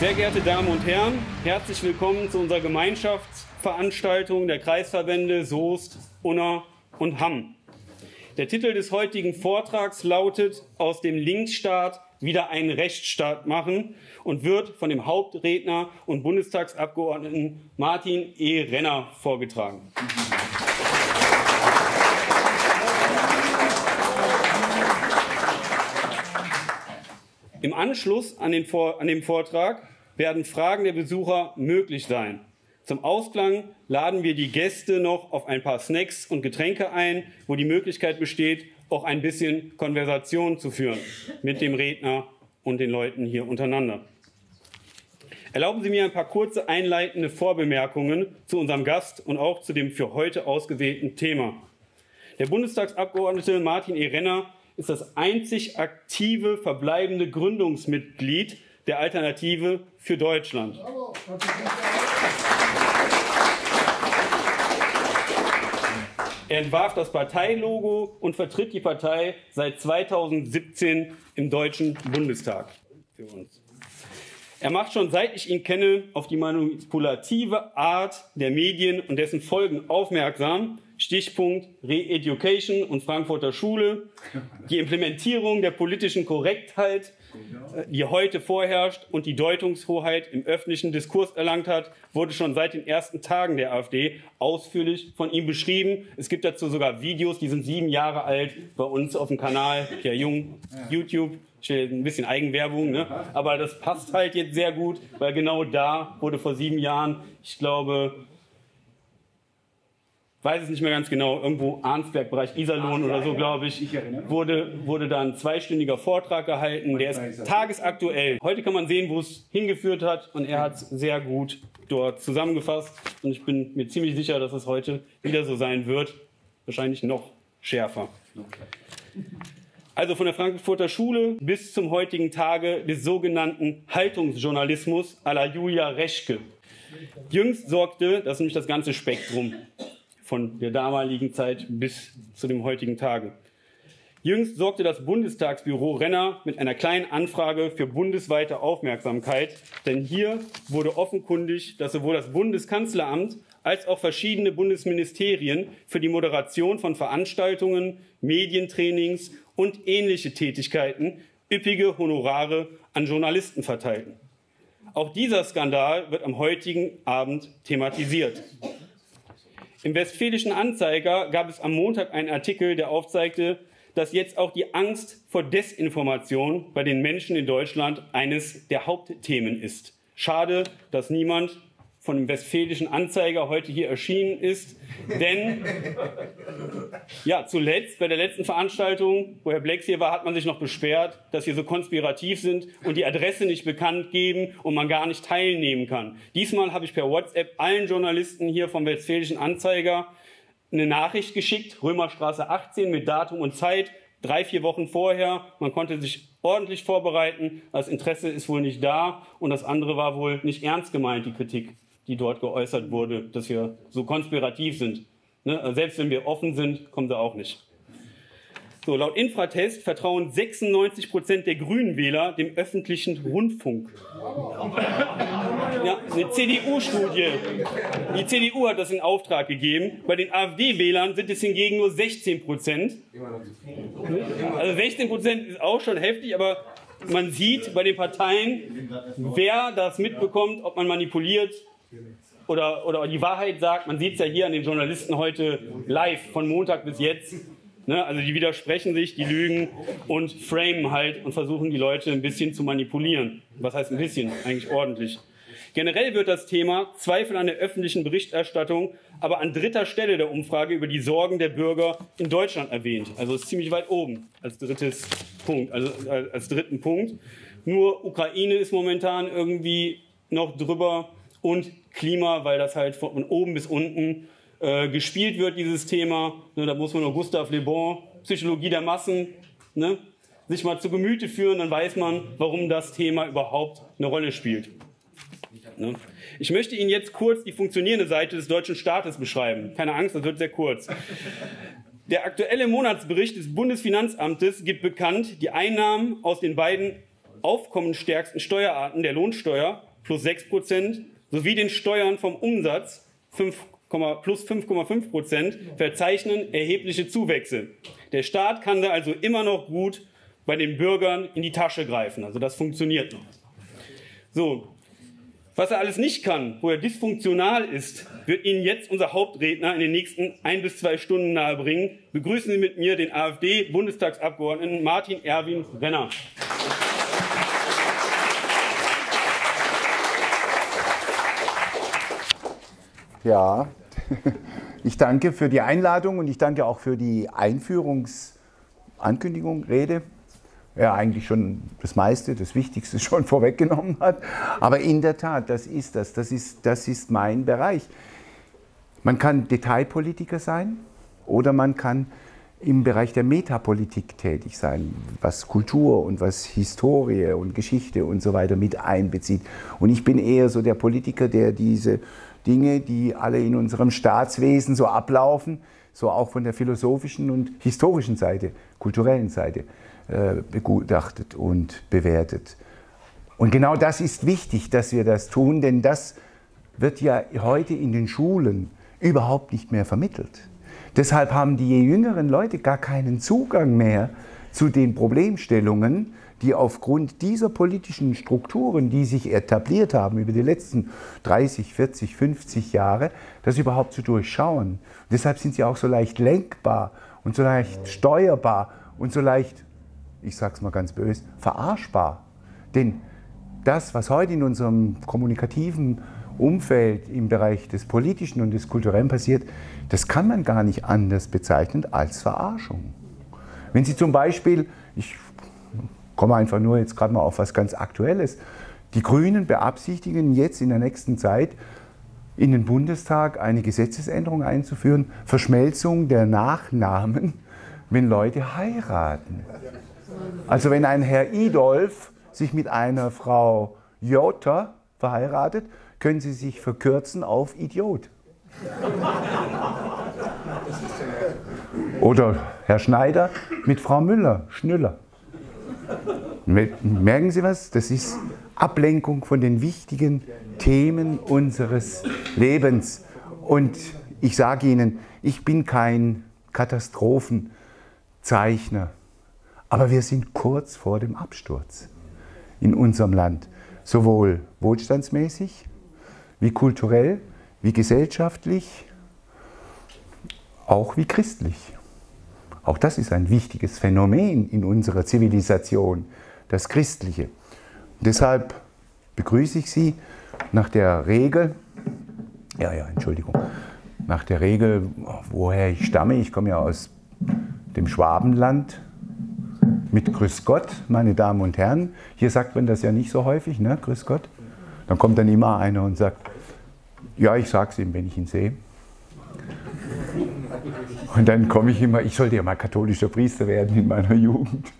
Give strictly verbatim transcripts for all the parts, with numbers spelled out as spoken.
Sehr geehrte Damen und Herren, herzlich willkommen zu unserer Gemeinschaftsveranstaltung der Kreisverbände Soest, Unna und Hamm. Der Titel des heutigen Vortrags lautet "Aus dem Linksstaat wieder einen Rechtsstaat machen" und wird von dem Hauptredner und Bundestagsabgeordneten Martin E. Renner vorgetragen. Im Anschluss an, den Vor- an dem Vortrag werden Fragen der Besucher möglich sein. Zum Ausklang laden wir die Gäste noch auf ein paar Snacks und Getränke ein, wo die Möglichkeit besteht, auch ein bisschen Konversation zu führen mit dem Redner und den Leuten hier untereinander. Erlauben Sie mir ein paar kurze einleitende Vorbemerkungen zu unserem Gast und auch zu dem für heute ausgewählten Thema. Der Bundestagsabgeordnete Martin E. Renner ist das einzig aktive verbleibende Gründungsmitglied der Alternative für Deutschland. Er entwarf das Parteilogo und vertritt die Partei seit zweitausendsiebzehn im Deutschen Bundestag für uns. Er macht schon, seit ich ihn kenne, auf die manipulative Art der Medien und dessen Folgen aufmerksam. Stichpunkt Re-Education und Frankfurter Schule, die Implementierung der politischen Korrektheit, die heute vorherrscht und die Deutungshoheit im öffentlichen Diskurs erlangt hat, wurde schon seit den ersten Tagen der AfD ausführlich von ihm beschrieben. Es gibt dazu sogar Videos, die sind sieben Jahre alt, bei uns auf dem Kanal, Pierre Jung, YouTube. Ein bisschen Eigenwerbung, ne? Aber das passt halt jetzt sehr gut, weil genau da wurde vor sieben Jahren, ich glaube, weiß es nicht mehr ganz genau, irgendwo Arnsberg-Bereich, Iserlohn ah, ja, oder so, ja, glaube ich, ich wurde, wurde da ein zweistündiger Vortrag gehalten, der ist tagesaktuell. Heute kann man sehen, wo es hingeführt hat, und er hat es sehr gut dort zusammengefasst, und ich bin mir ziemlich sicher, dass es heute wieder so sein wird, wahrscheinlich noch schärfer. Okay. Also von der Frankfurter Schule bis zum heutigen Tage des sogenannten Haltungsjournalismus à la Julia Reschke. Jüngst sorgte, das ist nämlich das ganze Spektrum von der damaligen Zeit bis zu dem heutigen Tage. Jüngst sorgte das Bundestagsbüro Renner mit einer kleinen Anfrage für bundesweite Aufmerksamkeit, denn hier wurde offenkundig, dass sowohl das Bundeskanzleramt als auch verschiedene Bundesministerien für die Moderation von Veranstaltungen, Medientrainings und ähnliche Tätigkeiten üppige Honorare an Journalisten verteilten. Auch dieser Skandal wird am heutigen Abend thematisiert. Im Westfälischen Anzeiger gab es am Montag einen Artikel, der aufzeigte, dass jetzt auch die Angst vor Desinformation bei den Menschen in Deutschland eines der Hauptthemen ist. Schade, dass niemand von dem Westfälischen Anzeiger heute hier erschienen ist, denn ja, zuletzt, bei der letzten Veranstaltung, wo Herr Blex hier war, hat man sich noch beschwert, dass wir so konspirativ sind und die Adresse nicht bekannt geben und man gar nicht teilnehmen kann. Diesmal habe ich per WhatsApp allen Journalisten hier vom Westfälischen Anzeiger eine Nachricht geschickt, Römerstraße achtzehn mit Datum und Zeit, drei, vier Wochen vorher, man konnte sich ordentlich vorbereiten, das Interesse ist wohl nicht da und das andere war wohl nicht ernst gemeint, die Kritik, die dort geäußert wurde, dass wir so konspirativ sind. Ne? Selbst wenn wir offen sind, kommen sie auch nicht. So, laut Infratest vertrauen sechsundneunzig Prozent der Grünenwähler dem öffentlichen Rundfunk. Ja, eine C D U-Studie. Die C D U hat das in Auftrag gegeben. Bei den AfD-Wählern sind es hingegen nur sechzehn Prozent. Also sechzehn Prozent ist auch schon heftig, aber man sieht bei den Parteien, wer das mitbekommt, ob man manipuliert Oder, oder die Wahrheit sagt. Man sieht es ja hier an den Journalisten heute live, von Montag bis jetzt. Ne? Also die widersprechen sich, die lügen und framen halt und versuchen die Leute ein bisschen zu manipulieren. Was heißt ein bisschen? Eigentlich ordentlich. Generell wird das Thema Zweifel an der öffentlichen Berichterstattung aber an dritter Stelle der Umfrage über die Sorgen der Bürger in Deutschland erwähnt. Also ist ziemlich weit oben als drittes Punkt, also als dritten Punkt. Nur Ukraine ist momentan irgendwie noch drüber. Und Klima, weil das halt von oben bis unten äh, gespielt wird, dieses Thema. Ne, da muss man nur Gustave Le Bon, Psychologie der Massen, ne, sich mal zu Gemüte führen, dann weiß man, warum das Thema überhaupt eine Rolle spielt. Ne. Ich möchte Ihnen jetzt kurz die funktionierende Seite des deutschen Staates beschreiben. Keine Angst, das wird sehr kurz. Der aktuelle Monatsbericht des Bundesfinanzamtes gibt bekannt, die Einnahmen aus den beiden aufkommensstärksten Steuerarten, der Lohnsteuer plus sechs Prozent, sowie den Steuern vom Umsatz fünf, plus fünf Komma fünf Prozent verzeichnen erhebliche Zuwächse. Der Staat kann da also immer noch gut bei den Bürgern in die Tasche greifen. Also das funktioniert noch. So, was er alles nicht kann, wo er dysfunktional ist, wird Ihnen jetzt unser Hauptredner in den nächsten ein bis zwei Stunden nahebringen. Begrüßen Sie mit mir den AfD-Bundestagsabgeordneten Martin Erwin Renner. Ja, ich danke für die Einladung und ich danke auch für die Einführungsankündigung, Rede. Ja, eigentlich schon das meiste, das Wichtigste schon vorweggenommen hat. Aber in der Tat, das ist das, das ist, das ist mein Bereich. Man kann Detailpolitiker sein oder man kann im Bereich der Metapolitik tätig sein, was Kultur und was Historie und Geschichte und so weiter mit einbezieht. Und ich bin eher so der Politiker, der diese Dinge, die alle in unserem Staatswesen so ablaufen, so auch von der philosophischen und historischen Seite, kulturellen Seite, äh, begutachtet und bewertet. Und genau das ist wichtig, dass wir das tun, denn das wird ja heute in den Schulen überhaupt nicht mehr vermittelt. Deshalb haben die jüngeren Leute gar keinen Zugang mehr zu den Problemstellungen, die aufgrund dieser politischen Strukturen, die sich etabliert haben über die letzten dreißig, vierzig, fünfzig Jahre, das überhaupt zu durchschauen. Und deshalb sind sie auch so leicht lenkbar und so leicht steuerbar und so leicht, ich sage es mal ganz böse, verarschbar. Denn das, was heute in unserem kommunikativen Umfeld im Bereich des Politischen und des Kulturellen passiert, das kann man gar nicht anders bezeichnen als Verarschung. Wenn Sie zum Beispiel, ich komme einfach nur jetzt gerade mal auf was ganz Aktuelles, die Grünen beabsichtigen jetzt in der nächsten Zeit in den Bundestag eine Gesetzesänderung einzuführen, Verschmelzung der Nachnamen, wenn Leute heiraten. Also wenn ein Herr Idolf sich mit einer Frau Jota verheiratet, können sie sich verkürzen auf Idiot. Oder Herr Schneider mit Frau Müller, Schnüller. Merken Sie was? Das ist Ablenkung von den wichtigen Themen unseres Lebens. Und ich sage Ihnen, ich bin kein Katastrophenzeichner, aber wir sind kurz vor dem Absturz in unserem Land. Sowohl wohlstandsmäßig, wie kulturell, wie gesellschaftlich, auch wie christlich. Auch das ist ein wichtiges Phänomen in unserer Zivilisation, das Christliche. Und deshalb begrüße ich Sie nach der Regel, ja, ja, Entschuldigung, nach der Regel, woher ich stamme, ich komme ja aus dem Schwabenland, mit Grüß Gott, meine Damen und Herren. Hier sagt man das ja nicht so häufig, ne, Grüß Gott. Dann kommt dann immer einer und sagt, ja, ich sag's ihm, wenn ich ihn sehe. Und dann komme ich immer, ich sollte ja mal katholischer Priester werden in meiner Jugend,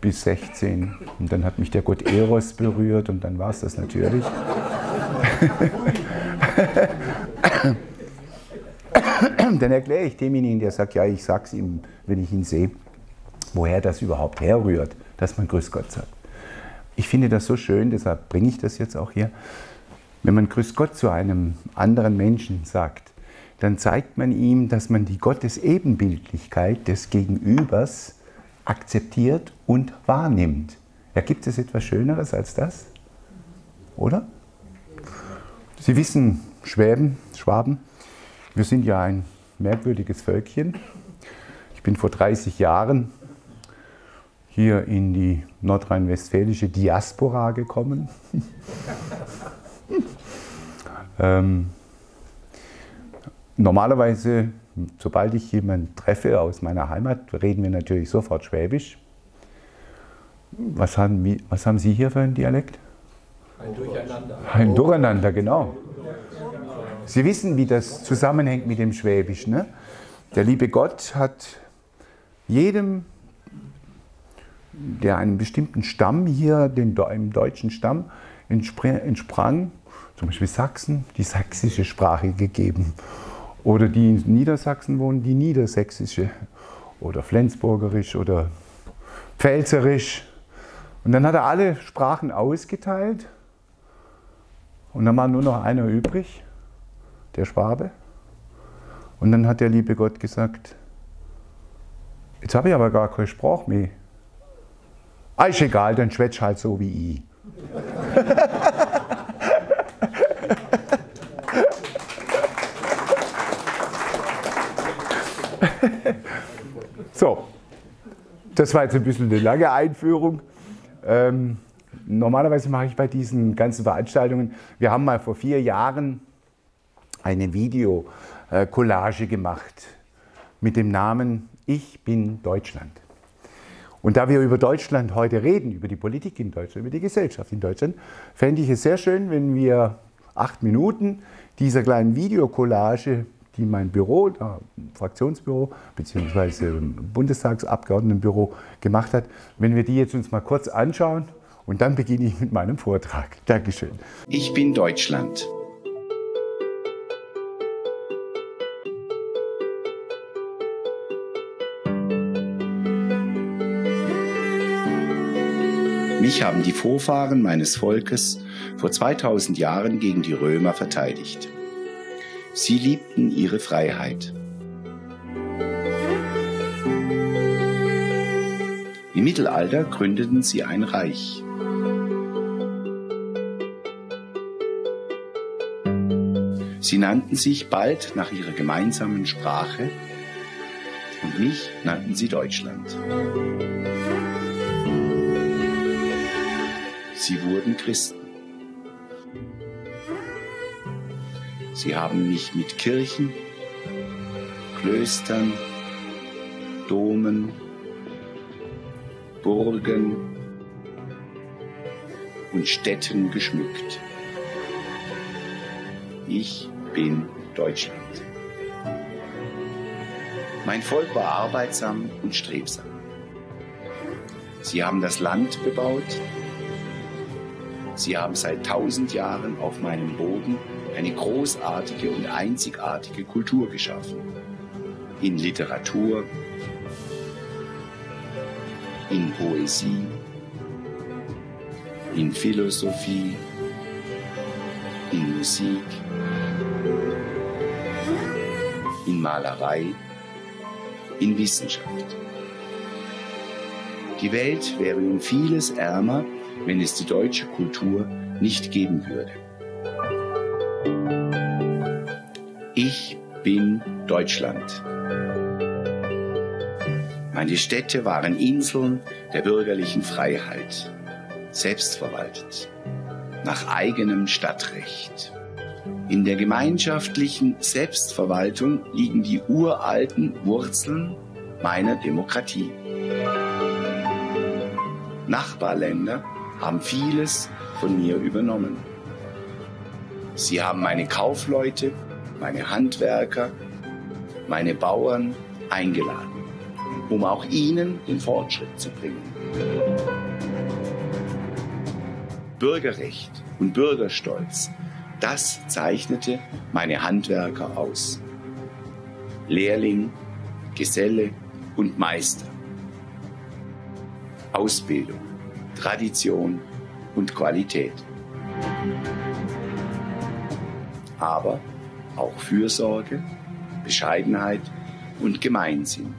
bis sechzehn. Und dann hat mich der Gott Eros berührt und dann war es das natürlich. Dann erkläre ich demjenigen, der sagt, ja, ich sag's ihm, wenn ich ihn sehe, woher das überhaupt herrührt, dass man Grüß Gott sagt. Ich finde das so schön, deshalb bringe ich das jetzt auch hier. Wenn man Grüß Gott zu einem anderen Menschen sagt, dann zeigt man ihm, dass man die Gottesebenbildlichkeit des Gegenübers akzeptiert und wahrnimmt. Ja, gibt es etwas Schöneres als das? Oder? Sie wissen, Schwäben, Schwaben, wir sind ja ein merkwürdiges Völkchen. Ich bin vor dreißig Jahren hier in die nordrhein-westfälische Diaspora gekommen. ähm, Normalerweise, sobald ich jemanden treffe aus meiner Heimat, reden wir natürlich sofort Schwäbisch. Was haben, wir, was haben Sie hier für einen Dialekt? Ein Durcheinander. Ein Durcheinander, genau. Sie wissen, wie das zusammenhängt mit dem Schwäbisch, ne? Der liebe Gott hat jedem, der einem bestimmten Stamm hier, dem deutschen Stamm, entsprang, zum Beispiel Sachsen, die sächsische Sprache gegeben. Oder die in Niedersachsen wohnen, die niedersächsische oder flensburgerisch oder pfälzerisch Und dann hat er alle Sprachen ausgeteilt und dann war nur noch einer übrig, der Schwabe. Und dann hat der liebe Gott gesagt, jetzt habe ich aber gar keine Sprache mehr. Ah, ist egal, dann schwätsch halt so wie ich. So, das war jetzt ein bisschen eine lange Einführung. Ähm, normalerweise mache ich bei diesen ganzen Veranstaltungen, wir haben mal vor vier Jahren eine Videocollage gemacht mit dem Namen Ich bin Deutschland. Und da wir über Deutschland heute reden, über die Politik in Deutschland, über die Gesellschaft in Deutschland, fände ich es sehr schön, wenn wir acht Minuten dieser kleinen Videocollage, die mein Büro, das Fraktionsbüro bzw. Bundestagsabgeordnetenbüro gemacht hat, wenn wir die jetzt uns mal kurz anschauen und dann beginne ich mit meinem Vortrag. Dankeschön. Ich bin Deutschland. Mich haben die Vorfahren meines Volkes vor zweitausend Jahren gegen die Römer verteidigt. Sie liebten ihre Freiheit. Im Mittelalter gründeten sie ein Reich. Sie nannten sich bald nach ihrer gemeinsamen Sprache und mich nannten sie Deutschland. Sie wurden Christen. Sie haben mich mit Kirchen, Klöstern, Domen, Burgen und Städten geschmückt. Ich bin Deutschland. Mein Volk war arbeitsam und strebsam. Sie haben das Land bebaut. Sie haben seit tausend Jahren auf meinem Boden eine großartige und einzigartige Kultur geschaffen. In Literatur, in Poesie, in Philosophie, in Musik, in Malerei, in Wissenschaft. Die Welt wäre um vieles ärmer, wenn es die deutsche Kultur nicht geben würde. Ich bin Deutschland. Meine Städte waren Inseln der bürgerlichen Freiheit, selbstverwaltet, nach eigenem Stadtrecht. In der gemeinschaftlichen Selbstverwaltung liegen die uralten Wurzeln meiner Demokratie. Nachbarländer haben vieles von mir übernommen. Sie haben meine Kaufleute, meine Handwerker, meine Bauern eingeladen, um auch ihnen den Fortschritt zu bringen. Bürgerrecht und Bürgerstolz, das zeichnete meine Handwerker aus. Lehrling, Geselle und Meister. Ausbildung, Tradition und Qualität. Aber auch Fürsorge, Bescheidenheit und Gemeinsinn.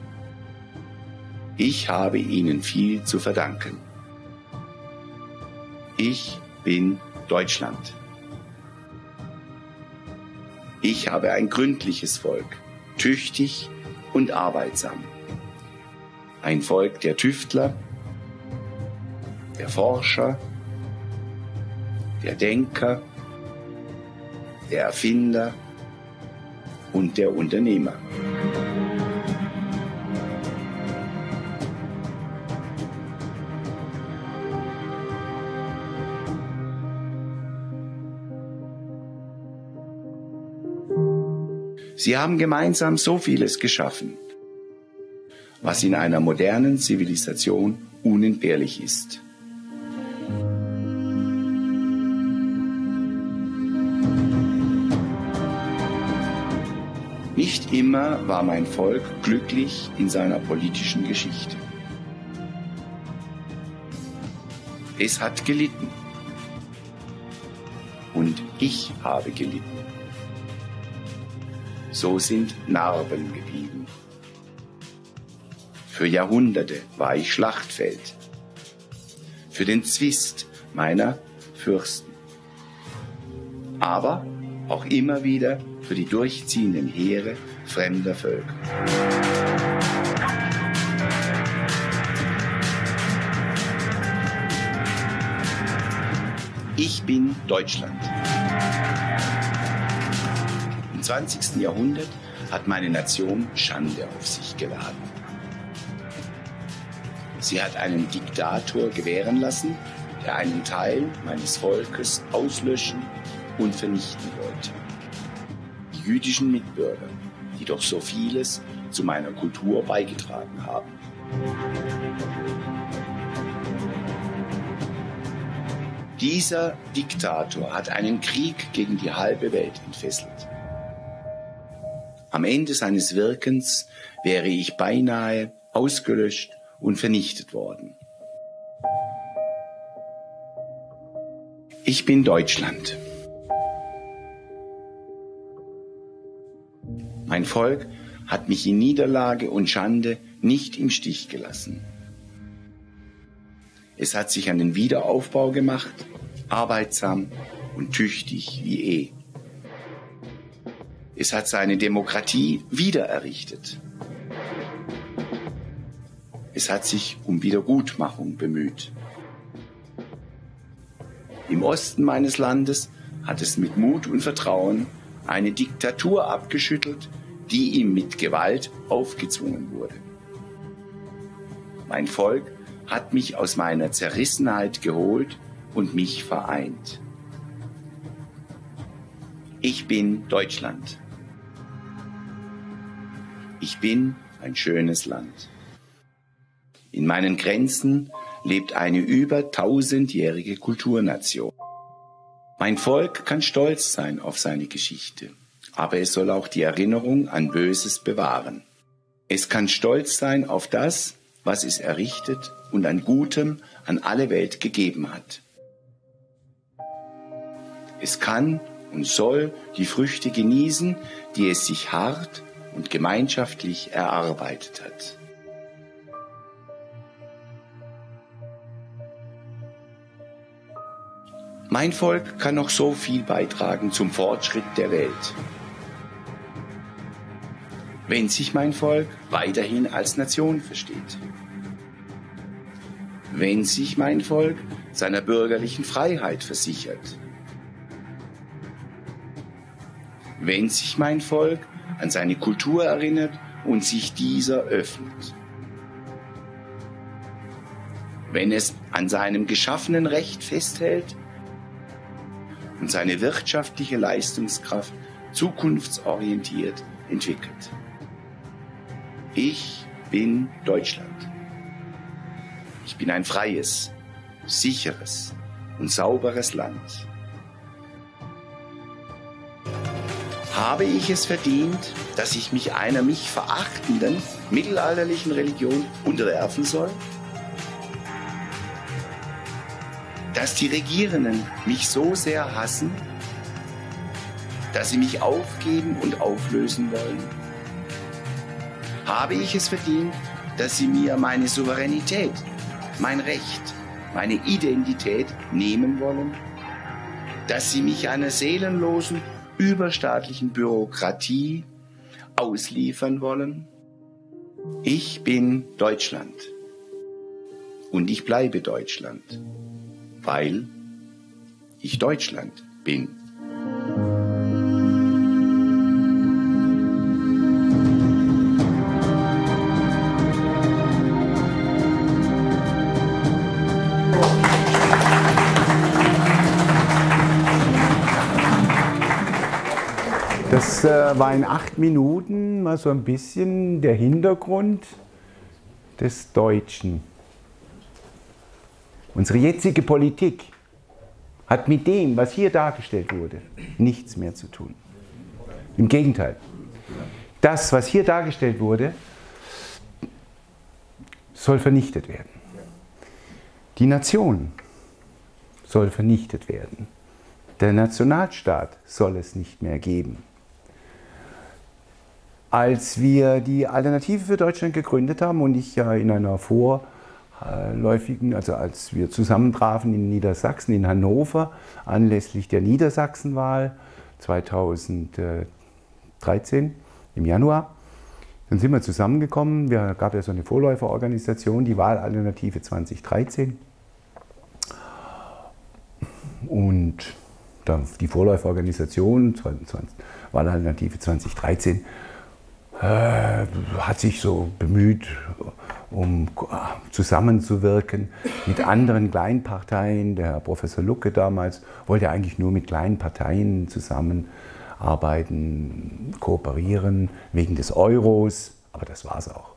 Ich habe Ihnen viel zu verdanken. Ich bin Deutschland. Ich habe ein gründliches Volk, tüchtig und arbeitsam. Ein Volk der Tüftler, der Forscher, der Denker, der Erfinder und der Unternehmer. Sie haben gemeinsam so vieles geschaffen, was in einer modernen Zivilisation unentbehrlich ist. Nicht immer war mein Volk glücklich in seiner politischen Geschichte. Es hat gelitten. Und ich habe gelitten. So sind Narben geblieben. Für Jahrhunderte war ich Schlachtfeld. Für den Zwist meiner Fürsten. Aber auch immer wieder für die durchziehenden Heere fremder Völker. Ich bin Deutschland. Im zwanzigsten Jahrhundert hat meine Nation Schande auf sich geladen. Sie hat einen Diktator gewähren lassen, der einen Teil meines Volkes auslöschen und vernichten wollte. Die jüdischen Mitbürger, die doch so vieles zu meiner Kultur beigetragen haben. Dieser Diktator hat einen Krieg gegen die halbe Welt entfesselt. Am Ende seines Wirkens wäre ich beinahe ausgelöscht und vernichtet worden. Ich bin Deutschland. Mein Volk hat mich in Niederlage und Schande nicht im Stich gelassen. Es hat sich an den Wiederaufbau gemacht, arbeitsam und tüchtig wie eh. Es hat seine Demokratie wiedererrichtet. Es hat sich um Wiedergutmachung bemüht. Im Osten meines Landes hat es mit Mut und Vertrauen eine Diktatur abgeschüttelt, die ihm mit Gewalt aufgezwungen wurde. Mein Volk hat mich aus meiner Zerrissenheit geholt und mich vereint. Ich bin Deutschland. Ich bin ein schönes Land. In meinen Grenzen lebt eine über tausendjährige Kulturnation. Mein Volk kann stolz sein auf seine Geschichte, aber es soll auch die Erinnerung an Böses bewahren. Es kann stolz sein auf das, was es errichtet und an Gutem an alle Welt gegeben hat. Es kann und soll die Früchte genießen, die es sich hart und gemeinschaftlich erarbeitet hat. Mein Volk kann noch so viel beitragen zum Fortschritt der Welt. Wenn sich mein Volk weiterhin als Nation versteht. Wenn sich mein Volk seiner bürgerlichen Freiheit versichert. Wenn sich mein Volk an seine Kultur erinnert und sich dieser öffnet. Wenn es an seinem geschaffenen Recht festhält und seine wirtschaftliche Leistungskraft zukunftsorientiert entwickelt. Ich bin Deutschland. Ich bin ein freies, sicheres und sauberes Land. Habe ich es verdient, dass ich mich einer mich verachtenden, mittelalterlichen Religion unterwerfen soll? Dass die Regierenden mich so sehr hassen, dass sie mich aufgeben und auflösen wollen? Habe ich es verdient, dass sie mir meine Souveränität, mein Recht, meine Identität nehmen wollen? Dass sie mich einer seelenlosen, überstaatlichen Bürokratie ausliefern wollen? Ich bin Deutschland. Und ich bleibe Deutschland, weil ich Deutschland bin. Das war in acht Minuten mal so ein bisschen der Hintergrund des Deutschen. Unsere jetzige Politik hat mit dem, was hier dargestellt wurde, nichts mehr zu tun. Im Gegenteil. Das, was hier dargestellt wurde, soll vernichtet werden. Die Nation soll vernichtet werden. Der Nationalstaat soll es nicht mehr geben. Als wir die Alternative für Deutschland gegründet haben und ich ja in einer vorläufigen, also als wir zusammentrafen in Niedersachsen, in Hannover, anlässlich der Niedersachsenwahl zweitausenddreizehn im Januar, dann sind wir zusammengekommen. Wir gab ja so eine Vorläuferorganisation, die Wahlalternative zweitausenddreizehn. Und dann die Vorläuferorganisation Wahlalternative zweitausenddreizehn äh, hat sich so bemüht, um zusammenzuwirken mit anderen Kleinparteien. Der Herr Professor Lucke damals wollte eigentlich nur mit kleinen Parteien zusammen arbeiten, kooperieren wegen des Euros, aber das war es auch.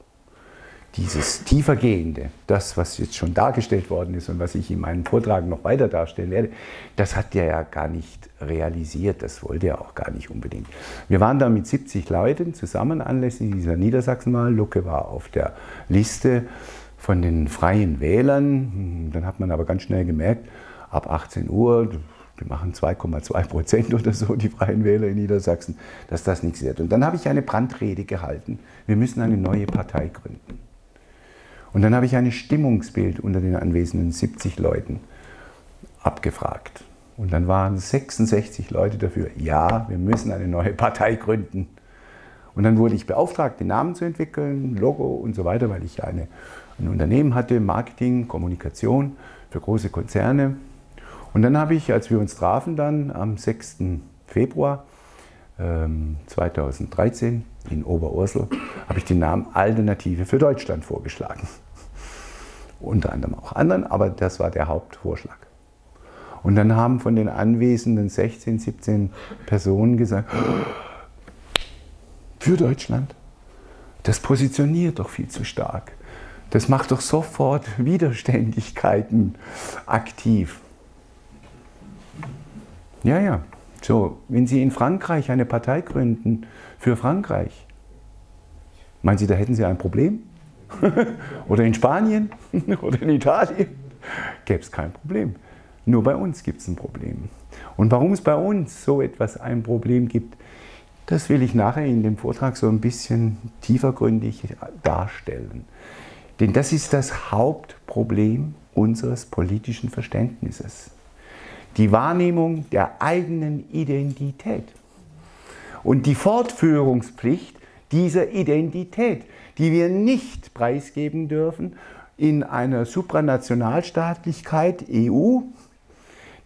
Dieses tiefergehende, das, was jetzt schon dargestellt worden ist und was ich in meinem Vortrag noch weiter darstellen werde, das hat er ja gar nicht realisiert, das wollte er auch gar nicht unbedingt. Wir waren da mit siebzig Leuten zusammen anlässlich dieser Niedersachsenwahl. Lucke war auf der Liste von den Freien Wählern, dann hat man aber ganz schnell gemerkt, ab achtzehn Uhr, wir machen zwei Komma zwei Prozent oder so, die Freien Wähler in Niedersachsen, dass das nichts wird. Und dann habe ich eine Brandrede gehalten. Wir müssen eine neue Partei gründen. Und dann habe ich ein Stimmungsbild unter den anwesenden siebzig Leuten abgefragt. Und dann waren sechsundsechzig Leute dafür, ja, wir müssen eine neue Partei gründen. Und dann wurde ich beauftragt, den Namen zu entwickeln, Logo und so weiter, weil ich eine, ein Unternehmen hatte, Marketing, Kommunikation für große Konzerne. Und dann habe ich, als wir uns trafen dann am sechsten Februar ähm, zweitausenddreizehn in Oberursel, habe ich den Namen Alternative für Deutschland vorgeschlagen. Unter anderem auch anderen, aber das war der Hauptvorschlag. Und dann haben von den anwesenden sechzehn, siebzehn Personen gesagt, für Deutschland, das positioniert doch viel zu stark. Das macht doch sofort Widerständigkeiten aktiv. Ja, ja. So, wenn Sie in Frankreich eine Partei gründen für Frankreich, meinen Sie, da hätten Sie ein Problem? Oder in Spanien? Oder in Italien? Gäbe es kein Problem. Nur bei uns gibt es ein Problem. Und warum es bei uns so etwas ein Problem gibt, das will ich nachher in dem Vortrag so ein bisschen tiefergründig darstellen. Denn das ist das Hauptproblem unseres politischen Verständnisses. Die Wahrnehmung der eigenen Identität und die Fortführungspflicht dieser Identität, die wir nicht preisgeben dürfen in einer Supranationalstaatlichkeit E U,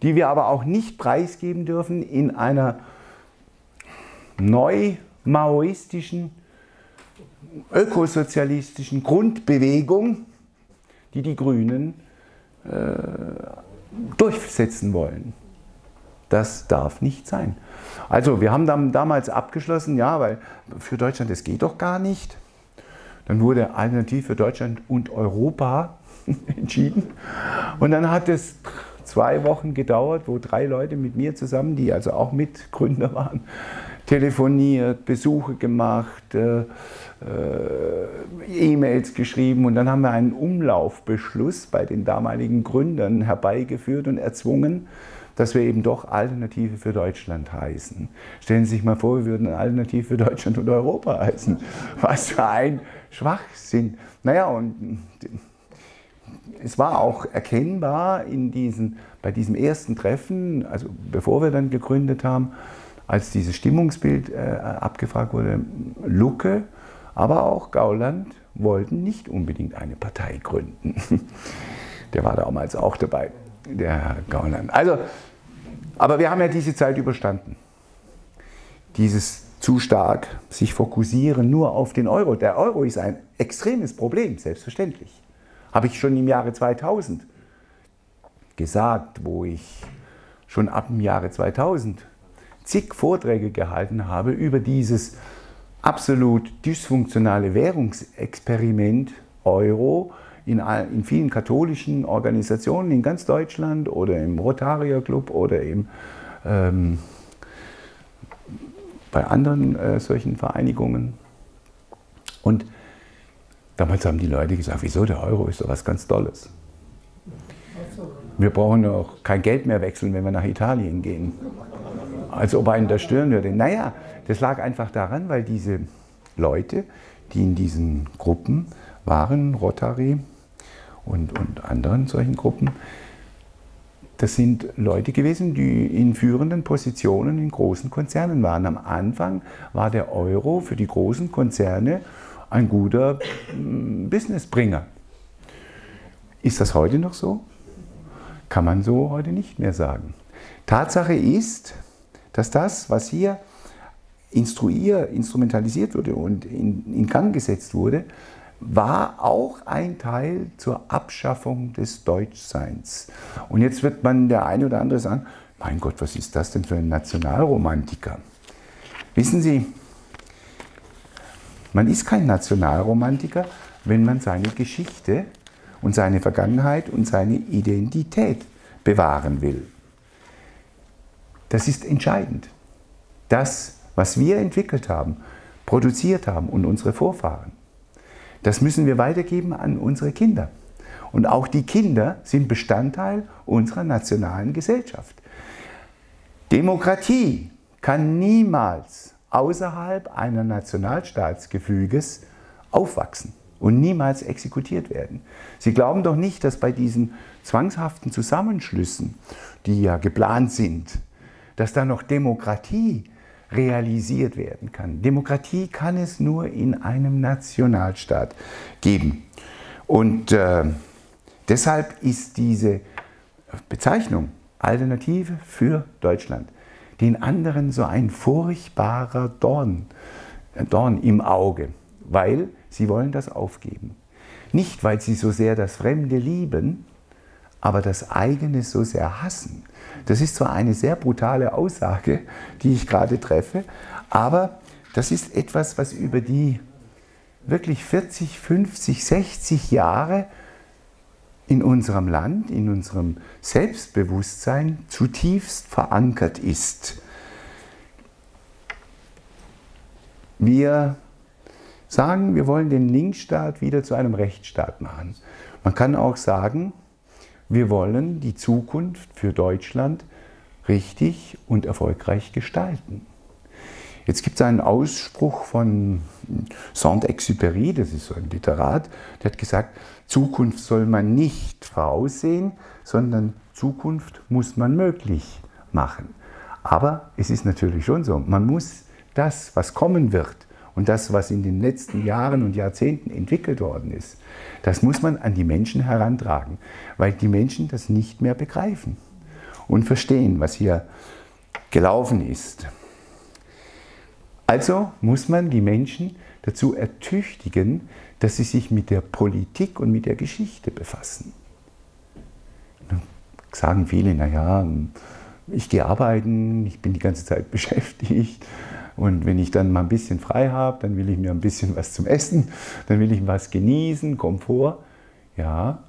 die wir aber auch nicht preisgeben dürfen in einer neu-maoistischen, ökosozialistischen Grundbewegung, die die Grünen äh, durchsetzen wollen. Das darf nicht sein. Also wir haben dann damals abgeschlossen, ja, weil für Deutschland, das geht doch gar nicht. Dann wurde Alternative für Deutschland und Europa entschieden. Und dann hat es zwei Wochen gedauert, wo drei Leute mit mir zusammen, die also auch Mitgründer waren, telefoniert, Besuche gemacht, äh, äh, E-Mails geschrieben und dann haben wir einen Umlaufbeschluss bei den damaligen Gründern herbeigeführt und erzwungen, dass wir eben doch Alternative für Deutschland heißen. Stellen Sie sich mal vor, wir würden Alternative für Deutschland und Europa heißen. Was für ein Schwachsinn. Naja, und es war auch erkennbar in diesen, bei diesem ersten Treffen, also bevor wir dann gegründet haben, als dieses Stimmungsbild äh, abgefragt wurde, Lucke, aber auch Gauland wollten nicht unbedingt eine Partei gründen. Der war damals auch dabei, der Herr Gauland. Also, aber wir haben ja diese Zeit überstanden. Dieses zu stark sich fokussieren nur auf den Euro. Der Euro ist ein extremes Problem, selbstverständlich. Habe ich schon im Jahre zweitausend gesagt, wo ich schon ab dem Jahre zweitausend zig Vorträge gehalten habe über dieses absolut dysfunktionale Währungsexperiment Euro in, in vielen katholischen Organisationen in ganz Deutschland oder im Rotarier Club oder im, ähm, bei anderen äh, solchen Vereinigungen. Und damals haben die Leute gesagt, wieso, der Euro ist doch was ganz Tolles. Wir brauchen auch kein Geld mehr wechseln, wenn wir nach Italien gehen. Als ob einen das stören würde. Naja, das lag einfach daran, weil diese Leute, die in diesen Gruppen waren, Rotary und, und anderen solchen Gruppen, das sind Leute gewesen, die in führenden Positionen in großen Konzernen waren. Am Anfang war der Euro für die großen Konzerne ein guter Businessbringer. Ist das heute noch so? Kann man so heute nicht mehr sagen. Tatsache ist, dass das, was hier instruiert, instrumentalisiert wurde und in, in Gang gesetzt wurde, war auch ein Teil zur Abschaffung des Deutschseins. Und jetzt wird man der eine oder andere sagen, mein Gott, was ist das denn für ein Nationalromantiker? Wissen Sie, man ist kein Nationalromantiker, wenn man seine Geschichte und seine Vergangenheit und seine Identität bewahren will. Das ist entscheidend. Das, was wir entwickelt haben, produziert haben und unsere Vorfahren, das müssen wir weitergeben an unsere Kinder. Und auch die Kinder sind Bestandteil unserer nationalen Gesellschaft. Demokratie kann niemals außerhalb eines Nationalstaatsgefüges aufwachsen und niemals exekutiert werden. Sie glauben doch nicht, dass bei diesen zwangshaften Zusammenschlüssen, die ja geplant sind, dass da noch Demokratie realisiert werden kann. Demokratie kann es nur in einem Nationalstaat geben. Und äh, deshalb ist diese Bezeichnung Alternative für Deutschland den anderen so ein furchtbarer Dorn, Dorn im Auge, weil sie wollen das aufgeben. Nicht, weil sie so sehr das Fremde lieben, aber das eigene so sehr hassen. Das ist zwar eine sehr brutale Aussage, die ich gerade treffe, aber das ist etwas, was über die wirklich vierzig, fünfzig, sechzig Jahre in unserem Land, in unserem Selbstbewusstsein zutiefst verankert ist. Wir sagen, wir wollen den Linksstaat wieder zu einem Rechtsstaat machen. Man kann auch sagen, wir wollen die Zukunft für Deutschland richtig und erfolgreich gestalten. Jetzt gibt es einen Ausspruch von Saint-Exupéry, das ist so ein Literat, der hat gesagt, Zukunft soll man nicht voraussehen, sondern Zukunft muss man möglich machen. Aber es ist natürlich schon so, man muss das, was kommen wird und das, was in den letzten Jahren und Jahrzehnten entwickelt worden ist, das muss man an die Menschen herantragen, weil die Menschen das nicht mehr begreifen und verstehen, was hier gelaufen ist. Also muss man die Menschen dazu ertüchtigen, dass sie sich mit der Politik und mit der Geschichte befassen. Dann sagen viele, naja, ich gehe arbeiten, ich bin die ganze Zeit beschäftigt. Und wenn ich dann mal ein bisschen frei habe, dann will ich mir ein bisschen was zum Essen, dann will ich was genießen, Komfort. Ja,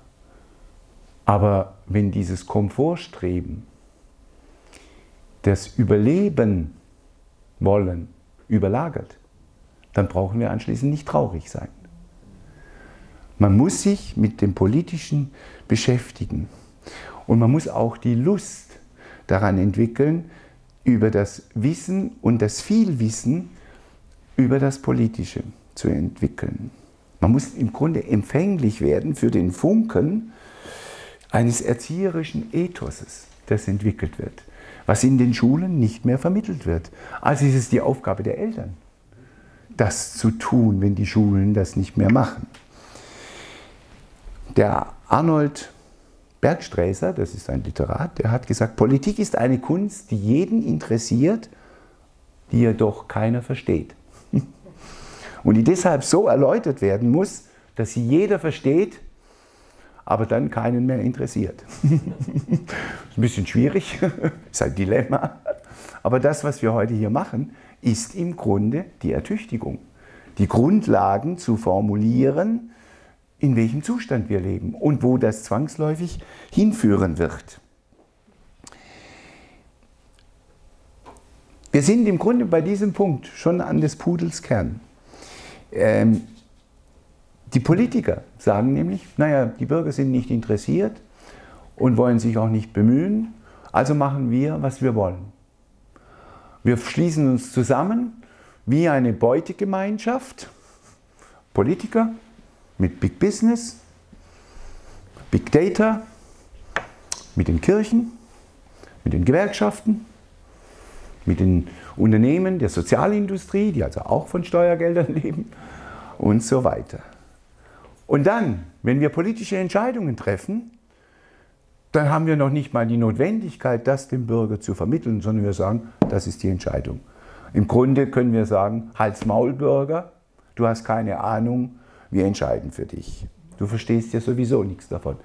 aber wenn dieses Komfortstreben, das Überleben wollen, überlagert, dann brauchen wir anschließend nicht traurig sein. Man muss sich mit dem Politischen beschäftigen. Und man muss auch die Lust daran entwickeln, über das Wissen und das Vielwissen über das Politische zu entwickeln. Man muss im Grunde empfänglich werden für den Funken eines erzieherischen Ethoses, das entwickelt wird, was in den Schulen nicht mehr vermittelt wird. Also ist es die Aufgabe der Eltern, das zu tun, wenn die Schulen das nicht mehr machen. Der Arnold Bergsträßer, das ist ein Literat, der hat gesagt, Politik ist eine Kunst, die jeden interessiert, die jedoch keiner versteht. Und die deshalb so erläutert werden muss, dass sie jeder versteht, aber dann keinen mehr interessiert. Das ist ein bisschen schwierig, ist ein Dilemma. Aber das, was wir heute hier machen, ist im Grunde die Ertüchtigung. Die Grundlagen zu formulieren, in welchem Zustand wir leben und wo das zwangsläufig hinführen wird. Wir sind im Grunde bei diesem Punkt schon an des Pudels Kern. Ähm, die Politiker sagen nämlich, naja, die Bürger sind nicht interessiert und wollen sich auch nicht bemühen. Also machen wir, was wir wollen. Wir schließen uns zusammen wie eine Beutegemeinschaft, Politiker mit Big Business, Big Data, mit den Kirchen, mit den Gewerkschaften, mit den Unternehmen der Sozialindustrie, die also auch von Steuergeldern leben und so weiter. Und dann, wenn wir politische Entscheidungen treffen, dann haben wir noch nicht mal die Notwendigkeit, das dem Bürger zu vermitteln, sondern wir sagen, das ist die Entscheidung. Im Grunde können wir sagen, Hals-Maul-Bürger, du hast keine Ahnung, wir entscheiden für dich. Du verstehst ja sowieso nichts davon.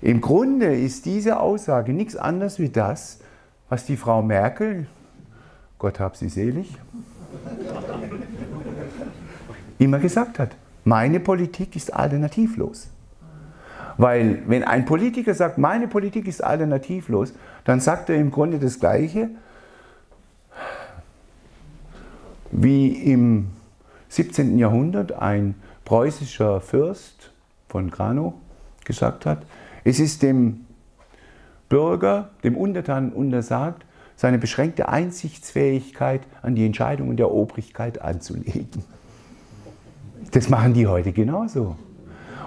Im Grunde ist diese Aussage nichts anderes wie das, was die Frau Merkel, Gott hab sie selig, immer gesagt hat. Meine Politik ist alternativlos. Weil wenn ein Politiker sagt, meine Politik ist alternativlos, dann sagt er im Grunde das Gleiche wie im siebzehnten Jahrhundert ein preußischer Fürst von Granow gesagt hat, es ist dem Bürger, dem Untertanen untersagt, seine beschränkte Einsichtsfähigkeit an die Entscheidungen der Obrigkeit anzulegen. Das machen die heute genauso.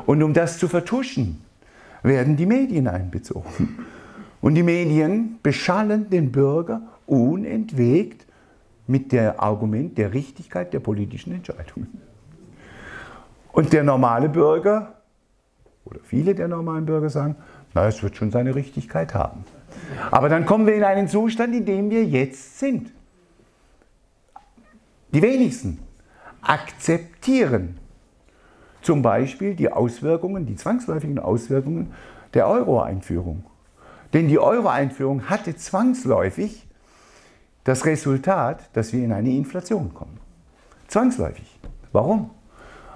Und um das zu vertuschen, werden die Medien einbezogen. Und die Medien beschallen den Bürger unentwegt mit dem Argument der Richtigkeit der politischen Entscheidungen. Und der normale Bürger, oder viele der normalen Bürger sagen, na, es wird schon seine Richtigkeit haben. Aber dann kommen wir in einen Zustand, in dem wir jetzt sind. Die wenigsten akzeptieren zum Beispiel die Auswirkungen, die zwangsläufigen Auswirkungen der Euro-Einführung. Denn die Euro-Einführung hatte zwangsläufig das Resultat, dass wir in eine Inflation kommen. Zwangsläufig. Warum?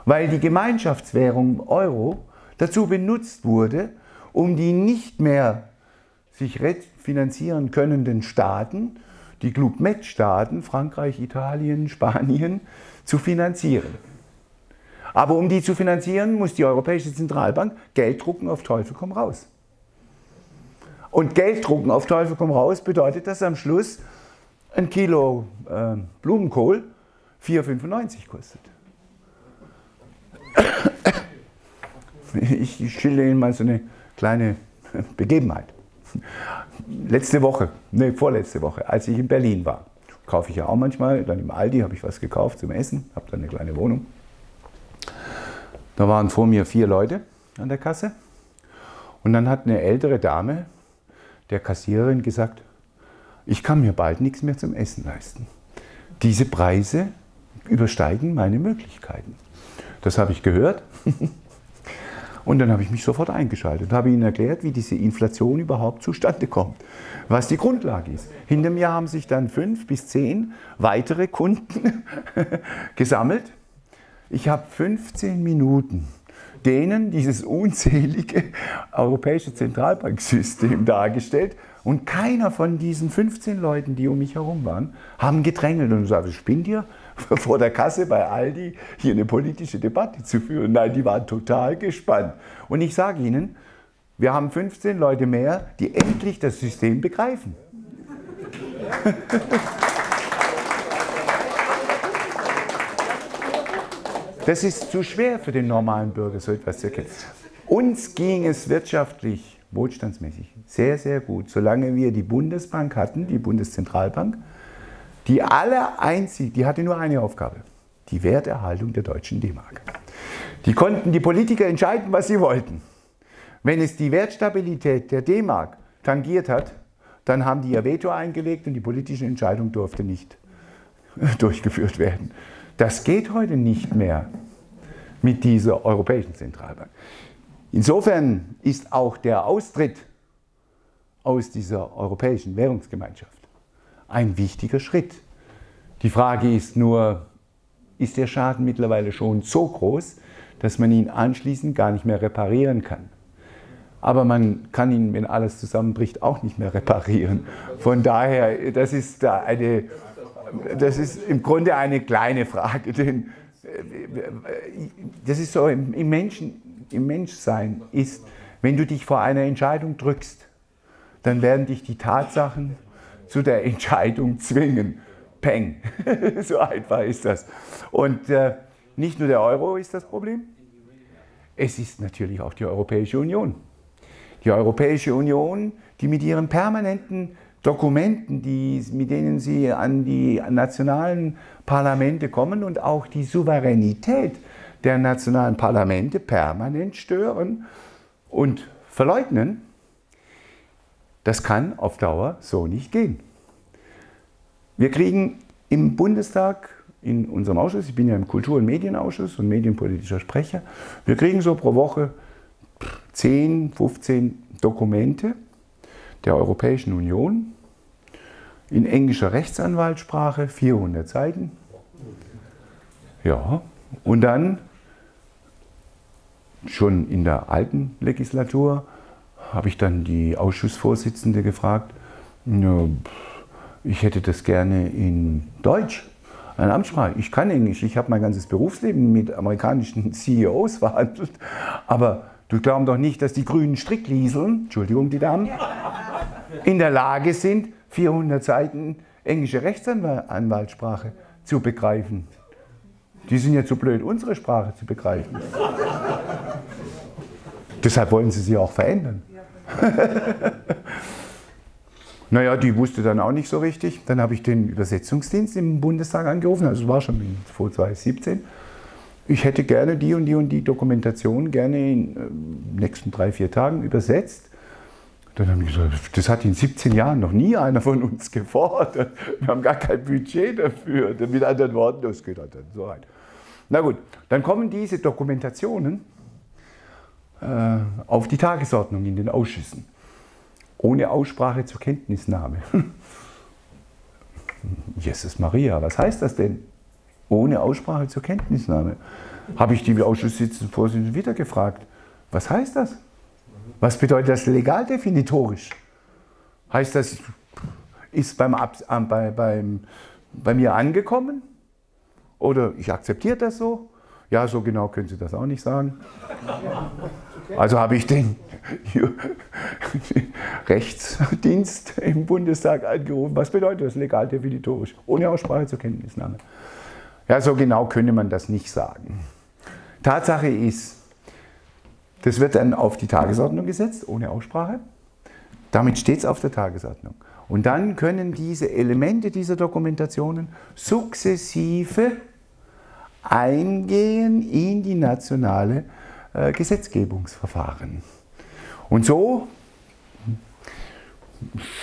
Weil die Gemeinschaftswährung Euro dazu benutzt wurde, um die nicht mehr sich refinanzieren könnenden Staaten, die Club-Med-Staaten, Frankreich, Italien, Spanien, zu finanzieren. Aber um die zu finanzieren, muss die Europäische Zentralbank Geld drucken auf Teufel komm raus. Und Geld drucken auf Teufel komm raus bedeutet, dass am Schluss ein Kilo äh, Blumenkohl vier Euro fünfundneunzig kostet. Ich schildere Ihnen mal so eine kleine Begebenheit. Letzte Woche, nee, vorletzte Woche, als ich in Berlin war, kaufe ich ja auch manchmal, dann im Aldi habe ich was gekauft zum Essen, habe dann eine kleine Wohnung. Da waren vor mir vier Leute an der Kasse und dann hat eine ältere Dame der Kassiererin gesagt, ich kann mir bald nichts mehr zum Essen leisten. Diese Preise übersteigen meine Möglichkeiten. Das habe ich gehört und dann habe ich mich sofort eingeschaltet und habe ihnen erklärt, wie diese Inflation überhaupt zustande kommt, was die Grundlage ist. Hinter mir haben sich dann fünf bis zehn weitere Kunden gesammelt. Ich habe fünfzehn Minuten denen dieses unzählige europäische Zentralbanksystem dargestellt und keiner von diesen fünfzehn Leuten, die um mich herum waren, haben gedrängelt und gesagt, spinnt ihr, vor der Kasse bei Aldi hier eine politische Debatte zu führen? Nein, die waren total gespannt. Und ich sage Ihnen, wir haben fünfzehn Leute mehr, die endlich das System begreifen. Ja. Das ist zu schwer für den normalen Bürger, so etwas zu erkennen. Uns ging es wirtschaftlich, wohlstandsmäßig, sehr, sehr gut, solange wir die Bundesbank hatten, die Bundeszentralbank, die alle einzig, die hatte nur eine Aufgabe, die Werterhaltung der deutschen D-Mark. Die konnten die Politiker entscheiden, was sie wollten. Wenn es die Wertstabilität der D-Mark tangiert hat, dann haben die ihr Veto eingelegt und die politische Entscheidung durfte nicht durchgeführt werden. Das geht heute nicht mehr mit dieser Europäischen Zentralbank. Insofern ist auch der Austritt aus dieser Europäischen Währungsgemeinschaft ein wichtiger Schritt. Die Frage ist nur, ist der Schaden mittlerweile schon so groß, dass man ihn anschließend gar nicht mehr reparieren kann? Aber man kann ihn, wenn alles zusammenbricht, auch nicht mehr reparieren. Von daher, das ist da eine... Das ist im Grunde eine kleine Frage, denn das ist so, im Menschen, im Menschsein ist Wenn du dich vor einer Entscheidung drückst, dann werden dich die Tatsachen zu der Entscheidung zwingen. Peng. So einfach ist das. Und äh, nicht nur der Euro ist das Problem, es ist natürlich auch die Europäische Union. Die Europäische Union, die mit ihren permanenten Dokumenten, die, mit denen sie an die nationalen Parlamente kommen und auch die Souveränität der nationalen Parlamente permanent stören und verleugnen, das kann auf Dauer so nicht gehen. Wir kriegen im Bundestag, in unserem Ausschuss, ich bin ja im Kultur- und Medienausschuss und medienpolitischer Sprecher, wir kriegen so pro Woche zehn, fünfzehn Dokumente der Europäischen Union in englischer Rechtsanwaltssprache, vierhundert Seiten. Ja, und dann schon in der alten Legislatur habe ich dann die Ausschussvorsitzende gefragt, ja, ich hätte das gerne in Deutsch, eine Amtssprache. Ich kann Englisch, ich habe mein ganzes Berufsleben mit amerikanischen C E Os verhandelt, aber du glaubst doch nicht, dass die grünen Stricklieseln, Entschuldigung die Damen, in der Lage sind, vierhundert Seiten englische Rechtsanwaltssprache zu begreifen. Die sind ja zu blöd, unsere Sprache zu begreifen. Deshalb wollen sie sie auch verändern. Naja, die wusste dann auch nicht so richtig. Dann habe ich den Übersetzungsdienst im Bundestag angerufen, also es war schon vor zweitausendsiebzehn. Ich hätte gerne die und die und die Dokumentation gerne in den nächsten drei, vier Tagen übersetzt. Dann haben wir gesagt, das hat in siebzehn Jahren noch nie einer von uns gefordert. Wir haben gar kein Budget dafür. Mit anderen Worten, das geht halt dann so rein. Na gut, dann kommen diese Dokumentationen äh, auf die Tagesordnung in den Ausschüssen. Ohne Aussprache zur Kenntnisnahme. Jesus Maria, was heißt das denn? Ohne Aussprache zur Kenntnisnahme. Habe ich die Ausschussvorsitzenden wieder gefragt, was heißt das? Was bedeutet das legaldefinitorisch? Heißt das, ist beim, bei, beim, bei mir angekommen? Oder ich akzeptiere das so? Ja, so genau können Sie das auch nicht sagen. Also habe ich den Rechtsdienst im Bundestag angerufen. Was bedeutet das legaldefinitorisch? Ohne Aussprache zur Kenntnisnahme. Ja, so genau könnte man das nicht sagen. Tatsache ist, das wird dann auf die Tagesordnung gesetzt, ohne Aussprache. Damit steht es auf der Tagesordnung. Und dann können diese Elemente dieser Dokumentationen sukzessive eingehen in die nationale äh, Gesetzgebungsverfahren. Und so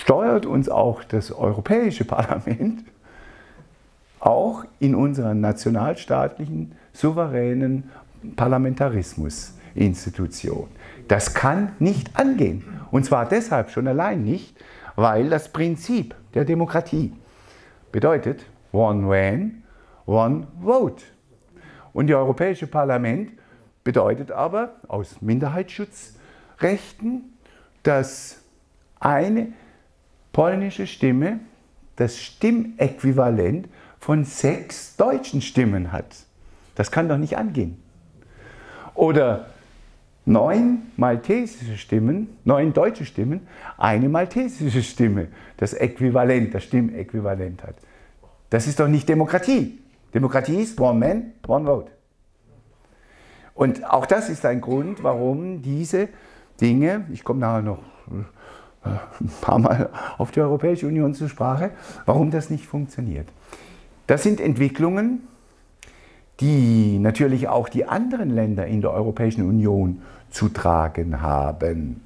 steuert uns auch das Europäische Parlament auch in unseren nationalstaatlichen, souveränen Parlamentarismusinstitution. Das kann nicht angehen. Und zwar deshalb schon allein nicht, weil das Prinzip der Demokratie bedeutet one man, one vote. Und das Europäische Parlament bedeutet aber aus Minderheitsschutzrechten, dass eine polnische Stimme das Stimmäquivalent von sechs deutschen Stimmen hat. Das kann doch nicht angehen. Oder neun maltesische Stimmen, neun deutsche Stimmen, eine maltesische Stimme, das Äquivalent, das Stimmäquivalent hat. Das ist doch nicht Demokratie. Demokratie ist one man, one vote. Und auch das ist ein Grund, warum diese Dinge, ich komme nachher noch ein paar Mal auf die Europäische Union zur Sprache, warum das nicht funktioniert. Das sind Entwicklungen, die natürlich auch die anderen Länder in der Europäischen Union zu tragen haben.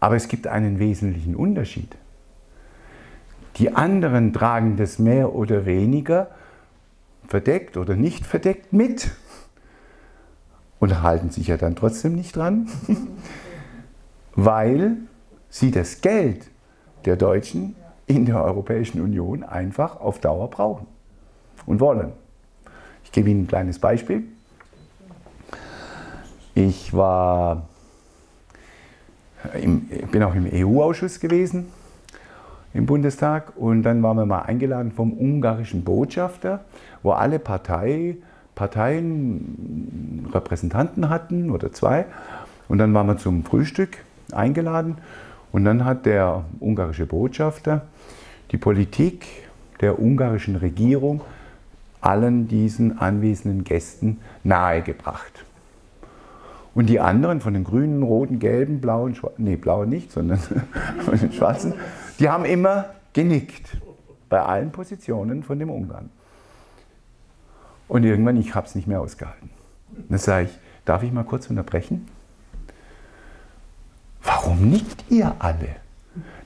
Aber es gibt einen wesentlichen Unterschied. Die anderen tragen das mehr oder weniger verdeckt oder nicht verdeckt mit und halten sich ja dann trotzdem nicht dran, weil sie das Geld der Deutschen in der Europäischen Union einfach auf Dauer brauchen und wollen. Ich gebe Ihnen ein kleines Beispiel. Ich war im, bin auch im E U-Ausschuss gewesen im Bundestag und dann waren wir mal eingeladen vom ungarischen Botschafter, wo alle Partei, Parteien Repräsentanten hatten oder zwei Und dann waren wir zum Frühstück eingeladen und dann hat der ungarische Botschafter die Politik der ungarischen Regierung allen diesen anwesenden Gästen nahegebracht. Und die anderen von den grünen, roten, gelben, blauen, schwarzen, nee, blauen nicht, sondern von den schwarzen, die haben immer genickt bei allen Positionen von dem Ungarn. Und irgendwann, ich habe es nicht mehr ausgehalten. Dann sage ich, darf ich mal kurz unterbrechen? Warum nickt ihr alle?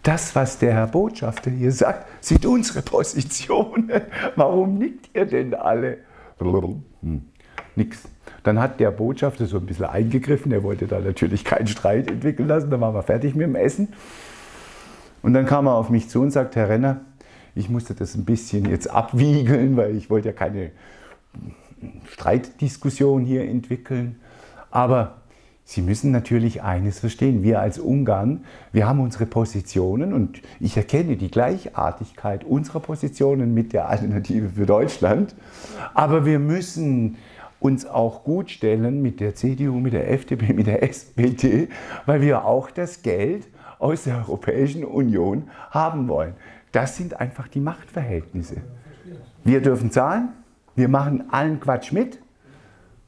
Das, was der Herr Botschafter hier sagt, sind unsere Positionen. Warum nickt ihr denn alle? Hm, nix. Dann hat der Botschafter so ein bisschen eingegriffen. Er wollte da natürlich keinen Streit entwickeln lassen. Dann waren wir fertig mit dem Essen. Und dann kam er auf mich zu und sagt, Herr Renner, ich musste das ein bisschen jetzt abwiegeln, weil ich wollte ja keine Streitdiskussion hier entwickeln. Aber Sie müssen natürlich eines verstehen. Wir als Ungarn, wir haben unsere Positionen und ich erkenne die Gleichartigkeit unserer Positionen mit der Alternative für Deutschland. Aber wir müssen uns auch gut stellen mit der C D U, mit der F D P, mit der S P D, weil wir auch das Geld aus der Europäischen Union haben wollen. Das sind einfach die Machtverhältnisse. Wir dürfen zahlen, wir machen allen Quatsch mit,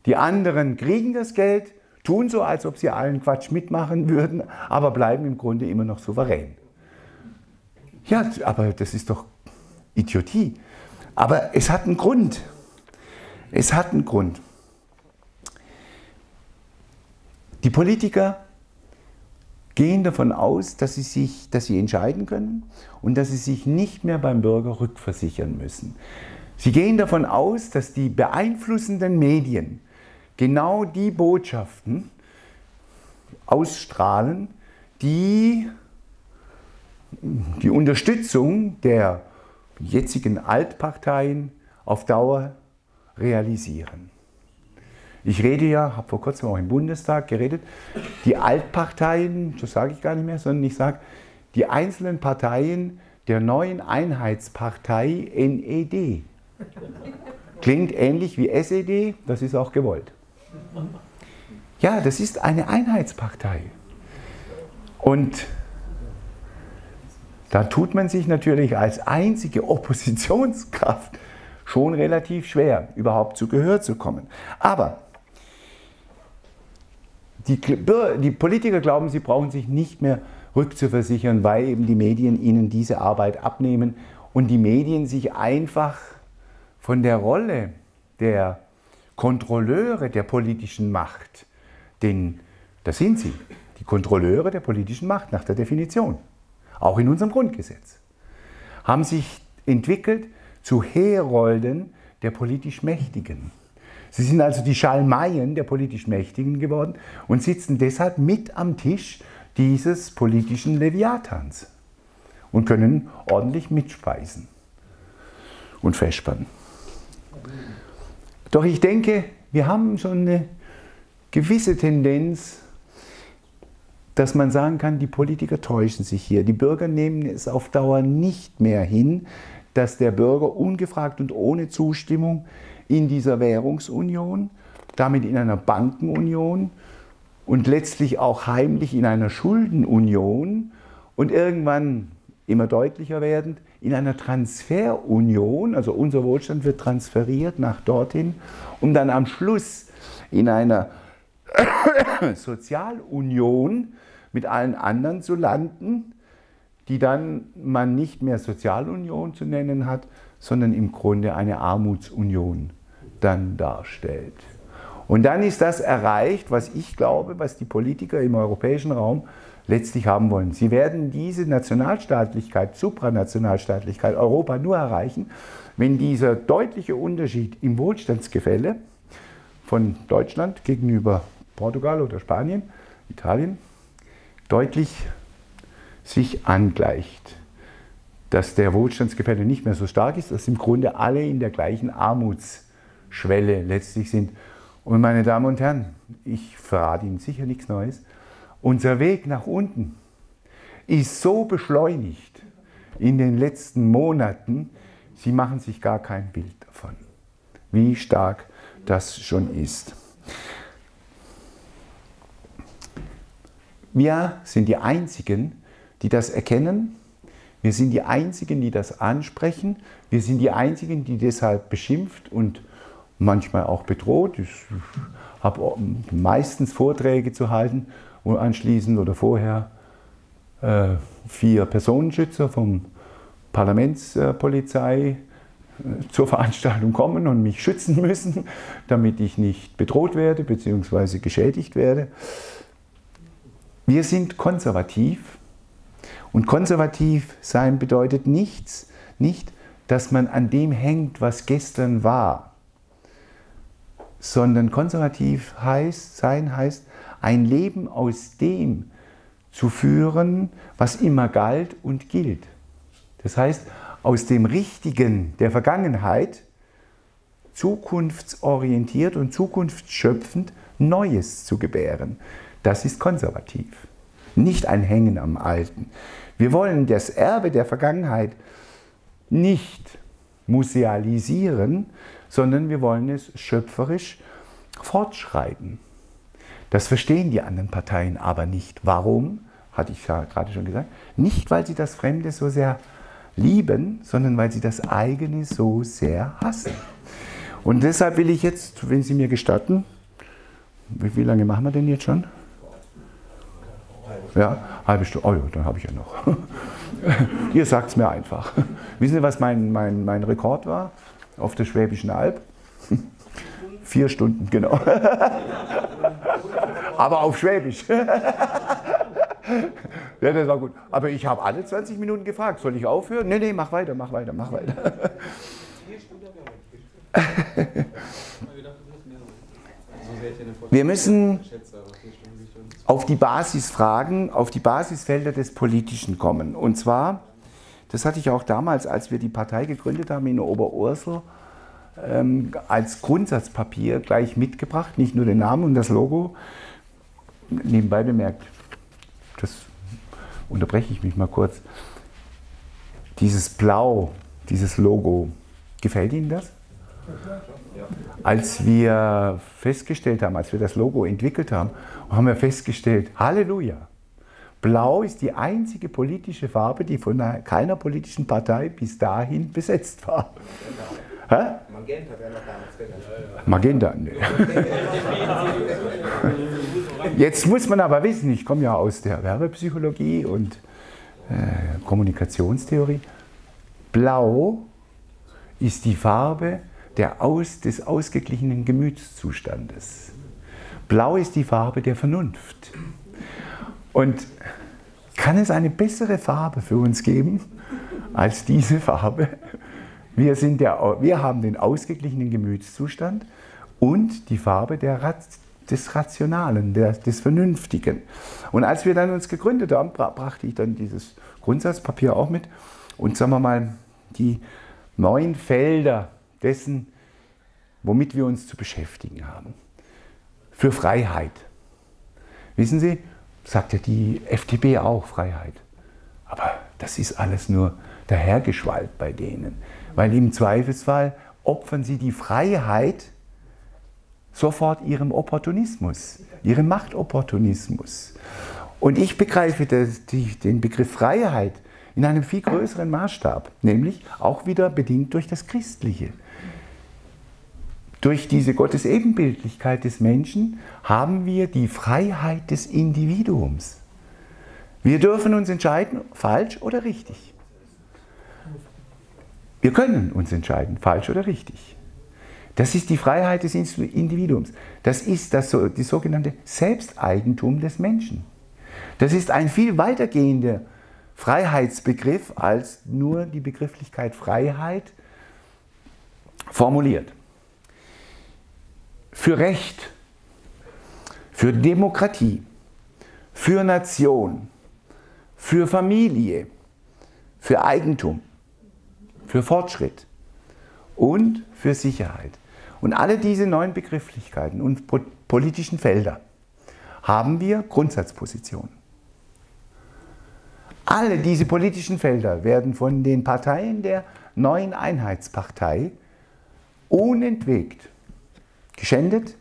die anderen kriegen das Geld, tun so, als ob sie allen Quatsch mitmachen würden, aber bleiben im Grunde immer noch souverän. Ja, aber das ist doch Idiotie. Aber es hat einen Grund. Es hat einen Grund. Die Politiker gehen davon aus, dass sie sich, dass sie entscheiden können und dass sie sich nicht mehr beim Bürger rückversichern müssen. Sie gehen davon aus, dass die beeinflussenden Medien genau die Botschaften ausstrahlen, die die Unterstützung der jetzigen Altparteien auf Dauer realisieren. Ich rede ja, habe vor kurzem auch im Bundestag geredet, die Altparteien, das sage ich gar nicht mehr, sondern ich sage, die einzelnen Parteien der neuen Einheitspartei N E D. Klingt ähnlich wie S E D, das ist auch gewollt. Ja, das ist eine Einheitspartei. Und da tut man sich natürlich als einzige Oppositionskraft schon relativ schwer, überhaupt zu Gehör zu kommen. Aber die, die Politiker glauben, sie brauchen sich nicht mehr rückzuversichern, weil eben die Medien ihnen diese Arbeit abnehmen und die Medien sich einfach von der Rolle der Kontrolleure der politischen Macht, denn das sind sie, die Kontrolleure der politischen Macht nach der Definition, auch in unserem Grundgesetz, haben sich entwickelt zu Herolden der politisch Mächtigen. Sie sind also die Schalmeien der politisch Mächtigen geworden und sitzen deshalb mit am Tisch dieses politischen Leviathans und können ordentlich mitspeisen und festspannen. Doch ich denke, wir haben schon eine gewisse Tendenz, dass man sagen kann, die Politiker täuschen sich hier. Die Bürger nehmen es auf Dauer nicht mehr hin, dass der Bürger ungefragt und ohne Zustimmung in dieser Währungsunion, damit in einer Bankenunion und letztlich auch heimlich in einer Schuldenunion und irgendwann immer deutlicher werdend in einer Transferunion, also unser Wohlstand wird transferiert nach dorthin, um dann am Schluss in einer Sozialunion mit allen anderen zu landen, die dann man nicht mehr Sozialunion zu nennen hat, sondern im Grunde eine Armutsunion dann darstellt. Und dann ist das erreicht, was ich glaube, was die Politiker im europäischen Raum letztlich haben wollen. Sie werden diese Nationalstaatlichkeit, Supranationalstaatlichkeit Europa nur erreichen, wenn dieser deutliche Unterschied im Wohlstandsgefälle von Deutschland gegenüber Portugal oder Spanien, Italien, deutlich sich angleicht, dass der Wohlstandsgefälle nicht mehr so stark ist, dass im Grunde alle in der gleichen Armutsschwelle letztlich sind. Und meine Damen und Herren, ich verrate Ihnen sicher nichts Neues, unser Weg nach unten ist so beschleunigt in den letzten Monaten, Sie machen sich gar kein Bild davon, wie stark das schon ist. Wir sind die Einzigen, die das erkennen. Wir sind die Einzigen, die das ansprechen. Wir sind die Einzigen, die deshalb beschimpft und manchmal auch bedroht. Ich habe meistens Vorträge zu halten und anschließend oder vorher äh, vier Personenschützer vom Parlamentspolizei äh, zur Veranstaltung kommen und mich schützen müssen, damit ich nicht bedroht werde bzw. geschädigt werde. Wir sind konservativ, und konservativ sein bedeutet nichts, nicht, dass man an dem hängt, was gestern war, sondern konservativ heißt, sein heißt, ein Leben aus dem zu führen, was immer galt und gilt. Das heißt, aus dem Richtigen der Vergangenheit zukunftsorientiert und zukunftsschöpfend Neues zu gebären. Das ist konservativ, nicht ein Hängen am Alten. Wir wollen das Erbe der Vergangenheit nicht musealisieren, sondern wir wollen es schöpferisch fortschreiben. Das verstehen die anderen Parteien aber nicht. Warum? Hatte ich ja gerade schon gesagt. Nicht, weil sie das Fremde so sehr lieben, sondern weil sie das eigene so sehr hassen. Und deshalb will ich jetzt, wenn Sie mir gestatten, wie, wie lange machen wir denn jetzt schon? Ja, halbe Stunde. Oh ja, dann habe ich ja noch. Ihr sagt es mir einfach. Wissen Sie, was mein, mein, mein Rekord war? Auf der Schwäbischen Alb? Vier Stunden, genau. Aber auf Schwäbisch. Ja, das war gut. Aber ich habe alle zwanzig Minuten gefragt, soll ich aufhören? Nee, nee, mach weiter, mach weiter, mach weiter. Wir müssen auf die Basisfragen, auf die Basisfelder des Politischen kommen. Und zwar, das hatte ich auch damals, als wir die Partei gegründet haben in Oberursel, ähm, als Grundsatzpapier gleich mitgebracht, nicht nur den Namen und das Logo. Nebenbei bemerkt, das unterbreche ich mich mal kurz, dieses Blau, dieses Logo, gefällt Ihnen das? Als wir festgestellt haben, als wir das Logo entwickelt haben, haben wir festgestellt, Halleluja, Blau ist die einzige politische Farbe, die von keiner politischen Partei bis dahin besetzt war. Magenta, Magenta wäre noch Magenta, ne. Jetzt muss man aber wissen, ich komme ja aus der Werbepsychologie und äh, Kommunikationstheorie, Blau ist die Farbe Der aus, des ausgeglichenen Gemütszustandes. Blau ist die Farbe der Vernunft. Und kann es eine bessere Farbe für uns geben als diese Farbe? Wir, sind der, wir haben den ausgeglichenen Gemütszustand und die Farbe der, des Rationalen, der, des Vernünftigen. Und als wir dann uns gegründet haben, brachte ich dann dieses Grundsatzpapier auch mit und sagen wir mal, die neun Felder dessen, womit wir uns zu beschäftigen haben. Für Freiheit. Wissen Sie, sagt ja die F D P auch Freiheit. Aber das ist alles nur dahergeschwallt bei denen. Weil im Zweifelsfall opfern sie die Freiheit sofort ihrem Opportunismus, ihrem Machtopportunismus. Und ich begreife das, die, den Begriff Freiheit in einem viel größeren Maßstab, nämlich auch wieder bedingt durch das Christliche. Durch diese Gottesebenbildlichkeit des Menschen haben wir die Freiheit des Individuums. Wir dürfen uns entscheiden, falsch oder richtig. Wir können uns entscheiden, falsch oder richtig. Das ist die Freiheit des Individuums. Das ist das, das sogenannte Selbsteigentum des Menschen. Das ist ein viel weitergehender Freiheitsbegriff als nur die Begrifflichkeit Freiheit formuliert. Für Recht, für Demokratie, für Nation, für Familie, für Eigentum, für Fortschritt und für Sicherheit. Und alle diese neuen Begrifflichkeiten und politischen Felder haben wir Grundsatzpositionen. Alle diese politischen Felder werden von den Parteien der neuen Einheitspartei unentwegt geschändet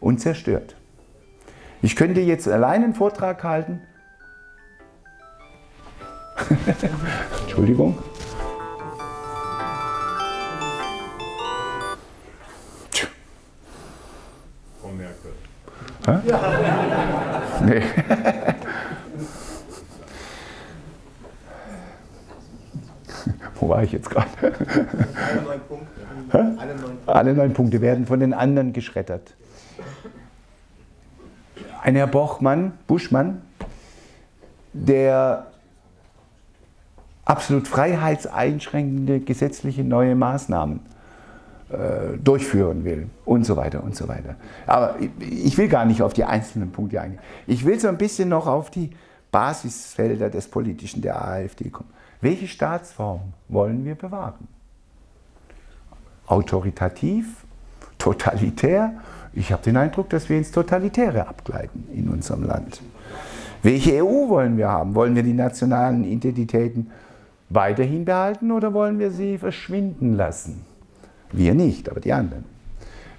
und zerstört. Ich könnte jetzt allein einen Vortrag halten. Entschuldigung. Frau Merkel. Hä? Ja. Nee. Wo war ich jetzt gerade? Alle neun Punkte. Alle neun Punkte. Alle neun Punkte werden von den anderen geschreddert. Ein Herr Bochmann, Buschmann, der absolut freiheitseinschränkende gesetzliche neue Maßnahmen äh, durchführen will und so weiter und so weiter. Aber ich, ich will gar nicht auf die einzelnen Punkte eingehen. Ich will so ein bisschen noch auf die Basisfelder des Politischen der AfD kommen. Welche Staatsform wollen wir bewahren? Autoritativ, totalitär? Ich habe den Eindruck, dass wir ins Totalitäre abgleiten in unserem Land. Welche E U wollen wir haben? Wollen wir die nationalen Identitäten weiterhin behalten oder wollen wir sie verschwinden lassen? Wir nicht, aber die anderen.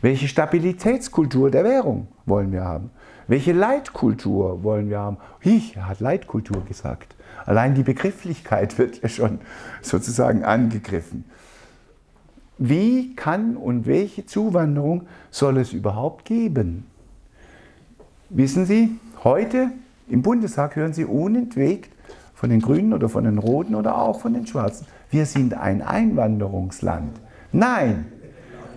Welche Stabilitätskultur der Währung wollen wir haben? Welche Leitkultur wollen wir haben? Ich hat Leitkultur gesagt. Allein die Begrifflichkeit wird ja schon sozusagen angegriffen. Wie kann und welche Zuwanderung soll es überhaupt geben? Wissen Sie, heute im Bundestag hören Sie unentwegt von den Grünen oder von den Roten oder auch von den Schwarzen, wir sind ein Einwanderungsland. Nein,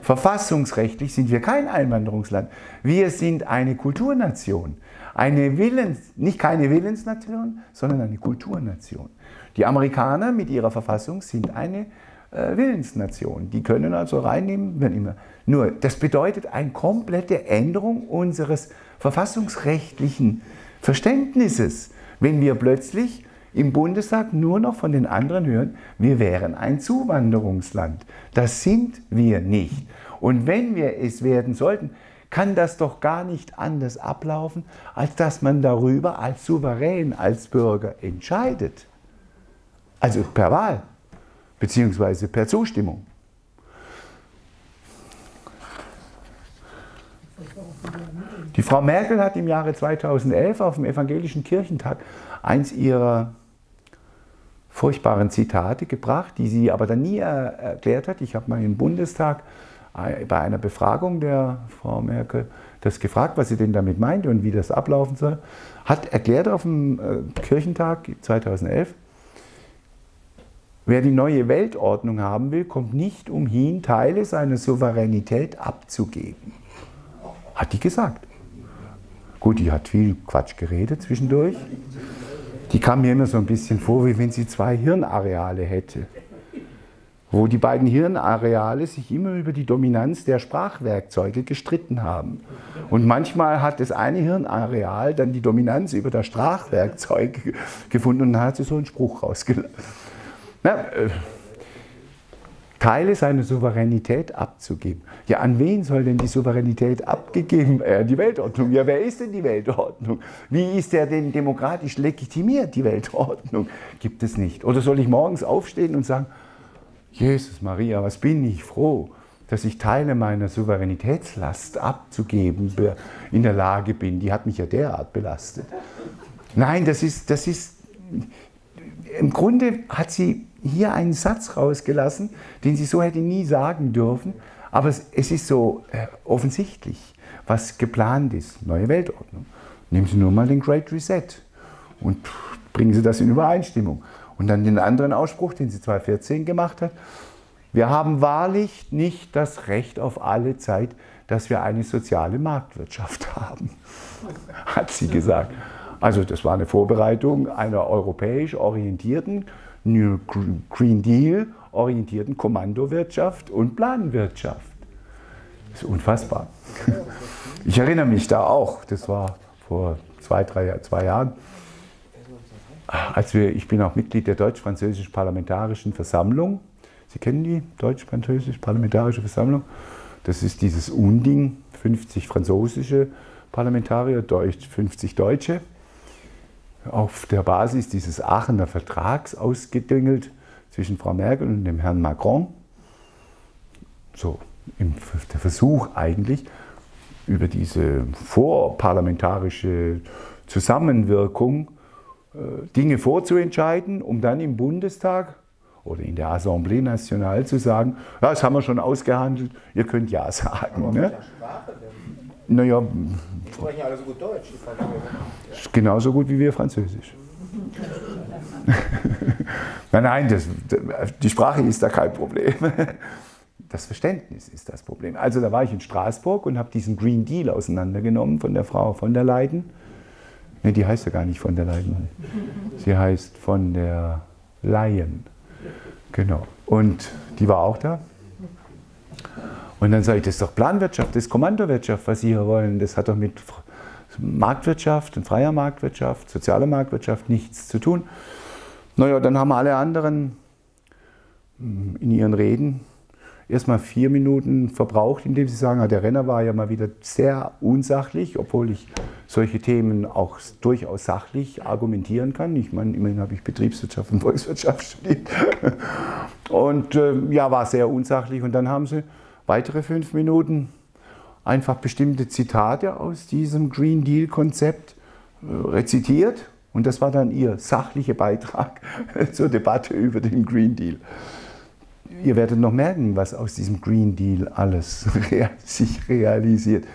verfassungsrechtlich sind wir kein Einwanderungsland. Wir sind eine Kulturnation. Eine Willens, nicht keine Willensnation, sondern eine Kulturnation. Die Amerikaner mit ihrer Verfassung sind eine äh, Willensnation. Die können also reinnehmen, wenn immer. Nur, das bedeutet eine komplette Änderung unseres verfassungsrechtlichen Verständnisses, wenn wir plötzlich im Bundestag nur noch von den anderen hören, wir wären ein Zuwanderungsland. Das sind wir nicht. Und wenn wir es werden sollten, kann das doch gar nicht anders ablaufen, als dass man darüber als Souverän, als Bürger entscheidet. Also per Wahl, beziehungsweise per Zustimmung. Die Frau Merkel hat im Jahre zweitausendelf auf dem Evangelischen Kirchentag eins ihrer furchtbaren Zitate gebracht, die sie aber dann nie erklärt hat. Ich habe mal im Bundestag bei einer Befragung der Frau Merkel das gefragt, was sie denn damit meinte und wie das ablaufen soll, hat erklärt auf dem Kirchentag zweitausendelf, wer die neue Weltordnung haben will, kommt nicht umhin, Teile seiner Souveränität abzugeben. Hat die gesagt. Gut, die hat viel Quatsch geredet zwischendurch. Die kam mir immer so ein bisschen vor, wie wenn sie zwei Hirnareale hätte, wo die beiden Hirnareale sich immer über die Dominanz der Sprachwerkzeuge gestritten haben. Und manchmal hat das eine Hirnareal dann die Dominanz über das Sprachwerkzeug gefunden und dann hat sie so einen Spruch rausgelassen. Äh, Teile seiner Souveränität abzugeben. Ja, an wen soll denn die Souveränität abgegeben werden? Äh, die Weltordnung. Ja, wer ist denn die Weltordnung? Wie ist der denn demokratisch legitimiert, die Weltordnung? Gibt es nicht. Oder soll ich morgens aufstehen und sagen, Jesus Maria, was bin ich froh, dass ich Teile meiner Souveränitätslast abzugeben in der Lage bin. Die hat mich ja derart belastet. Nein, das ist, das ist, im Grunde hat sie hier einen Satz rausgelassen, den sie so hätte nie sagen dürfen, aber es, es ist so äh, offensichtlich, was geplant ist. Neue Weltordnung. Nehmen Sie nur mal den Great Reset und bringen Sie das in Übereinstimmung. Und dann den anderen Ausspruch, den sie zweitausendvierzehn gemacht hat. Wir haben wahrlich nicht das Recht auf alle Zeit, dass wir eine soziale Marktwirtschaft haben, hat sie gesagt. Also das war eine Vorbereitung einer europäisch orientierten, New Green Deal orientierten Kommandowirtschaft und Planwirtschaft. Das ist unfassbar. Ich erinnere mich da auch, das war vor zwei, drei, zwei Jahren, als wir, ich bin auch Mitglied der Deutsch-Französischen Parlamentarischen Versammlung. Sie kennen die Deutsch-Französische Parlamentarische Versammlung? Das ist dieses Unding, fünfzig französische Parlamentarier, fünfzig Deutsche. Auf der Basis dieses Aachener Vertrags ausgedüngelt zwischen Frau Merkel und dem Herrn Macron. So, im, der Versuch eigentlich, über diese vorparlamentarische Zusammenwirkung Dinge vorzuentscheiden, um dann im Bundestag oder in der Assemblée Nationale zu sagen, ja, das haben wir schon ausgehandelt, ihr könnt ja sagen. Aber ne? Mit der Sprache denn? Naja, die sprechen ja alle so gut Deutsch. Ja. Genauso gut wie wir Französisch. nein, nein, das, die Sprache ist da kein Problem. Das Verständnis ist das Problem. Also da war ich in Straßburg und habe diesen Green Deal auseinandergenommen von der Frau von der Leyen. Ne, die heißt ja gar nicht von der Leyen. Sie heißt von der Leyen. Genau. Und die war auch da. Und dann sage ich, das ist doch Planwirtschaft, das ist Kommandowirtschaft, was Sie hier wollen. Das hat doch mit Marktwirtschaft und freier Marktwirtschaft, sozialer Marktwirtschaft nichts zu tun. Naja, dann haben alle anderen in ihren Reden erstmal vier Minuten verbraucht, indem sie sagen, der Renner war ja mal wieder sehr unsachlich, obwohl ich solche Themen auch durchaus sachlich argumentieren kann. Ich meine, immerhin habe ich Betriebswirtschaft und Volkswirtschaft studiert. Und äh, ja, war sehr unsachlich. Und dann haben sie weitere fünf Minuten einfach bestimmte Zitate aus diesem Green Deal-Konzept äh, rezitiert. Und das war dann ihr sachlicher Beitrag zur Debatte über den Green Deal. Ihr werdet noch merken, was aus diesem Green Deal alles sich realisiert.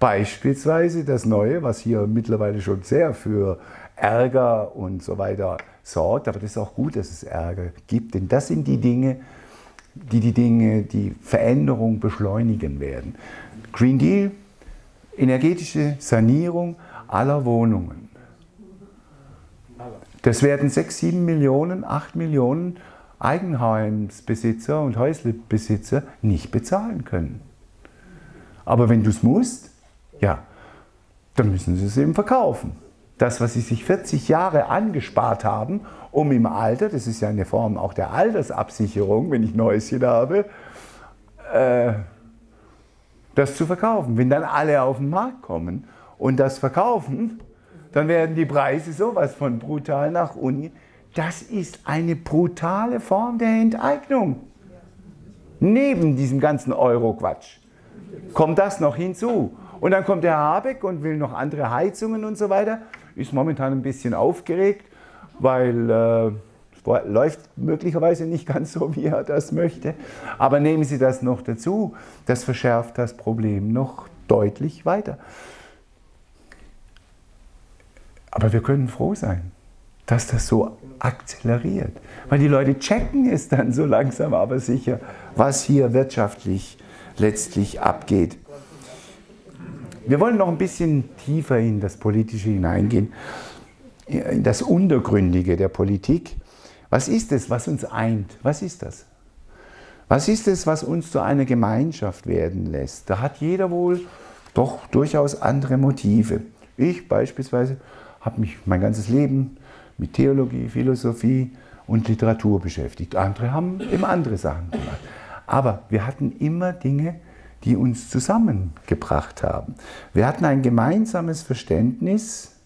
Beispielsweise das Neue, was hier mittlerweile schon sehr für Ärger und so weiter sorgt. Aber das ist auch gut, dass es Ärger gibt, denn das sind die Dinge, die die Dinge, die Veränderung beschleunigen werden. Green Deal, energetische Sanierung aller Wohnungen. Das werden sechs, sieben Millionen, acht Millionen Eigenheimsbesitzer und Häuslebesitzer nicht bezahlen können. Aber wenn du es musst, ja, dann müssen sie es eben verkaufen. Das, was sie sich vierzig Jahre angespart haben, um im Alter, das ist ja eine Form auch der Altersabsicherung, wenn ich ein Häuschen habe, äh, das zu verkaufen. Wenn dann alle auf den Markt kommen und das verkaufen, dann werden die Preise sowas von brutal nach unten. Das ist eine brutale Form der Enteignung. Neben diesem ganzen Euro-Quatsch kommt das noch hinzu. Und dann kommt der Habeck und will noch andere Heizungen und so weiter. Ist momentan ein bisschen aufgeregt, weil äh, es läuft möglicherweise nicht ganz so, wie er das möchte. Aber nehmen Sie das noch dazu, das verschärft das Problem noch deutlich weiter. Aber wir können froh sein, dass das so akzeleriert. Weil die Leute checken es dann so langsam, aber sicher, was hier wirtschaftlich letztlich abgeht. Wir wollen noch ein bisschen tiefer in das Politische hineingehen, in das Untergründige der Politik. Was ist es, was uns eint? Was ist das? Was ist es, was uns zu einer Gemeinschaft werden lässt? Da hat jeder wohl doch durchaus andere Motive. Ich beispielsweise habe mich mein ganzes Leben mit Theologie, Philosophie und Literatur beschäftigt. Andere haben eben andere Sachen gemacht. Aber wir hatten immer Dinge, die uns zusammengebracht haben. Wir hatten ein gemeinsames Verständnis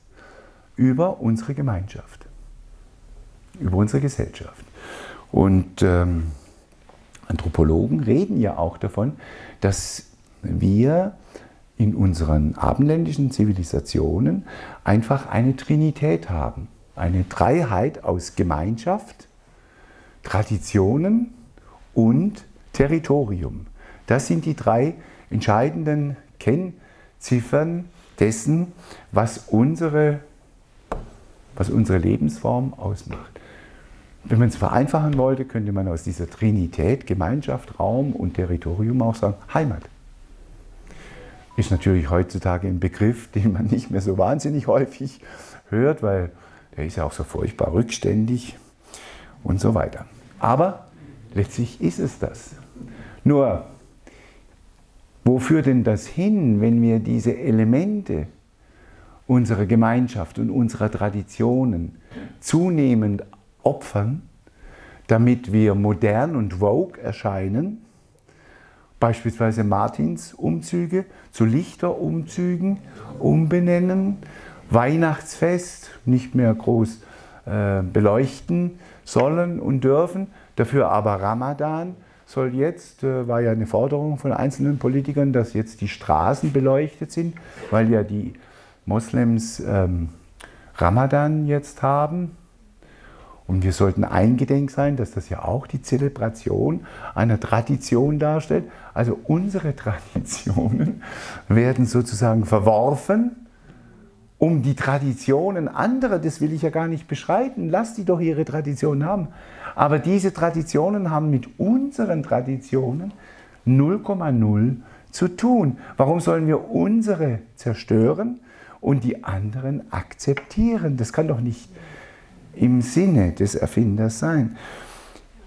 über unsere Gemeinschaft, über unsere Gesellschaft. Und ähm, Anthropologen reden ja auch davon, dass wir in unseren abendländischen Zivilisationen einfach eine Trinität haben. Eine Dreiheit aus Gemeinschaft, Traditionen und Territorium. Das sind die drei entscheidenden Kennziffern dessen, was unsere, was unsere Lebensform ausmacht. Wenn man es vereinfachen wollte, könnte man aus dieser Trinität, Gemeinschaft, Raum und Territorium auch sagen, Heimat. Ist natürlich heutzutage ein Begriff, den man nicht mehr so wahnsinnig häufig hört, weil der ist ja auch so furchtbar rückständig und so weiter. Aber letztlich ist es das. Nur, wo führt denn das hin, wenn wir diese Elemente unserer Gemeinschaft und unserer Traditionen zunehmend opfern, damit wir modern und woke erscheinen? Beispielsweise Martins Umzüge zu Lichterumzügen umbenennen, Weihnachtsfest nicht mehr groß äh, beleuchten sollen und dürfen, dafür aber Ramadan soll jetzt, war ja eine Forderung von einzelnen Politikern, dass jetzt die Straßen beleuchtet sind, weil ja die Moslems ähm, Ramadan jetzt haben. Und wir sollten eingedenk sein, dass das ja auch die Zelebration einer Tradition darstellt. Also unsere Traditionen werden sozusagen verworfen, um die Traditionen anderer, das will ich ja gar nicht beschreiten, lasst die doch ihre Traditionen haben. Aber diese Traditionen haben mit unseren Traditionen null Komma null zu tun. Warum sollen wir unsere zerstören und die anderen akzeptieren? Das kann doch nicht im Sinne des Erfinders sein.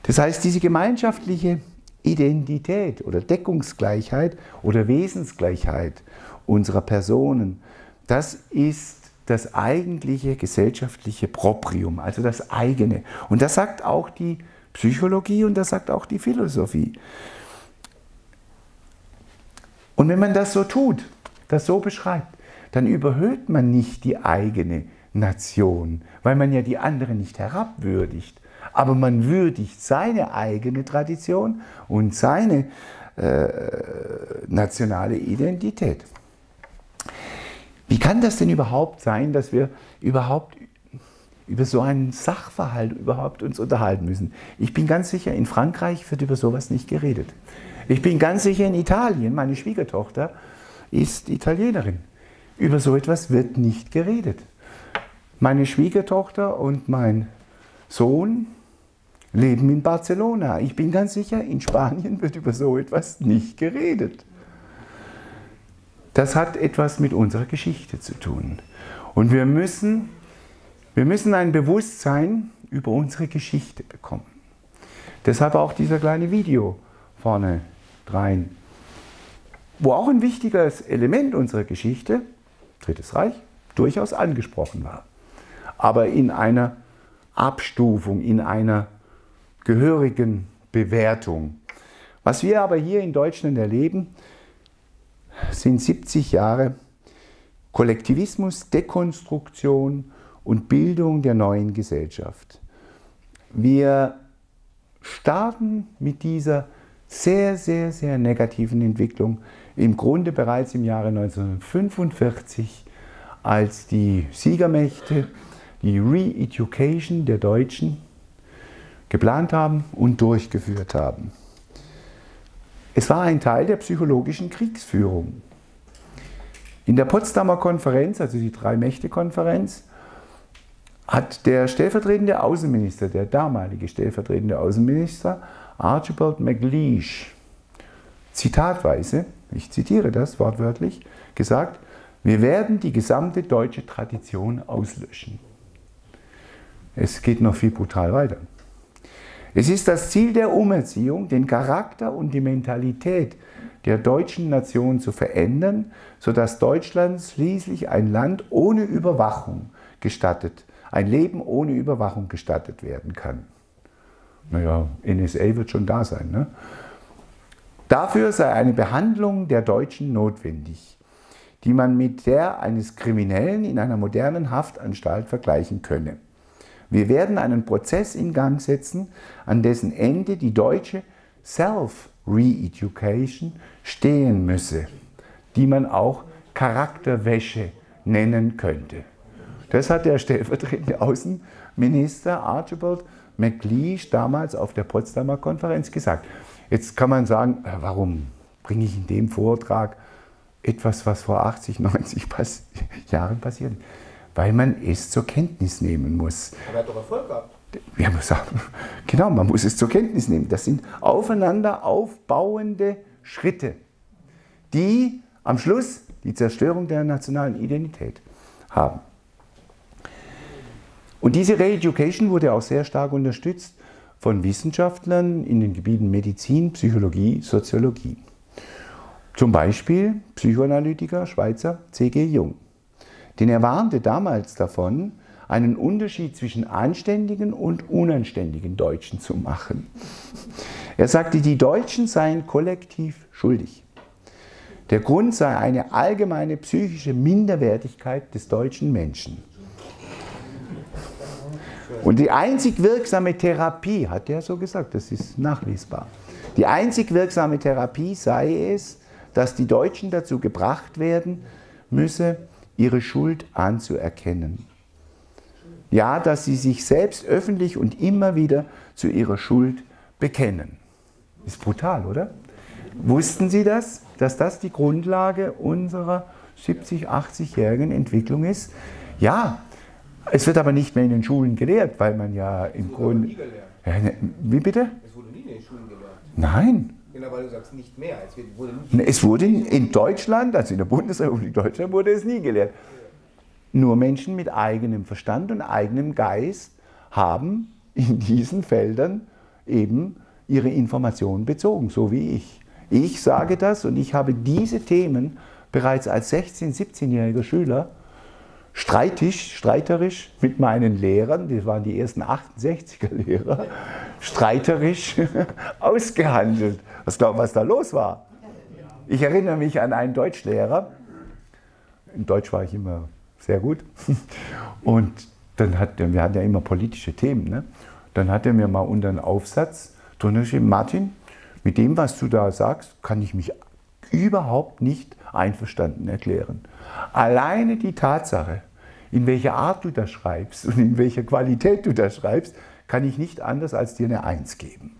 Das heißt, diese gemeinschaftliche Identität oder Deckungsgleichheit oder Wesensgleichheit unserer Personen, das ist das eigentliche gesellschaftliche Proprium, also das eigene. Und das sagt auch die Psychologie und das sagt auch die Philosophie. Und wenn man das so tut, das so beschreibt, dann überhöht man nicht die eigene Nation, weil man ja die anderen nicht herabwürdigt. Aber man würdigt seine eigene Tradition und seine äh, nationale Identität. Wie kann das denn überhaupt sein, dass wir überhaupt über so einen Sachverhalt überhaupt uns unterhalten müssen? Ich bin ganz sicher, in Frankreich wird über sowas nicht geredet. Ich bin ganz sicher, in Italien, meine Schwiegertochter ist Italienerin. Über so etwas wird nicht geredet. Meine Schwiegertochter und mein Sohn leben in Barcelona. Ich bin ganz sicher, in Spanien wird über so etwas nicht geredet. Das hat etwas mit unserer Geschichte zu tun. Und wir müssen, wir müssen ein Bewusstsein über unsere Geschichte bekommen. Deshalb auch dieser kleine Video vorne rein, wo auch ein wichtiges Element unserer Geschichte, Drittes Reich, durchaus angesprochen war. Aber in einer Abstufung, in einer gehörigen Bewertung. Was wir aber hier in Deutschland erleben, sind siebzig Jahre Kollektivismus, Dekonstruktion und Bildung der neuen Gesellschaft. Wir starten mit dieser sehr, sehr, sehr negativen Entwicklung im Grunde bereits im Jahre neunzehnhundertfünfundvierzig, als die Siegermächte die Re-Education der Deutschen geplant haben und durchgeführt haben. Es war ein Teil der psychologischen Kriegsführung. In der Potsdamer Konferenz, also die Drei-Mächte-Konferenz, hat der stellvertretende Außenminister, der damalige stellvertretende Außenminister, Archibald MacLeish, zitatweise, ich zitiere das wortwörtlich, gesagt: Wir werden die gesamte deutsche Tradition auslöschen. Es geht noch viel brutal weiter. Es ist das Ziel der Umerziehung, den Charakter und die Mentalität der deutschen Nation zu verändern, sodass Deutschland schließlich ein Land ohne Überwachung gestattet, ein Leben ohne Überwachung gestattet werden kann. Naja, N S A wird schon da sein, ne? Dafür sei eine Behandlung der Deutschen notwendig, die man mit der eines Kriminellen in einer modernen Haftanstalt vergleichen könne. Wir werden einen Prozess in Gang setzen, an dessen Ende die deutsche Self-Re-Education stehen müsse, die man auch Charakterwäsche nennen könnte. Das hat der stellvertretende Außenminister Archibald MacLeish damals auf der Potsdamer Konferenz gesagt. Jetzt kann man sagen, warum bringe ich in dem Vortrag etwas, was vor achtzig, neunzig Pas- Jahren passiert, weil man es zur Kenntnis nehmen muss. Aber er hat doch Erfolg gehabt. Ja, man sagt, genau, man muss es zur Kenntnis nehmen. Das sind aufeinander aufbauende Schritte, die am Schluss die Zerstörung der nationalen Identität haben. Und diese Re-Education wurde auch sehr stark unterstützt von Wissenschaftlern in den Gebieten Medizin, Psychologie, Soziologie. Zum Beispiel Psychoanalytiker, Schweizer C G Jung. Denn er warnte damals davon, einen Unterschied zwischen anständigen und unanständigen Deutschen zu machen. Er sagte, die Deutschen seien kollektiv schuldig. Der Grund sei eine allgemeine psychische Minderwertigkeit des deutschen Menschen. Und die einzig wirksame Therapie, hat er so gesagt, das ist nachlesbar, die einzig wirksame Therapie sei es, dass die Deutschen dazu gebracht werden müsse, ihre Schuld anzuerkennen. Ja, dass sie sich selbst öffentlich und immer wieder zu ihrer Schuld bekennen. Ist brutal, oder? Wussten Sie das, dass das die Grundlage unserer siebzig-, achtzigjährigen Entwicklung ist? Ja, es wird aber nicht mehr in den Schulen gelehrt, weil man ja im Grunde... Wie bitte? Es wurde nie in den Schulen gelehrt. Nein. Genau, weil du sagst, nicht mehr. Es wurde, nicht es wurde in, in Deutschland, also in der Bundesrepublik Deutschland, wurde es nie gelehrt. Nur Menschen mit eigenem Verstand und eigenem Geist haben in diesen Feldern eben ihre Informationen bezogen, so wie ich. Ich sage das und ich habe diese Themen bereits als sechzehn-, siebzehnjähriger Schüler streitisch, streiterisch mit meinen Lehrern, das waren die ersten achtundsechziger Lehrer, streiterisch ausgehandelt. Was glaubt ihr, was da los war? Ich erinnere mich an einen Deutschlehrer. In Deutsch war ich immer sehr gut. Und dann hat er, wir hatten ja immer politische Themen, ne? Dann hat er mir mal unter einen Aufsatz drunter geschrieben, Martin, mit dem, was du da sagst, kann ich mich überhaupt nicht einverstanden erklären. Alleine die Tatsache, in welcher Art du das schreibst und in welcher Qualität du das schreibst, kann ich nicht anders als dir eine Eins geben.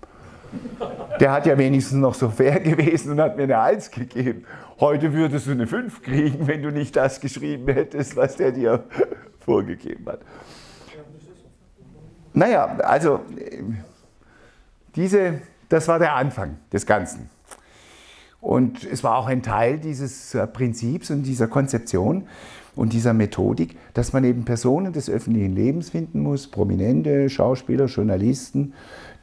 Der hat ja wenigstens noch so fair gewesen und hat mir eine Eins gegeben. Heute würdest du eine Fünf kriegen, wenn du nicht das geschrieben hättest, was der dir vorgegeben hat. Naja, also diese, das war der Anfang des Ganzen. Und es war auch ein Teil dieses Prinzips und dieser Konzeption und dieser Methodik, dass man eben Personen des öffentlichen Lebens finden muss, Prominente, Schauspieler, Journalisten,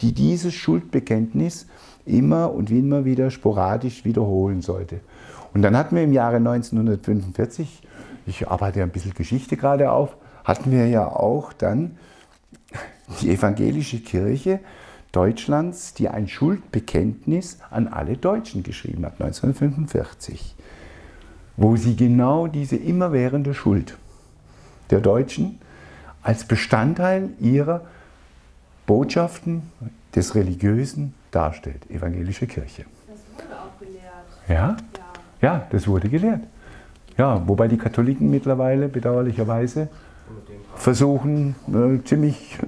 die dieses Schuldbekenntnis immer und immer wieder sporadisch wiederholen sollte. Und dann hatten wir im Jahre neunzehnhundertfünfundvierzig, ich arbeite ja ein bisschen Geschichte gerade auf, hatten wir ja auch dann die evangelische Kirche Deutschlands, die ein Schuldbekenntnis an alle Deutschen geschrieben hat, neunzehnhundertfünfundvierzig, wo sie genau diese immerwährende Schuld der Deutschen als Bestandteil ihrer Botschaften des Religiösen darstellt, evangelische Kirche. Das wurde auch gelehrt. Ja, ja, ja, das wurde gelehrt. Ja, wobei die Katholiken mittlerweile bedauerlicherweise versuchen, äh, ziemlich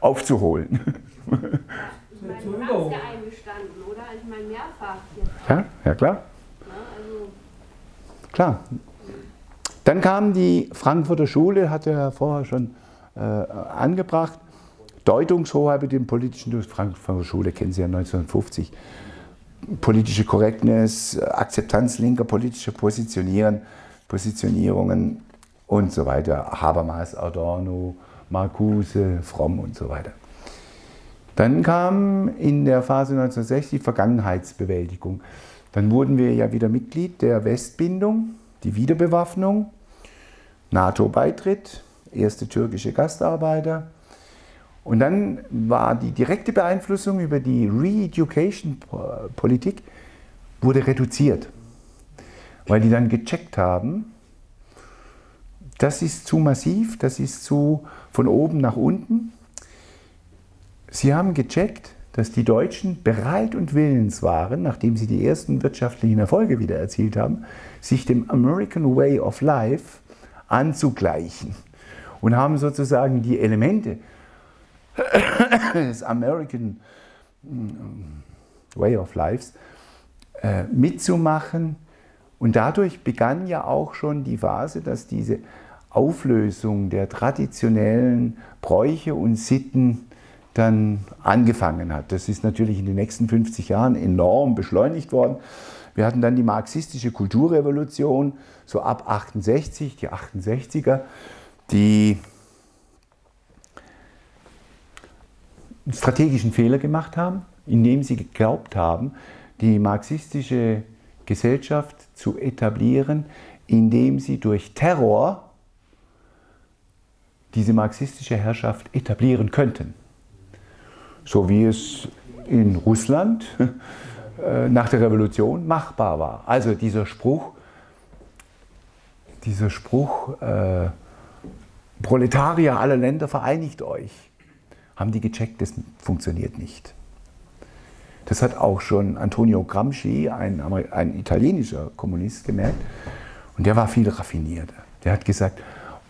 aufzuholen. Ich meine, du hast ja eingestanden, oder? Ich meine, mehrfach. Ja, ja, klar. Na, also klar. Dann kam die Frankfurter Schule, hatte er vorher schon äh, angebracht. Deutungshoheit mit dem politischen durch Frankfurter Schule, kennen Sie ja, neunzehnhundertfünfzig. Politische Korrektness, Akzeptanz linker politischer Positionieren, Positionierungen und so weiter. Habermas, Adorno, Marcuse, Fromm und so weiter. Dann kam in der Phase neunzehnhundertsechzig die Vergangenheitsbewältigung. Dann wurden wir ja wieder Mitglied der Westbindung, die Wiederbewaffnung, NATO-Beitritt, erste türkische Gastarbeiter. Und dann war die direkte Beeinflussung über die Re-Education-Politik wurde reduziert, weil die dann gecheckt haben, das ist zu massiv, das ist zu von oben nach unten. Sie haben gecheckt, dass die Deutschen bereit und willens waren, nachdem sie die ersten wirtschaftlichen Erfolge wieder erzielt haben, sich dem American Way of Life anzugleichen und haben sozusagen die Elemente des American Way of Life mitzumachen. Und dadurch begann ja auch schon die Phase, dass diese Auflösung der traditionellen Bräuche und Sitten dann angefangen hat. Das ist natürlich in den nächsten fünfzig Jahren enorm beschleunigt worden. Wir hatten dann die marxistische Kulturrevolution, so ab achtundsechzig, die achtundsechziger, die einen strategischen Fehler gemacht haben, indem sie geglaubt haben, die marxistische Gesellschaft zu etablieren, indem sie durch Terror diese marxistische Herrschaft etablieren könnten. So wie es in Russland äh, nach der Revolution machbar war. Also dieser Spruch, dieser Spruch äh, Proletarier aller Länder, vereinigt euch. Haben die gecheckt, das funktioniert nicht. Das hat auch schon Antonio Gramsci, ein, ein italienischer Kommunist, gemerkt. Und der war viel raffinierter. Der hat gesagt,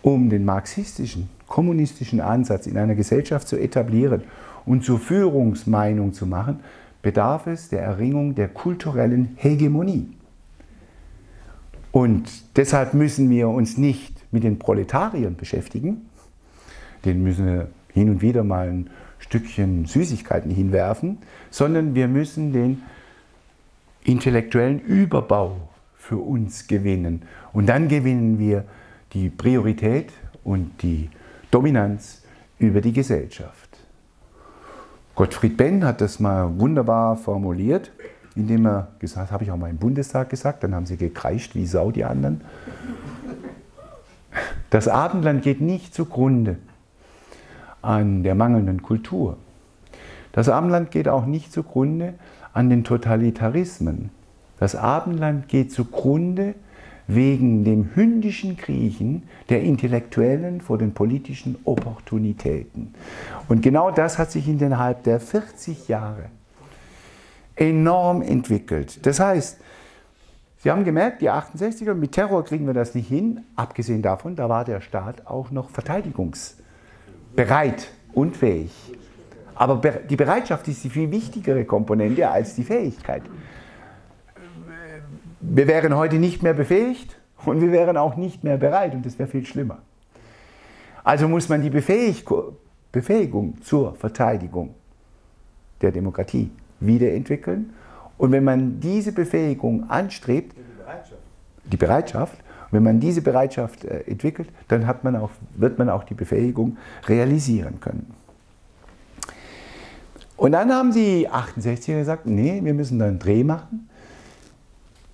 um den marxistischen, kommunistischen Ansatz in einer Gesellschaft zu etablieren und zur Führungsmeinung zu machen, bedarf es der Erringung der kulturellen Hegemonie. Und deshalb müssen wir uns nicht mit den Proletariern beschäftigen. Den müssen wir hin und wieder mal ein Stückchen Süßigkeiten hinwerfen, sondern wir müssen den intellektuellen Überbau für uns gewinnen. Und dann gewinnen wir die Priorität und die Dominanz über die Gesellschaft. Gottfried Benn hat das mal wunderbar formuliert, indem er gesagt, habe ich auch mal im Bundestag gesagt, dann haben sie gekreischt wie Sau, die anderen. Das Abendland geht nicht zugrunde an der mangelnden Kultur. Das Abendland geht auch nicht zugrunde an den Totalitarismen. Das Abendland geht zugrunde wegen dem hündischen Kriechen der Intellektuellen vor den politischen Opportunitäten. Und genau das hat sich innerhalb der vierzig Jahre enorm entwickelt. Das heißt, Sie haben gemerkt, die achtundsechziger, mit Terror kriegen wir das nicht hin. Abgesehen davon, da war der Staat auch noch verteidigungsbereit und fähig. Aber die Bereitschaft ist die viel wichtigere Komponente als die Fähigkeit. Wir wären heute nicht mehr befähigt und wir wären auch nicht mehr bereit und das wäre viel schlimmer. Also muss man die Befähigung zur Verteidigung der Demokratie wiederentwickeln. Und wenn man diese Befähigung anstrebt, die Bereitschaft, die Bereitschaft wenn man diese Bereitschaft entwickelt, dann hat man auch, wird man auch die Befähigung realisieren können. Und dann haben die achtundsechziger gesagt, nee, wir müssen da einen Dreh machen.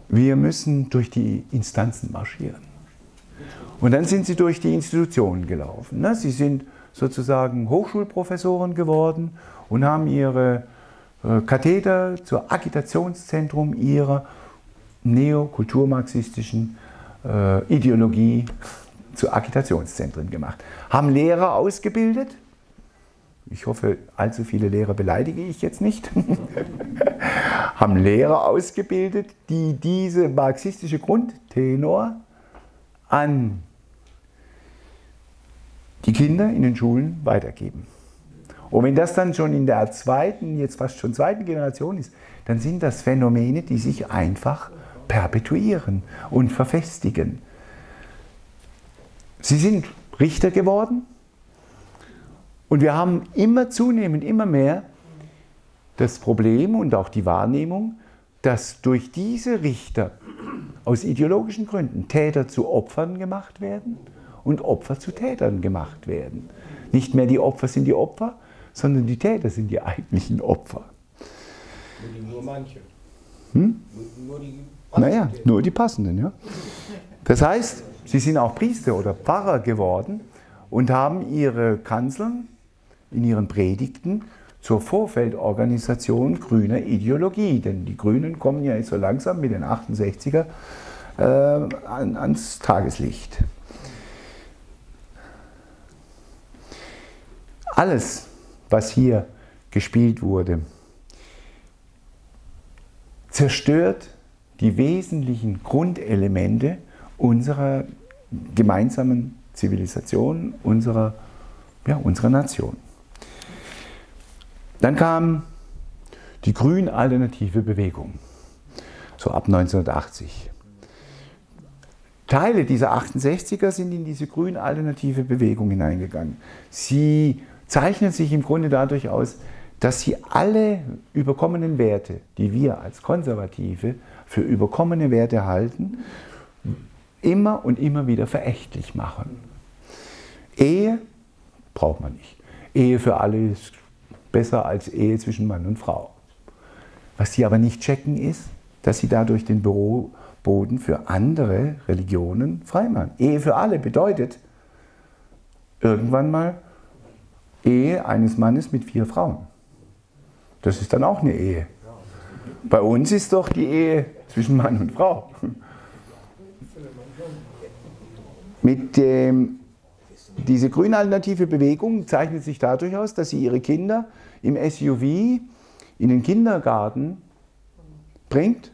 Wir müssen durch die Instanzen marschieren. Und dann sind sie durch die Institutionen gelaufen. Sie sind sozusagen Hochschulprofessoren geworden und haben ihre Katheter zur Agitationszentrum ihrer neokulturmarxistischen Ideologie zu Agitationszentren gemacht. Haben Lehrer ausgebildet. Ich hoffe, allzu viele Lehrer beleidige ich jetzt nicht. Haben Lehrer ausgebildet, die diese marxistische Grundtenor an die Kinder in den Schulen weitergeben. Und wenn das dann schon in der zweiten, jetzt fast schon zweiten Generation ist, dann sind das Phänomene, die sich einfach perpetuieren und verfestigen. Sie sind Richter geworden und wir haben immer zunehmend, immer mehr das Problem und auch die Wahrnehmung, dass durch diese Richter aus ideologischen Gründen Täter zu Opfern gemacht werden und Opfer zu Tätern gemacht werden. Nicht mehr die Opfer sind die Opfer, sondern die Täter sind die eigentlichen Opfer. Nur manche. Hm? Nur die Naja, nur die passenden. Ja. Das heißt, sie sind auch Priester oder Pfarrer geworden und haben ihre Kanzeln in ihren Predigten zur Vorfeldorganisation grüner Ideologie. Denn die Grünen kommen ja jetzt so langsam mit den achtundsechziger äh, an, ans Tageslicht. Alles, was hier gespielt wurde, zerstört die wesentlichen Grundelemente unserer gemeinsamen Zivilisation, unserer, ja, unserer Nation. Dann kam die grün-alternative Bewegung, so ab neunzehnhundertachtzig. Teile dieser achtundsechziger sind in diese grün-alternative Bewegung hineingegangen. Sie zeichnen sich im Grunde dadurch aus, dass sie alle überkommenen Werte, die wir als Konservative für überkommene Werte halten, immer und immer wieder verächtlich machen. Ehe braucht man nicht. Ehe für alle ist besser als Ehe zwischen Mann und Frau. Was sie aber nicht checken ist, dass sie dadurch den Boden für andere Religionen freimachen. Ehe für alle bedeutet irgendwann mal Ehe eines Mannes mit vier Frauen. Das ist dann auch eine Ehe. Bei uns ist doch die Ehe zwischen Mann und Frau. Mit dem Diese grün-alternative Bewegung zeichnet sich dadurch aus, dass sie ihre Kinder im S U V in den Kindergarten bringt,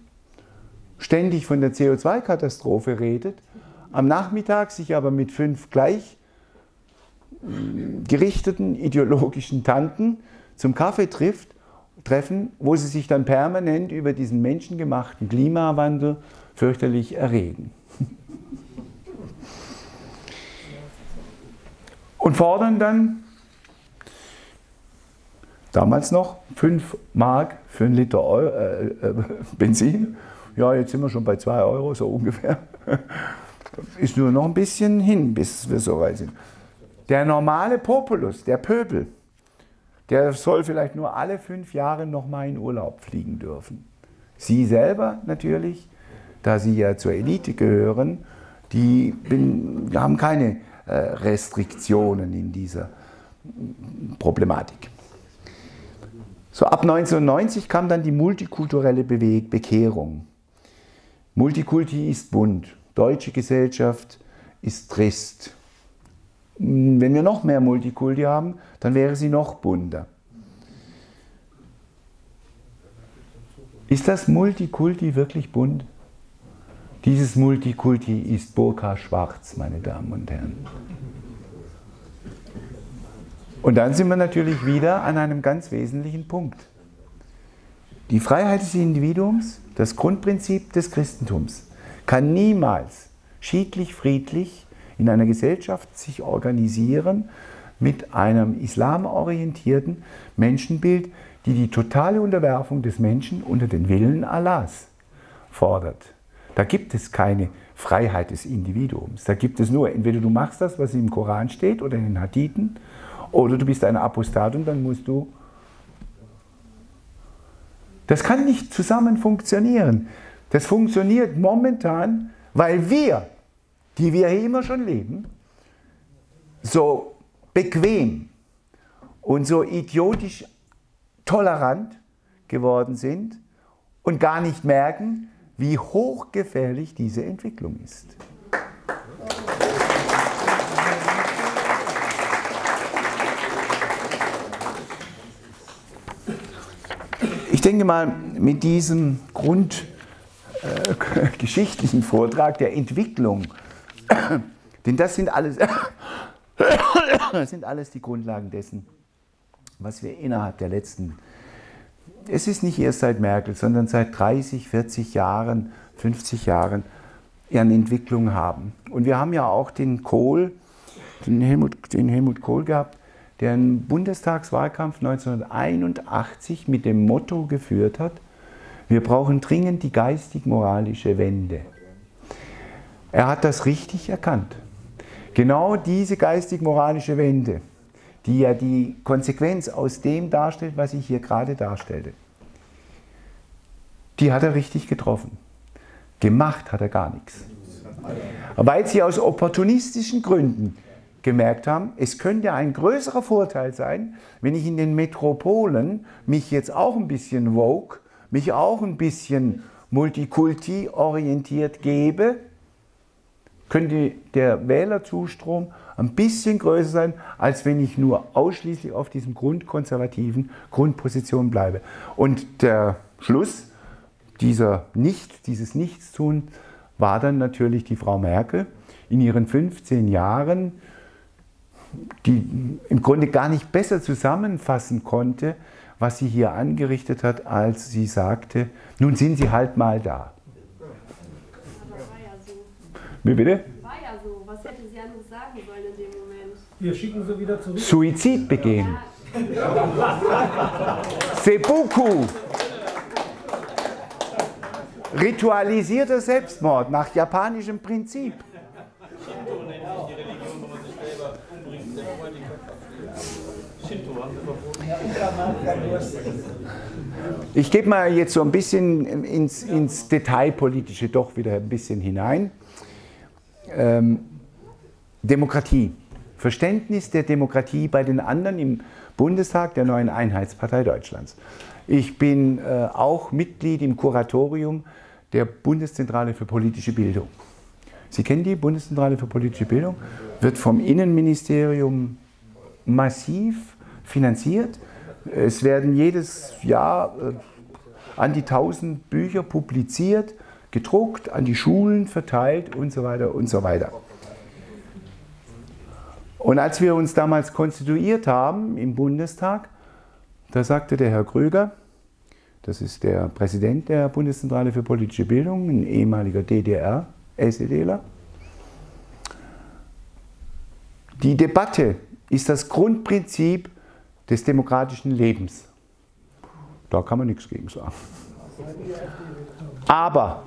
ständig von der C O zwei Katastrophe redet, am Nachmittag sich aber mit fünf gleich gerichteten ideologischen Tanten zum Kaffee trifft, treffen, wo sie sich dann permanent über diesen menschengemachten Klimawandel fürchterlich erregen. Und fordern dann, damals noch, fünf Mark für einen Liter Eu äh, äh, Benzin. Ja, jetzt sind wir schon bei zwei Euro, so ungefähr. Ist nur noch ein bisschen hin, bis wir so weit sind. Der normale Populus, der Pöbel, der soll vielleicht nur alle fünf Jahre nochmal in Urlaub fliegen dürfen. Sie selber natürlich, da Sie ja zur Elite gehören, die bin, haben keine Restriktionen in dieser Problematik. So ab neunzehnhundertneunzig kam dann die multikulturelle Bekehrung. Multikulti ist bunt, deutsche Gesellschaft ist trist. Wenn wir noch mehr Multikulti haben, dann wäre sie noch bunter. Ist das Multikulti wirklich bunt? Dieses Multikulti ist Burka Schwarz, meine Damen und Herren. Und dann sind wir natürlich wieder an einem ganz wesentlichen Punkt. Die Freiheit des Individuums, das Grundprinzip des Christentums, kann niemals schiedlich-friedlich in einer Gesellschaft sich organisieren mit einem islamorientierten Menschenbild, die die totale Unterwerfung des Menschen unter den Willen Allahs fordert. Da gibt es keine Freiheit des Individuums. Da gibt es nur, entweder du machst das, was im Koran steht oder in den Hadithen, oder du bist ein Apostat und dann musst du... Das kann nicht zusammen funktionieren. Das funktioniert momentan, weil wir, die wir hier immer schon leben, so bequem und so idiotisch tolerant geworden sind und gar nicht merken, wie hochgefährlich diese Entwicklung ist. Ich denke mal, mit diesem grundgeschichtlichen äh, Vortrag der Entwicklung, denn das sind alles, das sind alles die Grundlagen dessen, was wir innerhalb der letzten, es ist nicht erst seit Merkel, sondern seit dreißig, vierzig Jahren, fünfzig Jahren an Entwicklung haben. Und wir haben ja auch den Kohl, den Helmut, den Helmut Kohl gehabt, der einen Bundestagswahlkampf neunzehnhunderteinundachtzig mit dem Motto geführt hat, wir brauchen dringend die geistig-moralische Wende. Er hat das richtig erkannt. Genau diese geistig-moralische Wende, die ja die Konsequenz aus dem darstellt, was ich hier gerade darstellte, die hat er richtig getroffen. Gemacht hat er gar nichts. Weil sie aus opportunistischen Gründen gemerkt haben, es könnte ein größerer Vorteil sein, wenn ich in den Metropolen mich jetzt auch ein bisschen woke, mich auch ein bisschen multikulti-orientiert gebe, könnte der Wählerzustrom ein bisschen größer sein, als wenn ich nur ausschließlich auf diesem grundkonservativen Grundposition bleibe. Und der Schluss dieser Nicht, dieses Nichtstun war dann natürlich die Frau Merkel in ihren fünfzehn Jahren, die im Grunde gar nicht besser zusammenfassen konnte, was sie hier angerichtet hat, als sie sagte, nun sind sie halt mal da. Wie bitte? War ja so. Was hätte sie anders sagen sollen in dem Moment? Wir schicken sie wieder zurück. Suizid begehen. Ja. Seppuku. Ritualisierter Selbstmord nach japanischem Prinzip. Shinto nennt sich die Religion, wo man sich selber umbringt, der Freund den Kopf abschlägt. Shinto haben sie verboten. Ich gebe mal jetzt so ein bisschen ins, ins Detailpolitische doch wieder ein bisschen hinein. Demokratie, Verständnis der Demokratie bei den anderen im Bundestag der neuen Einheitspartei Deutschlands. Ich bin äh, auch Mitglied im Kuratorium der Bundeszentrale für politische Bildung. Sie kennen die Bundeszentrale für politische Bildung, wird vom Innenministerium massiv finanziert. Es werden jedes Jahr an die tausend Bücher publiziert, gedruckt, an die Schulen verteilt und so weiter und so weiter. Und als wir uns damals konstituiert haben im Bundestag, da sagte der Herr Kröger, das ist der Präsident der Bundeszentrale für politische Bildung, ein ehemaliger D D R-SEDler, die Debatte ist das Grundprinzip des demokratischen Lebens. Da kann man nichts gegen sagen. Aber,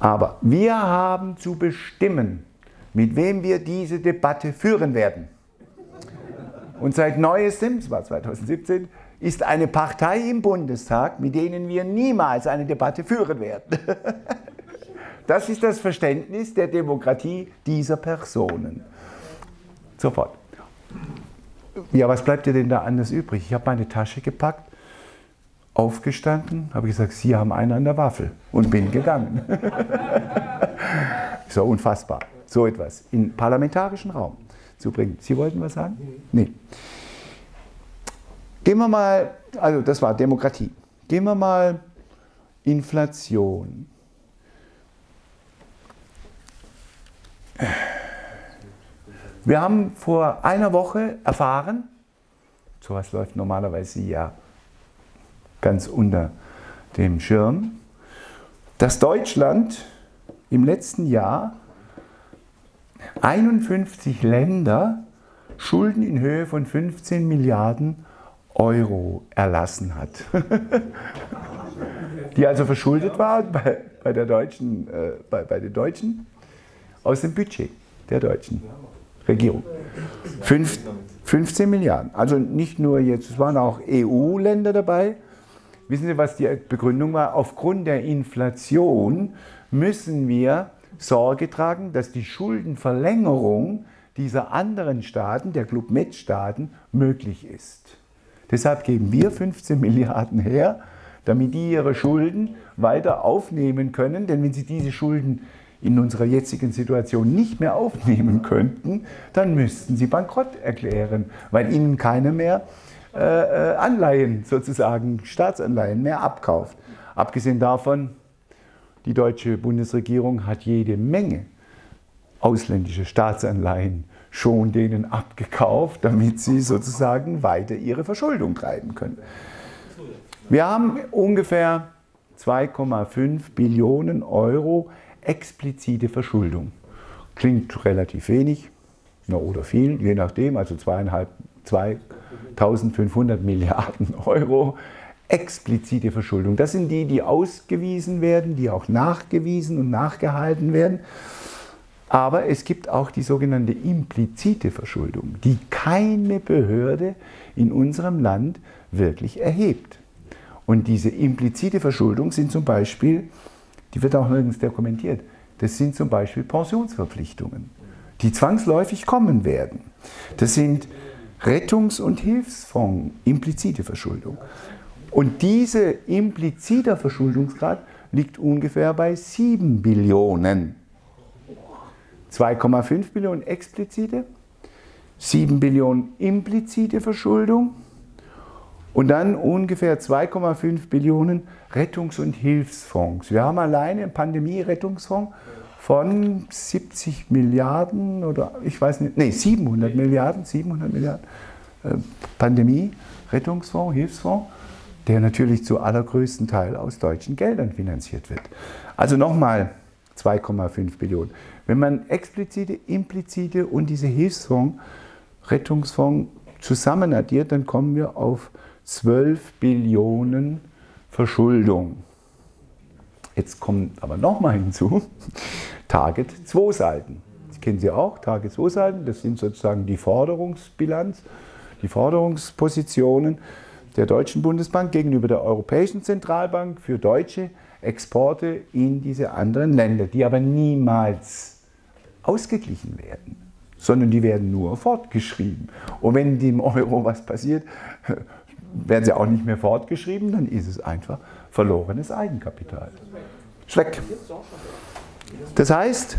aber wir haben zu bestimmen, mit wem wir diese Debatte führen werden. Und seit Neuestem, das war zweitausendsiebzehn, ist eine Partei im Bundestag, mit denen wir niemals eine Debatte führen werden. Das ist das Verständnis der Demokratie dieser Personen. Sofort. Ja, was bleibt dir denn da anders übrig? Ich habe meine Tasche gepackt, aufgestanden, habe gesagt, Sie haben einen an der Waffel und bin gegangen. So unfassbar. So etwas in parlamentarischen Raum zu bringen. Sie wollten was sagen? Nee. Gehen wir mal, also das war Demokratie. Gehen wir mal Inflation. Wir haben vor einer Woche erfahren, sowas läuft normalerweise ja ganz unter dem Schirm, dass Deutschland im letzten Jahr einundfünfzig Länder Schulden in Höhe von fünfzehn Milliarden Euro erlassen hat, die also verschuldet waren bei, bei, der Deutschen, äh, bei, bei den Deutschen aus dem Budget der deutschen Regierung. fünf, fünfzehn Milliarden, also nicht nur jetzt, es waren auch E U-Länder dabei. Wissen Sie, was die Begründung war? Aufgrund der Inflation müssen wir Sorge tragen, dass die Schuldenverlängerung dieser anderen Staaten, der Club Med Staaten, möglich ist. Deshalb geben wir fünfzehn Milliarden her, damit die ihre Schulden weiter aufnehmen können. Denn wenn sie diese Schulden in unserer jetzigen Situation nicht mehr aufnehmen könnten, dann müssten sie bankrott erklären, weil ihnen keiner mehr äh, Anleihen, sozusagen Staatsanleihen mehr abkauft. Abgesehen davon, die deutsche Bundesregierung hat jede Menge ausländische Staatsanleihen schon denen abgekauft, damit sie sozusagen weiter ihre Verschuldung treiben können. Wir haben ungefähr zwei Komma fünf Billionen Euro explizite Verschuldung. Klingt relativ wenig, na oder viel, je nachdem, also zweitausendfünfhundert Milliarden Euro explizite Verschuldung. Das sind die, die ausgewiesen werden, die auch nachgewiesen und nachgehalten werden. Aber es gibt auch die sogenannte implizite Verschuldung, die keine Behörde in unserem Land wirklich erhebt. Und diese implizite Verschuldung sind zum Beispiel, die wird auch nirgends dokumentiert, das sind zum Beispiel Pensionsverpflichtungen, die zwangsläufig kommen werden. Das sind Rettungs- und Hilfsfonds, implizite Verschuldung. Und diese implizite Verschuldungsgrad liegt ungefähr bei sieben Billionen. zwei Komma fünf Billionen explizite, sieben Billionen implizite Verschuldung und dann ungefähr zwei Komma fünf Billionen Rettungs- und Hilfsfonds. Wir haben alleine einen Pandemie-Rettungsfonds von siebzig Milliarden oder ich weiß nicht, nee, siebenhundert Milliarden, siebenhundert Milliarden äh, Pandemie-Rettungsfonds, Hilfsfonds, der natürlich zu allergrößten Teil aus deutschen Geldern finanziert wird. Also nochmal zwei Komma fünf Billionen. Wenn man explizite, implizite und diese Hilfsfonds, Rettungsfonds zusammen addiert, dann kommen wir auf zwölf Billionen Verschuldung. Jetzt kommt aber nochmal hinzu, Target zwei Seiten. Das kennen Sie auch, Target zwei Seiten, das sind sozusagen die Forderungsbilanz, die Forderungspositionen der Deutschen Bundesbank gegenüber der Europäischen Zentralbank für deutsche Exporte in diese anderen Länder, die aber niemals ausgeglichen werden, sondern die werden nur fortgeschrieben. Und wenn dem Euro was passiert, werden sie auch nicht mehr fortgeschrieben, dann ist es einfach verlorenes Eigenkapital. Schleck. Das heißt,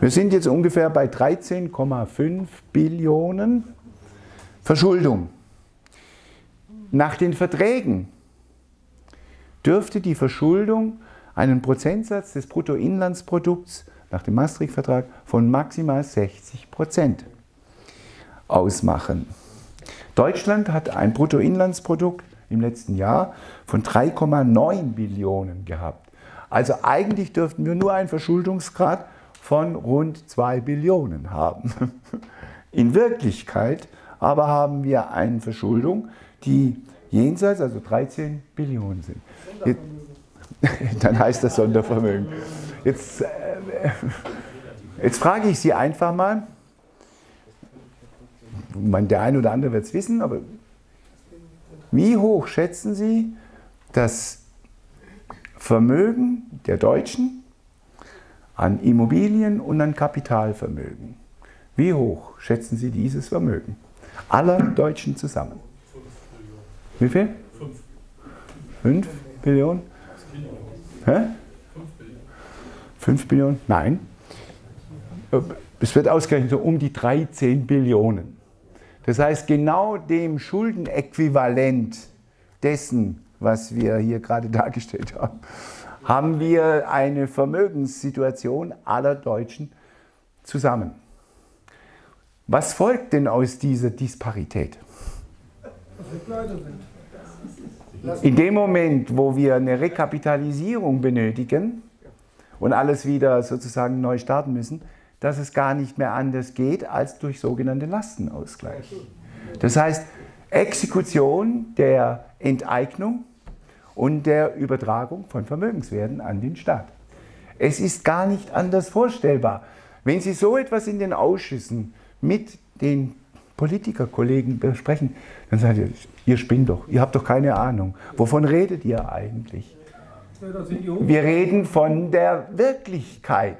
wir sind jetzt ungefähr bei dreizehn Komma fünf Billionen Verschuldung. Nach den Verträgen dürfte die Verschuldung einen Prozentsatz des Bruttoinlandsprodukts nach dem Maastricht-Vertrag von maximal sechzig Prozent ausmachen. Deutschland hat ein Bruttoinlandsprodukt im letzten Jahr von drei Komma neun Billionen gehabt. Also eigentlich dürften wir nur einen Verschuldungsgrad von rund zwei Billionen haben. In Wirklichkeit aber haben wir eine Verschuldung, die jenseits, also dreizehn Billionen sind. Jetzt, dann heißt das Sondervermögen. Jetzt, äh, jetzt frage ich Sie einfach mal, der eine oder andere wird es wissen, aber wie hoch schätzen Sie das Vermögen der Deutschen an Immobilien und an Kapitalvermögen? Wie hoch schätzen Sie dieses Vermögen aller Deutschen zusammen? Wie viel? Fünf. Fünf Billionen? Hä? Fünf Billionen. Fünf Billionen? Nein. Es wird ausgerechnet so um die dreizehn Billionen. Das heißt, genau dem Schuldenäquivalent dessen, was wir hier gerade dargestellt haben, haben wir eine Vermögenssituation aller Deutschen zusammen. Was folgt denn aus dieser Disparität? In dem Moment, wo wir eine Rekapitalisierung benötigen und alles wieder sozusagen neu starten müssen, dass es gar nicht mehr anders geht als durch sogenannte Lastenausgleich. Das heißt, Exekution der Enteignung und der Übertragung von Vermögenswerten an den Staat. Es ist gar nicht anders vorstellbar. Wenn Sie so etwas in den Ausschüssen mit den Politikerkollegen besprechen, dann sagt ihr, ihr spinnt doch, ihr habt doch keine Ahnung. Wovon redet ihr eigentlich? Wir reden von der Wirklichkeit.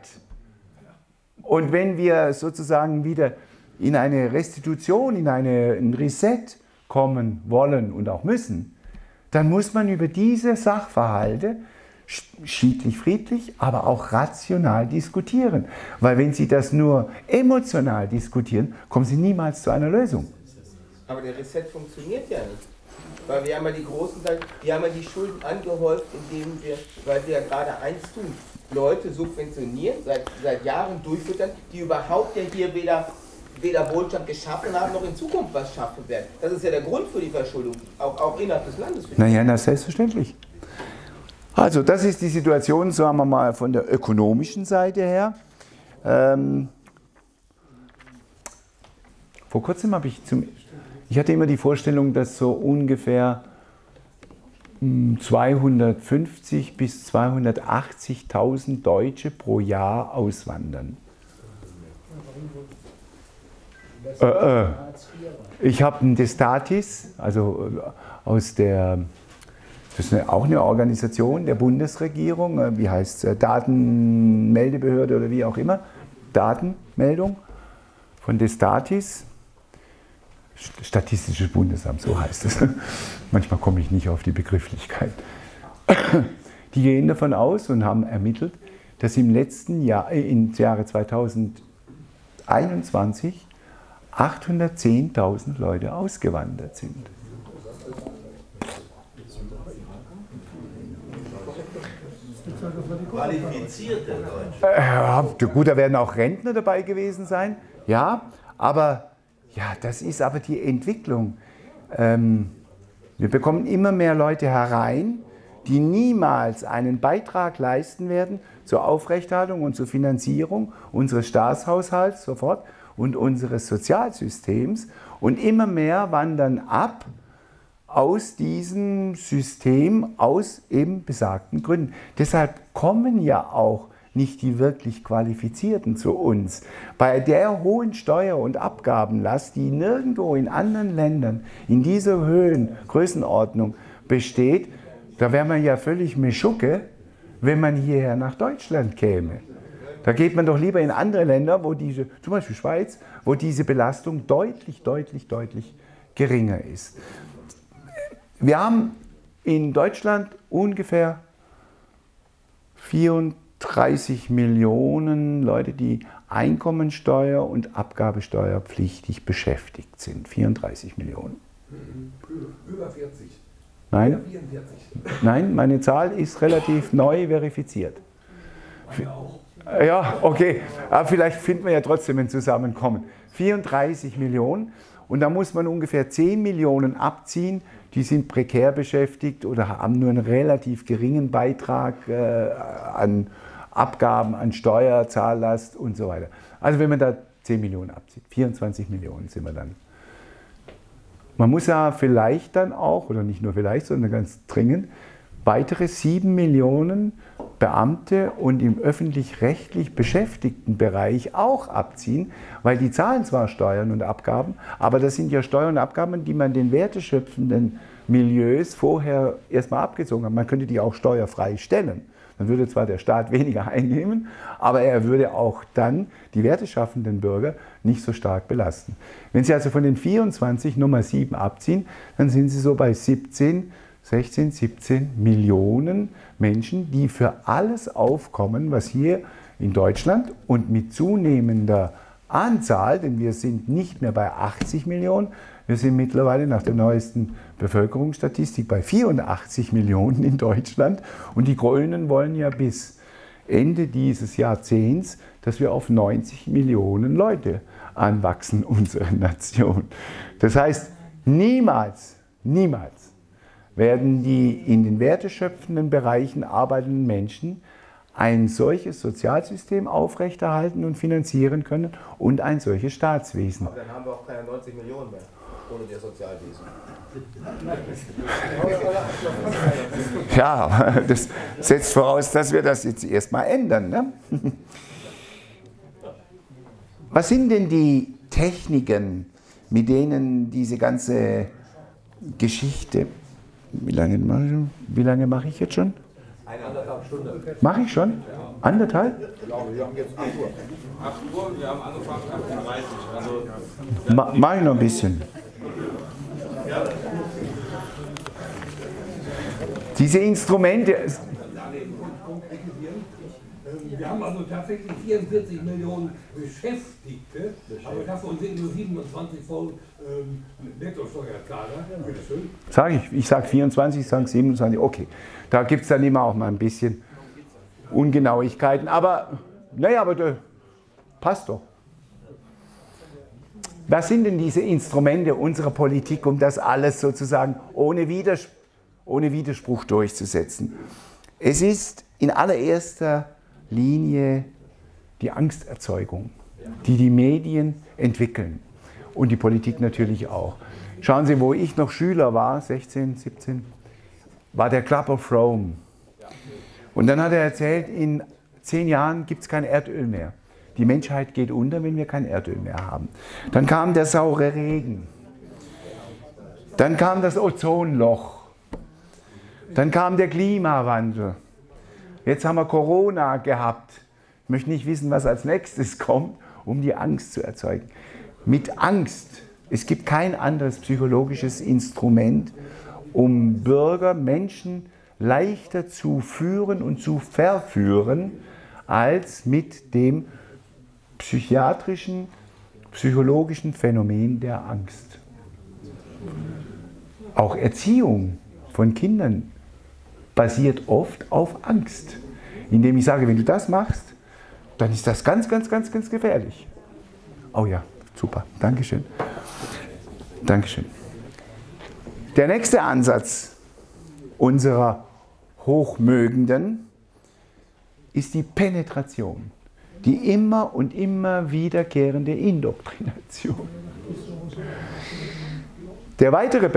Und wenn wir sozusagen wieder in eine Restitution, in eine, ein Reset kommen wollen und auch müssen, dann muss man über diese Sachverhalte schiedlich-friedlich, aber auch rational diskutieren. Weil wenn Sie das nur emotional diskutieren, kommen Sie niemals zu einer Lösung. Aber der Reset funktioniert ja nicht. Weil wir haben ja die großen, wir haben ja die Schulden angehäuft, indem wir, weil wir ja gerade eins tun, Leute subventionieren, seit, seit Jahren durchfüttern, die überhaupt ja hier weder, weder Wohlstand geschaffen haben, noch in Zukunft was schaffen werden. Das ist ja der Grund für die Verschuldung, auch, auch innerhalb des Landes. Naja, na, selbstverständlich. Also das ist die Situation, sagen wir mal, von der ökonomischen Seite her. Ähm, vor kurzem habe ich zum... Ich hatte immer die Vorstellung, dass so ungefähr zweihundertfünfzig bis zweihundertachtzigtausend Deutsche pro Jahr auswandern. Äh, äh. Ich habe einen Destatis, also aus der... Das ist auch eine Organisation der Bundesregierung, wie heißt es, Datenmeldebehörde oder wie auch immer, Datenmeldung von Destatis, Statistisches Bundesamt, so heißt es. Manchmal komme ich nicht auf die Begrifflichkeit. Die gehen davon aus und haben ermittelt, dass im letzten Jahr, im Jahre zweitausendeinundzwanzig, achthundertzehntausend Leute ausgewandert sind. Qualifizierte Leute. Ja, gut, da werden auch Rentner dabei gewesen sein. Ja, aber ja, das ist aber die Entwicklung. Ähm, wir bekommen immer mehr Leute herein, die niemals einen Beitrag leisten werden zur Aufrechterhaltung und zur Finanzierung unseres Staatshaushalts sofort und unseres Sozialsystems. Und immer mehr wandern ab aus diesem System, aus eben besagten Gründen. Deshalb kommen ja auch nicht die wirklich Qualifizierten zu uns. Bei der hohen Steuer- und Abgabenlast, die nirgendwo in anderen Ländern in dieser Höhen Größenordnung besteht, da wäre man ja völlig Meschugge, wenn man hierher nach Deutschland käme. Da geht man doch lieber in andere Länder, wo diese, zum Beispiel Schweiz, wo diese Belastung deutlich, deutlich, deutlich geringer ist. Wir haben in Deutschland ungefähr vierunddreißig dreißig Millionen Leute, die Einkommensteuer- und Abgabesteuerpflichtig beschäftigt sind. vierunddreißig Millionen. Über vierzig. Nein, vierundvierzig. Nein, meine Zahl ist relativ neu verifiziert. Meine auch. Ja, okay. Aber vielleicht finden wir ja trotzdem ein Zusammenkommen. vierunddreißig Millionen. Und da muss man ungefähr zehn Millionen abziehen. Die sind prekär beschäftigt oder haben nur einen relativ geringen Beitrag äh, an Abgaben, an Steuer, Zahllast und so weiter. Also wenn man da zehn Millionen abzieht, vierundzwanzig Millionen sind wir dann. Man muss ja vielleicht dann auch, oder nicht nur vielleicht, sondern ganz dringend, weitere sieben Millionen Beamte und im öffentlich-rechtlich beschäftigten Bereich auch abziehen, weil die zahlen zwar Steuern und Abgaben, aber das sind ja Steuern und Abgaben, die man den werteschöpfenden Milieus vorher erstmal abgezogen hat. Man könnte die auch steuerfrei stellen. Dann würde zwar der Staat weniger einnehmen, aber er würde auch dann die werteschaffenden Bürger nicht so stark belasten. Wenn Sie also von den vierundzwanzig Nummer sieben abziehen, dann sind Sie so bei siebzehn, sechzehn, siebzehn Millionen Menschen, die für alles aufkommen, was hier in Deutschland und mit zunehmender Anzahl, denn wir sind nicht mehr bei achtzig Millionen, wir sind mittlerweile nach der neuesten Bevölkerungsstatistik bei vierundachtzig Millionen in Deutschland. Und die Grünen wollen ja bis Ende dieses Jahrzehnts, dass wir auf neunzig Millionen Leute anwachsen, unsere Nation. Das heißt, niemals, niemals werden die in den werteschöpfenden Bereichen arbeitenden Menschen ein solches Sozialsystem aufrechterhalten und finanzieren können und ein solches Staatswesen. Aber dann haben wir auch keine neunzig Millionen mehr ohne das Sozialwesen. Ja, das setzt voraus, dass wir das jetzt erstmal ändern. Ne? Was sind denn die Techniken, mit denen diese ganze Geschichte... Wie lange mache ich, wie lange mache ich jetzt schon? Eine anderthalb Stunde. Mache ich schon? Ja. Anderthalb? Ich glaube, wir haben jetzt acht Uhr. acht Uhr, wir haben angefangen acht Uhr dreißig. Also, Ma mach ich noch ein bisschen. Ja. Diese Instrumente. Wir haben also tatsächlich vierundvierzig Millionen Beschäftigte, aber davon sind nur siebenundzwanzig voll ähm, Nettosteuerzahler. Sag ich, ich sage vierundzwanzig, ich sage siebenundzwanzig, okay. Da gibt es dann immer auch mal ein bisschen Ungenauigkeiten, aber naja, aber das passt doch. Was sind denn diese Instrumente unserer Politik, um das alles sozusagen ohne Widerspruch, ohne Widerspruch durchzusetzen? Es ist in allererster Linie die Angsterzeugung, die die Medien entwickeln und die Politik natürlich auch. Schauen Sie, wo ich noch Schüler war, sechzehn, siebzehn, war der Club of Rome. Und dann hat er erzählt, in zehn Jahren gibt es kein Erdöl mehr. Die Menschheit geht unter, wenn wir kein Erdöl mehr haben. Dann kam der saure Regen. Dann kam das Ozonloch. Dann kam der Klimawandel. Jetzt haben wir Corona gehabt. Ich möchte nicht wissen, was als nächstes kommt, um die Angst zu erzeugen. Mit Angst. Es gibt kein anderes psychologisches Instrument, um Bürger, Menschen leichter zu führen und zu verführen, als mit dem psychiatrischen, psychologischen Phänomen der Angst. Auch Erziehung von Kindern basiert oft auf Angst, indem ich sage, wenn du das machst, dann ist das ganz, ganz, ganz, ganz gefährlich. Oh ja, super, Dankeschön. Dankeschön. Der nächste Ansatz unserer Hochmögenden ist die Penetration, die immer und immer wiederkehrende Indoktrination. Der weitere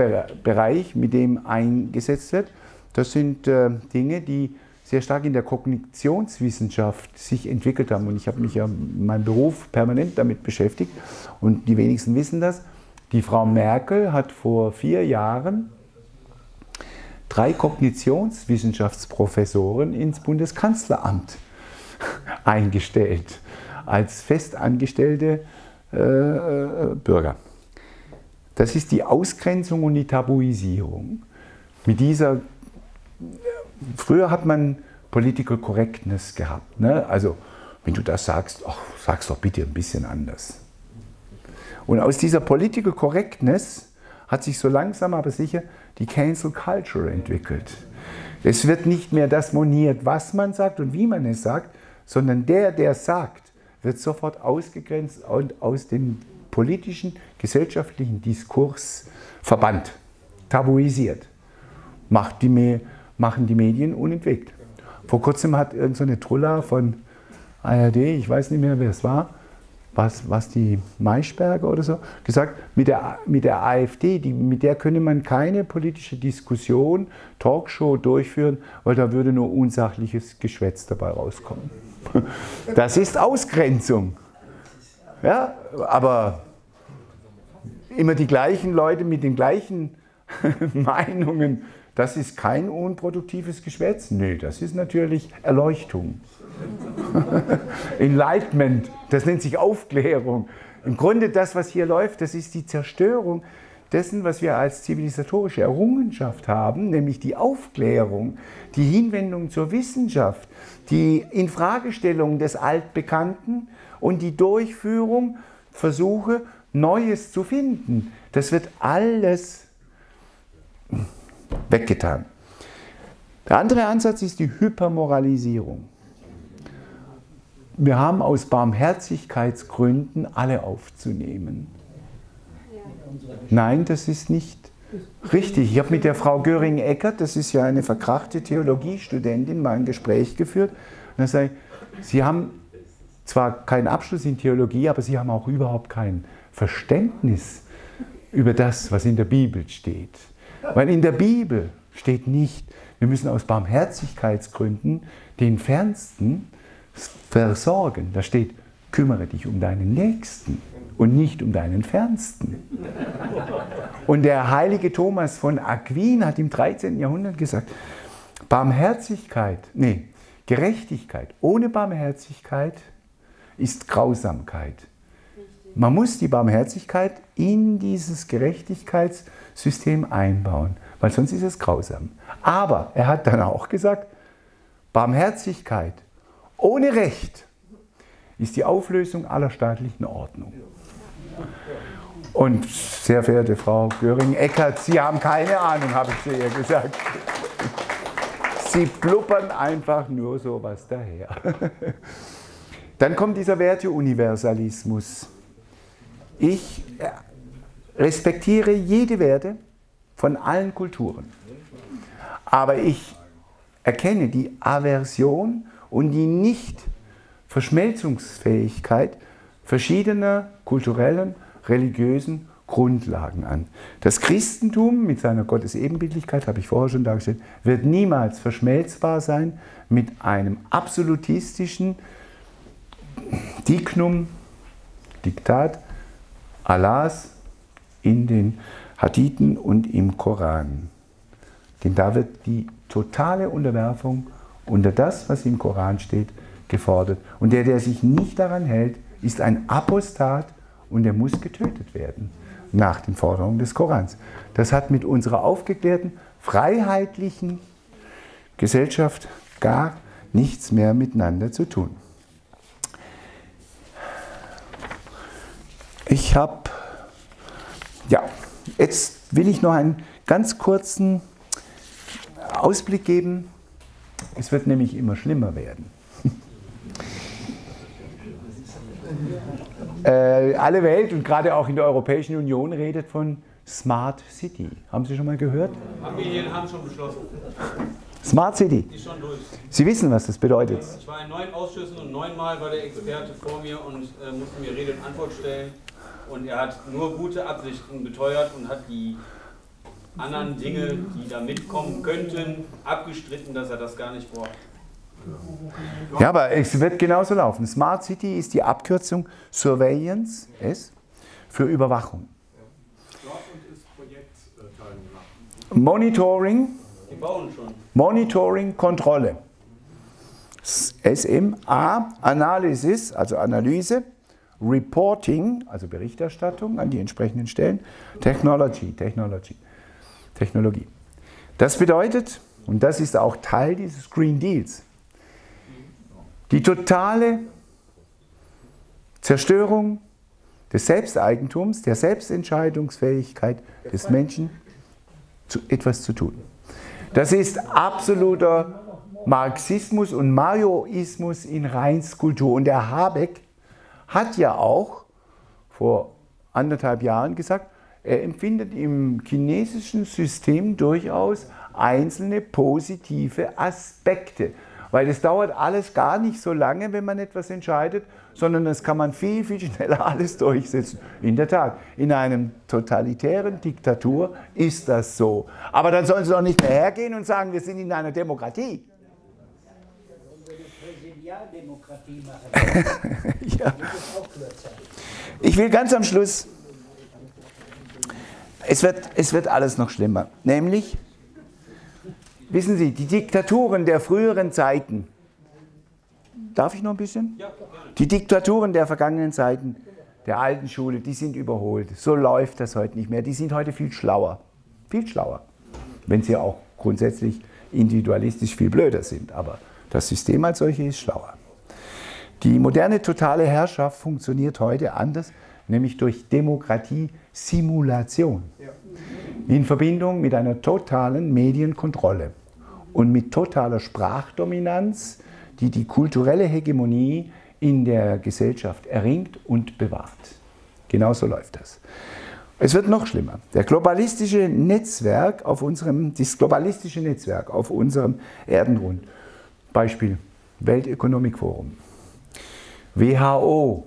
Bereich, mit dem eingesetzt wird, das sind äh, Dinge, die sehr stark in der Kognitionswissenschaft sich entwickelt haben. Und ich habe mich ja in meinem Beruf permanent damit beschäftigt. Und die wenigsten wissen das. Die Frau Merkel hat vor vier Jahren drei Kognitionswissenschaftsprofessoren ins Bundeskanzleramt eingestellt, als festangestellte äh, Bürger. Das ist die Ausgrenzung und die Tabuisierung. Mit dieser Früher hat man Political Correctness gehabt. Ne? Also, wenn du das sagst, ach, sag's doch bitte ein bisschen anders. Und aus dieser Political Correctness hat sich so langsam aber sicher die Cancel Culture entwickelt. Es wird nicht mehr das moniert, was man sagt und wie man es sagt, sondern der, der sagt, wird sofort ausgegrenzt und aus dem politischen, gesellschaftlichen Diskurs verbannt, tabuisiert. Macht die, machen die Medien unentwegt. Vor kurzem hat irgend so eine Trulla von A R D, ich weiß nicht mehr, wer es war, was, was die Maischberger oder so, gesagt, mit der, mit der AfD, die, mit der könne man keine politische Diskussion, Talkshow durchführen, weil da würde nur unsachliches Geschwätz dabei rauskommen. Das ist Ausgrenzung. Ja, aber immer die gleichen Leute mit den gleichen Meinungen, das ist kein unproduktives Geschwätz. Nee, das ist natürlich Erleuchtung. Enlightenment, das nennt sich Aufklärung. Im Grunde das, was hier läuft, das ist die Zerstörung dessen, was wir als zivilisatorische Errungenschaft haben, nämlich die Aufklärung, die Hinwendung zur Wissenschaft, die Infragestellung des Altbekannten und die Durchführung, Versuche, Neues zu finden. Das wird alles weggetan. Der andere Ansatz ist die Hypermoralisierung. Wir haben aus Barmherzigkeitsgründen alle aufzunehmen. Nein, das ist nicht richtig. Ich habe mit der Frau Göring-Eckardt, das ist ja eine verkrachte Theologiestudentin, mal ein Gespräch geführt. Und da sage ich, Sie haben zwar keinen Abschluss in Theologie, aber Sie haben auch überhaupt kein Verständnis über das, was in der Bibel steht. Weil in der Bibel steht nicht, wir müssen aus Barmherzigkeitsgründen den Fernsten versorgen. Da steht, kümmere dich um deinen Nächsten und nicht um deinen Fernsten. Und der heilige Thomas von Aquin hat im dreizehnten Jahrhundert gesagt, Barmherzigkeit, nee, Gerechtigkeit ohne Barmherzigkeit ist Grausamkeit. Man muss die Barmherzigkeit in dieses Gerechtigkeitssystem einbauen, weil sonst ist es grausam. Aber er hat dann auch gesagt, Barmherzigkeit ohne Recht ist die Auflösung aller staatlichen Ordnung. Und sehr verehrte Frau Göring-Eckardt, Sie haben keine Ahnung, habe ich zu ihr gesagt. Sie blubbern einfach nur so was daher. Dann kommt dieser Werteuniversalismus. Ich respektiere jede Werte von allen Kulturen, aber ich erkenne die Aversion und die Nicht-Verschmelzungsfähigkeit verschiedener kulturellen, religiösen Grundlagen an. Das Christentum mit seiner Gottesebenbildlichkeit, habe ich vorher schon dargestellt, wird niemals verschmelzbar sein mit einem absolutistischen Dignum, Diktat Allahs in den Hadithen und im Koran. Denn da wird die totale Unterwerfung unter das, was im Koran steht, gefordert. Und der, der sich nicht daran hält, ist ein Apostat und er muss getötet werden, nach den Forderungen des Korans. Das hat mit unserer aufgeklärten, freiheitlichen Gesellschaft gar nichts mehr miteinander zu tun. Ich habe, ja, jetzt will ich noch einen ganz kurzen Ausblick geben. Es wird nämlich immer schlimmer werden. äh, alle Welt und gerade auch in der Europäischen Union redet von Smart City. Haben Sie schon mal gehört? Familien haben schon beschlossen. Smart City. Die schon durch. Sie wissen, was das bedeutet. Ich war in neun Ausschüssen und neunmal war der Experte vor mir und äh, musste mir Rede und Antwort stellen. Und er hat nur gute Absichten beteuert und hat die anderen Dinge, die da mitkommen könnten, abgestritten, dass er das gar nicht braucht. Ja, aber es wird genauso laufen. Smart City ist die Abkürzung Surveillance S für Überwachung. Monitoring, Monitoring, Kontrolle. S M A, Analysis, also Analyse. Reporting, also Berichterstattung an die entsprechenden Stellen. Technology, Technology. Technologie. Das bedeutet, und das ist auch Teil dieses Green Deals, Die totale Zerstörung des Selbsteigentums, der Selbstentscheidungsfähigkeit des Menschen, zu etwas zu tun. Das ist absoluter Marxismus und Maoismus in Reinskultur. Und der Habeck hat ja auch vor anderthalb Jahren gesagt, er empfindet im chinesischen System durchaus einzelne positive Aspekte. Weil es dauert alles gar nicht so lange, wenn man etwas entscheidet, sondern das kann man viel, viel schneller alles durchsetzen. In der Tat, in einer totalitären Diktatur ist das so. Aber dann sollen sie doch nicht mehr hergehen und sagen, wir sind in einer Demokratie. Ja. Ich will ganz am Schluss, es wird, es wird alles noch schlimmer, nämlich, wissen Sie, die Diktaturen der früheren Zeiten, darf ich noch ein bisschen? Ja. Die Diktaturen der vergangenen Zeiten, der alten Schule, die sind überholt. So läuft das heute nicht mehr. Die sind heute viel schlauer, viel schlauer, wenn sie auch grundsätzlich individualistisch viel blöder sind. Aber das System als solches ist schlauer. Die moderne totale Herrschaft funktioniert heute anders, nämlich durch Demokratie-Simulation. Ja. In Verbindung mit einer totalen Medienkontrolle und mit totaler Sprachdominanz, die die kulturelle Hegemonie in der Gesellschaft erringt und bewahrt. Genauso läuft das. Es wird noch schlimmer. Der globalistische Netzwerk auf unserem, das globalistische Netzwerk auf unserem Erdenrund, Beispiel Weltökonomikforum, W H O.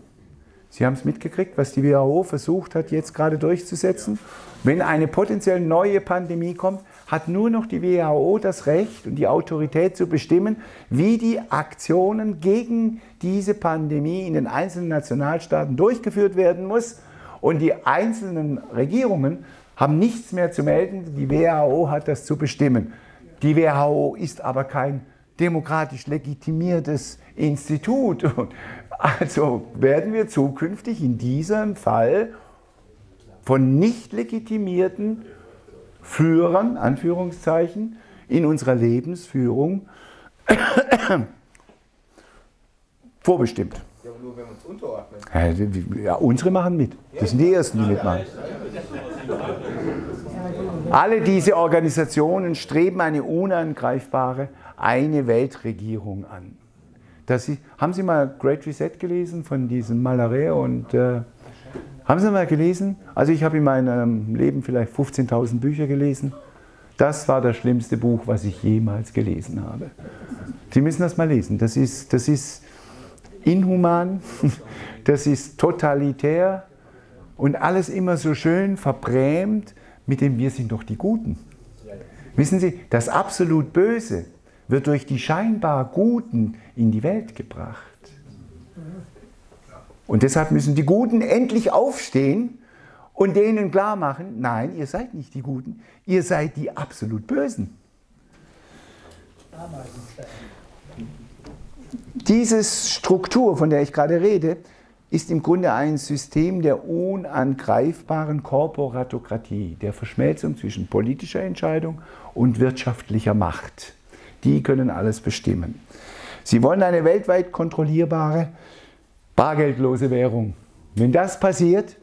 Sie haben es mitgekriegt, was die W H O versucht hat, jetzt gerade durchzusetzen. Wenn eine potenziell neue Pandemie kommt, hat nur noch die W H O das Recht und die Autorität zu bestimmen, wie die Aktionen gegen diese Pandemie in den einzelnen Nationalstaaten durchgeführt werden muss. Und die einzelnen Regierungen haben nichts mehr zu melden. Die W H O hat das zu bestimmen. Die W H O ist aber kein demokratisch legitimiertes Institut. Also werden wir zukünftig in diesem Fall von nicht legitimierten Führern, Anführungszeichen, in unserer Lebensführung vorbestimmt. Ja, nur wenn wir uns unterordnen. Ja, unsere machen mit. Das sind die Ersten, die mitmachen. Alle diese Organisationen streben eine unangreifbare, eine Weltregierung an. Das ist, haben Sie mal Great Reset gelesen von diesem Mallaré und äh, haben Sie mal gelesen? Also ich habe in meinem Leben vielleicht fünfzehntausend Bücher gelesen. Das war das schlimmste Buch, was ich jemals gelesen habe. Sie müssen das mal lesen. Das ist, das ist inhuman, das ist totalitär und alles immer so schön verbrämt mit dem wir sind doch die Guten. Wissen Sie, das absolut Böse wird durch die scheinbar Guten in die Welt gebracht. Und deshalb müssen die Guten endlich aufstehen und denen klar machen, nein, ihr seid nicht die Guten, ihr seid die absolut Bösen. Diese Struktur, von der ich gerade rede, ist im Grunde ein System der unangreifbaren Korporatokratie, der Verschmelzung zwischen politischer Entscheidung und wirtschaftlicher Macht. Die können alles bestimmen. Sie wollen eine weltweit kontrollierbare, bargeldlose Währung. Wenn das passiert,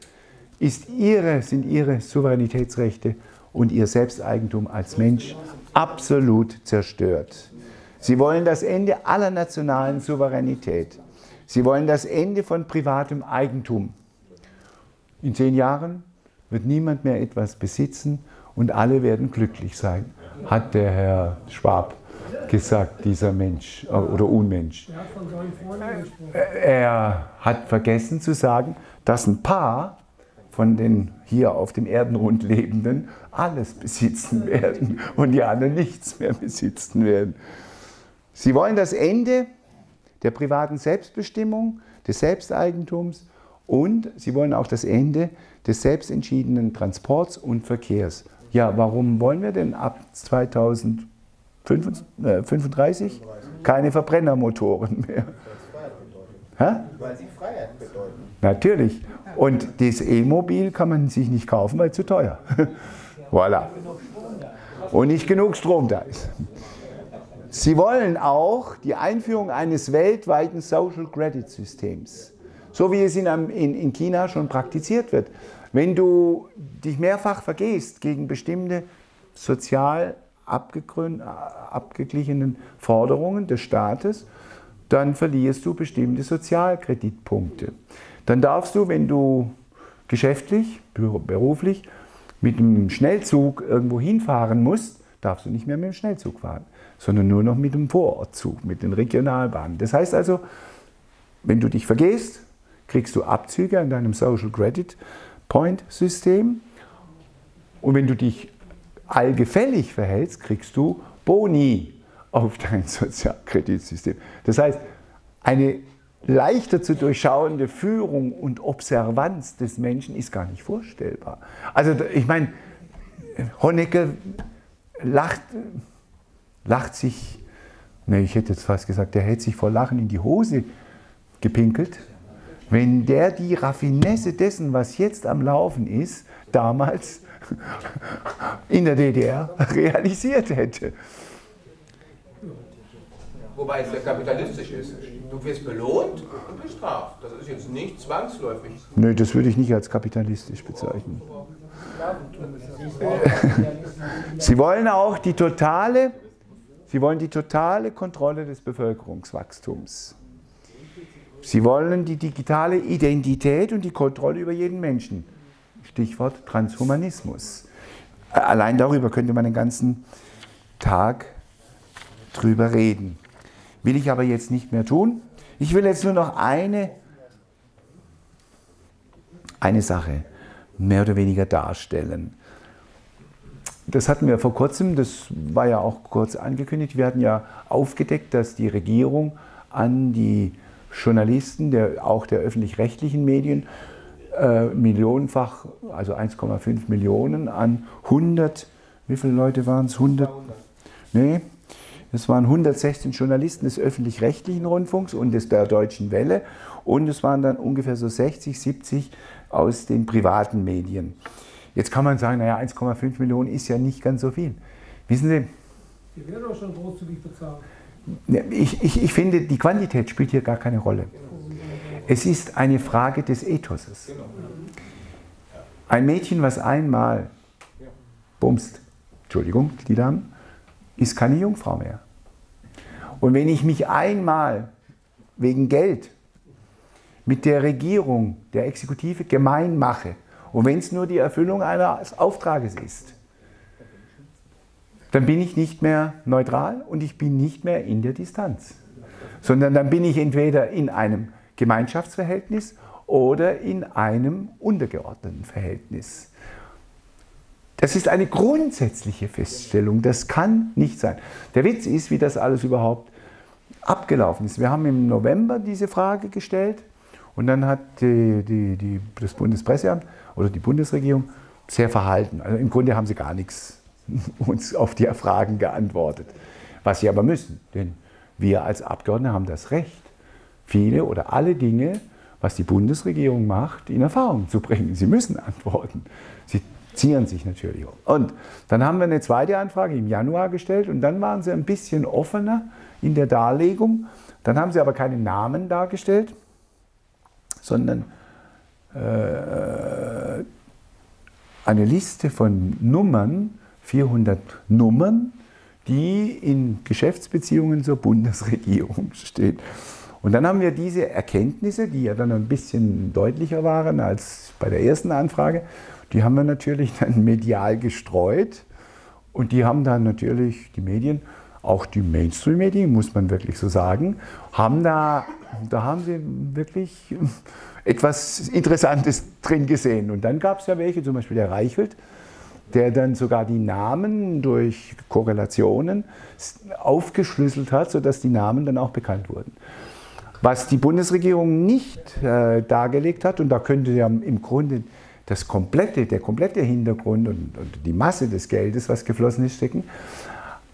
ist ihre, sind ihre Souveränitätsrechte und ihr Selbsteigentum als Mensch absolut zerstört. Sie wollen das Ende aller nationalen Souveränität. Sie wollen das Ende von privatem Eigentum. In zehn Jahren wird niemand mehr etwas besitzen und alle werden glücklich sein, hat der Herr Schwab gesagt, dieser Mensch oder Unmensch. Er hat vergessen zu sagen, dass ein paar von den hier auf dem Erdenrund Lebenden alles besitzen werden und die anderen nichts mehr besitzen werden. Sie wollen das Ende der privaten Selbstbestimmung, des Selbsteigentums und sie wollen auch das Ende des selbstentschiedenen Transports und Verkehrs. Ja, warum wollen wir denn ab zweitausendfünfunddreißig keine Verbrennermotoren mehr? Weil sie Freiheit bedeuten. Natürlich. Und das E-Mobil kann man sich nicht kaufen, weil zu teuer. Voilà. Und nicht genug Strom da ist. Sie wollen auch die Einführung eines weltweiten Social Credit Systems, so wie es in, in, in China schon praktiziert wird. Wenn du dich mehrfach vergehst gegen bestimmte sozial abgeglichenen Forderungen des Staates, dann verlierst du bestimmte Sozialkreditpunkte. Dann darfst du, wenn du geschäftlich, beruflich mit einem Schnellzug irgendwo hinfahren musst, darfst du nicht mehr mit dem Schnellzug fahren, sondern nur noch mit dem Vorortzug, mit den Regionalbahnen. Das heißt also, wenn du dich vergehst, kriegst du Abzüge an deinem Social Credit Point System, und wenn du dich allgefällig verhältst, kriegst du Boni auf dein Sozialkreditsystem. Das heißt, eine leichter zu durchschauende Führung und Observanz des Menschen ist gar nicht vorstellbar. Also ich meine, Honecker lacht, lacht sich, ne, ich hätte jetzt fast gesagt, der hätte sich vor Lachen in die Hose gepinkelt, wenn der die Raffinesse dessen, was jetzt am Laufen ist, damals in der D D R realisiert hätte. Wobei es ja kapitalistisch ist. Du wirst belohnt und bestraft. Das ist jetzt nicht zwangsläufig. Nö, das würde ich nicht als kapitalistisch bezeichnen. Sie wollen auch die totale, Sie wollen die totale Kontrolle des Bevölkerungswachstums. Sie wollen die digitale Identität und die Kontrolle über jeden Menschen. Stichwort Transhumanismus. Allein darüber könnte man den ganzen Tag drüber reden. Will ich aber jetzt nicht mehr tun. Ich will jetzt nur noch eine, eine Sache mehr oder weniger darstellen. Das hatten wir vor kurzem, das war ja auch kurz angekündigt. Wir hatten ja aufgedeckt, dass die Regierung an die Journalisten, der, auch der öffentlich-rechtlichen Medien, äh, millionenfach, also eins Komma fünf Millionen an hundert, wie viele Leute waren es? hundert? Nee, es waren hundertsechzehn Journalisten des öffentlich-rechtlichen Rundfunks und des der Deutschen Welle, und es waren dann ungefähr so sechzig, siebzig aus den privaten Medien. Jetzt kann man sagen, naja, eins Komma fünf Millionen ist ja nicht ganz so viel. Wissen Sie? Die werden auch schon großzügig bezahlt. Ich, ich, ich finde, die Quantität spielt hier gar keine Rolle. Es ist eine Frage des Ethoses. Ein Mädchen, was einmal bumst, Entschuldigung, die Damen, ist keine Jungfrau mehr. Und wenn ich mich einmal wegen Geld mit der Regierung, der Exekutive gemein mache, und wenn es nur die Erfüllung eines Auftrages ist, dann bin ich nicht mehr neutral und ich bin nicht mehr in der Distanz, sondern dann bin ich entweder in einem Gemeinschaftsverhältnis oder in einem untergeordneten Verhältnis. Das ist eine grundsätzliche Feststellung, das kann nicht sein. Der Witz ist, wie das alles überhaupt abgelaufen ist. Wir haben im November diese Frage gestellt und dann hat die, die, die, das Bundespresseamt oder die Bundesregierung sehr verhalten. Also im Grunde haben sie gar nichts uns auf die Fragen geantwortet. Was sie aber müssen, denn wir als Abgeordnete haben das Recht, viele oder alle Dinge, was die Bundesregierung macht, in Erfahrung zu bringen. Sie müssen antworten. Sie zieren sich natürlich um. Und dann haben wir eine zweite Anfrage im Januar gestellt und dann waren sie ein bisschen offener in der Darlegung. Dann haben sie aber keine Namen dargestellt, sondern äh, eine Liste von Nummern, vierhundert Nummern, die in Geschäftsbeziehungen zur Bundesregierung stehen. Und dann haben wir diese Erkenntnisse, die ja dann ein bisschen deutlicher waren als bei der ersten Anfrage, die haben wir natürlich dann medial gestreut und die haben dann natürlich die Medien, auch die Mainstream-Medien, muss man wirklich so sagen, haben da, da haben sie wirklich etwas Interessantes drin gesehen. Und dann gab es ja welche, zum Beispiel der Reichelt, der dann sogar die Namen durch Korrelationen aufgeschlüsselt hat, sodass die Namen dann auch bekannt wurden. Was die Bundesregierung nicht äh, dargelegt hat, und da könnte ja im Grunde das komplette, der komplette Hintergrund und, und die Masse des Geldes, was geflossen ist, stecken,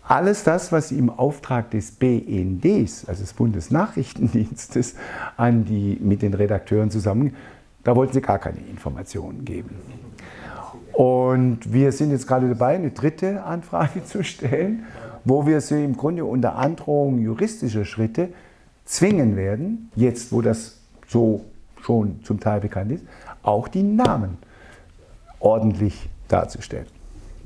alles das, was im Auftrag des B N Ds, also des Bundesnachrichtendienstes, an die, mit den Redakteuren zusammen, da wollten sie gar keine Informationen geben. Und wir sind jetzt gerade dabei, eine dritte Anfrage zu stellen, wo wir sie im Grunde unter Androhung juristischer Schritte zwingen werden, jetzt wo das so schon zum Teil bekannt ist, auch die Namen ordentlich darzustellen.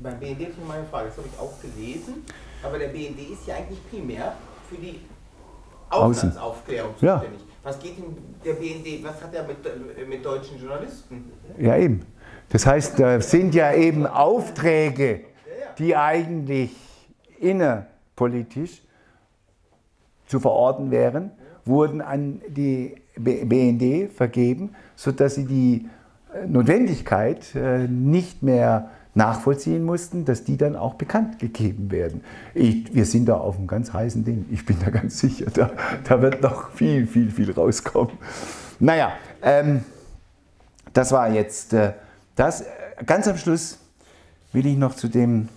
Beim B N D habe ich noch mal eine Frage, das habe ich auch gelesen, aber der B N D ist ja eigentlich primär für die Auslandsaufklärung zuständig. Ja. Was geht denn der B N D, was hat er mit, mit deutschen Journalisten? Ja, eben. Das heißt, da sind ja eben Aufträge, die eigentlich innerpolitisch zu verorten wären, wurden an die B N D vergeben, sodass sie die Notwendigkeit nicht mehr nachvollziehen mussten, dass die dann auch bekannt gegeben werden. Ich, wir sind da auf einem ganz heißen Ding. Ich bin da ganz sicher, da, da wird noch viel, viel, viel rauskommen. Naja, ähm, das war jetzt äh, das. Ganz am Schluss will ich noch zu dem,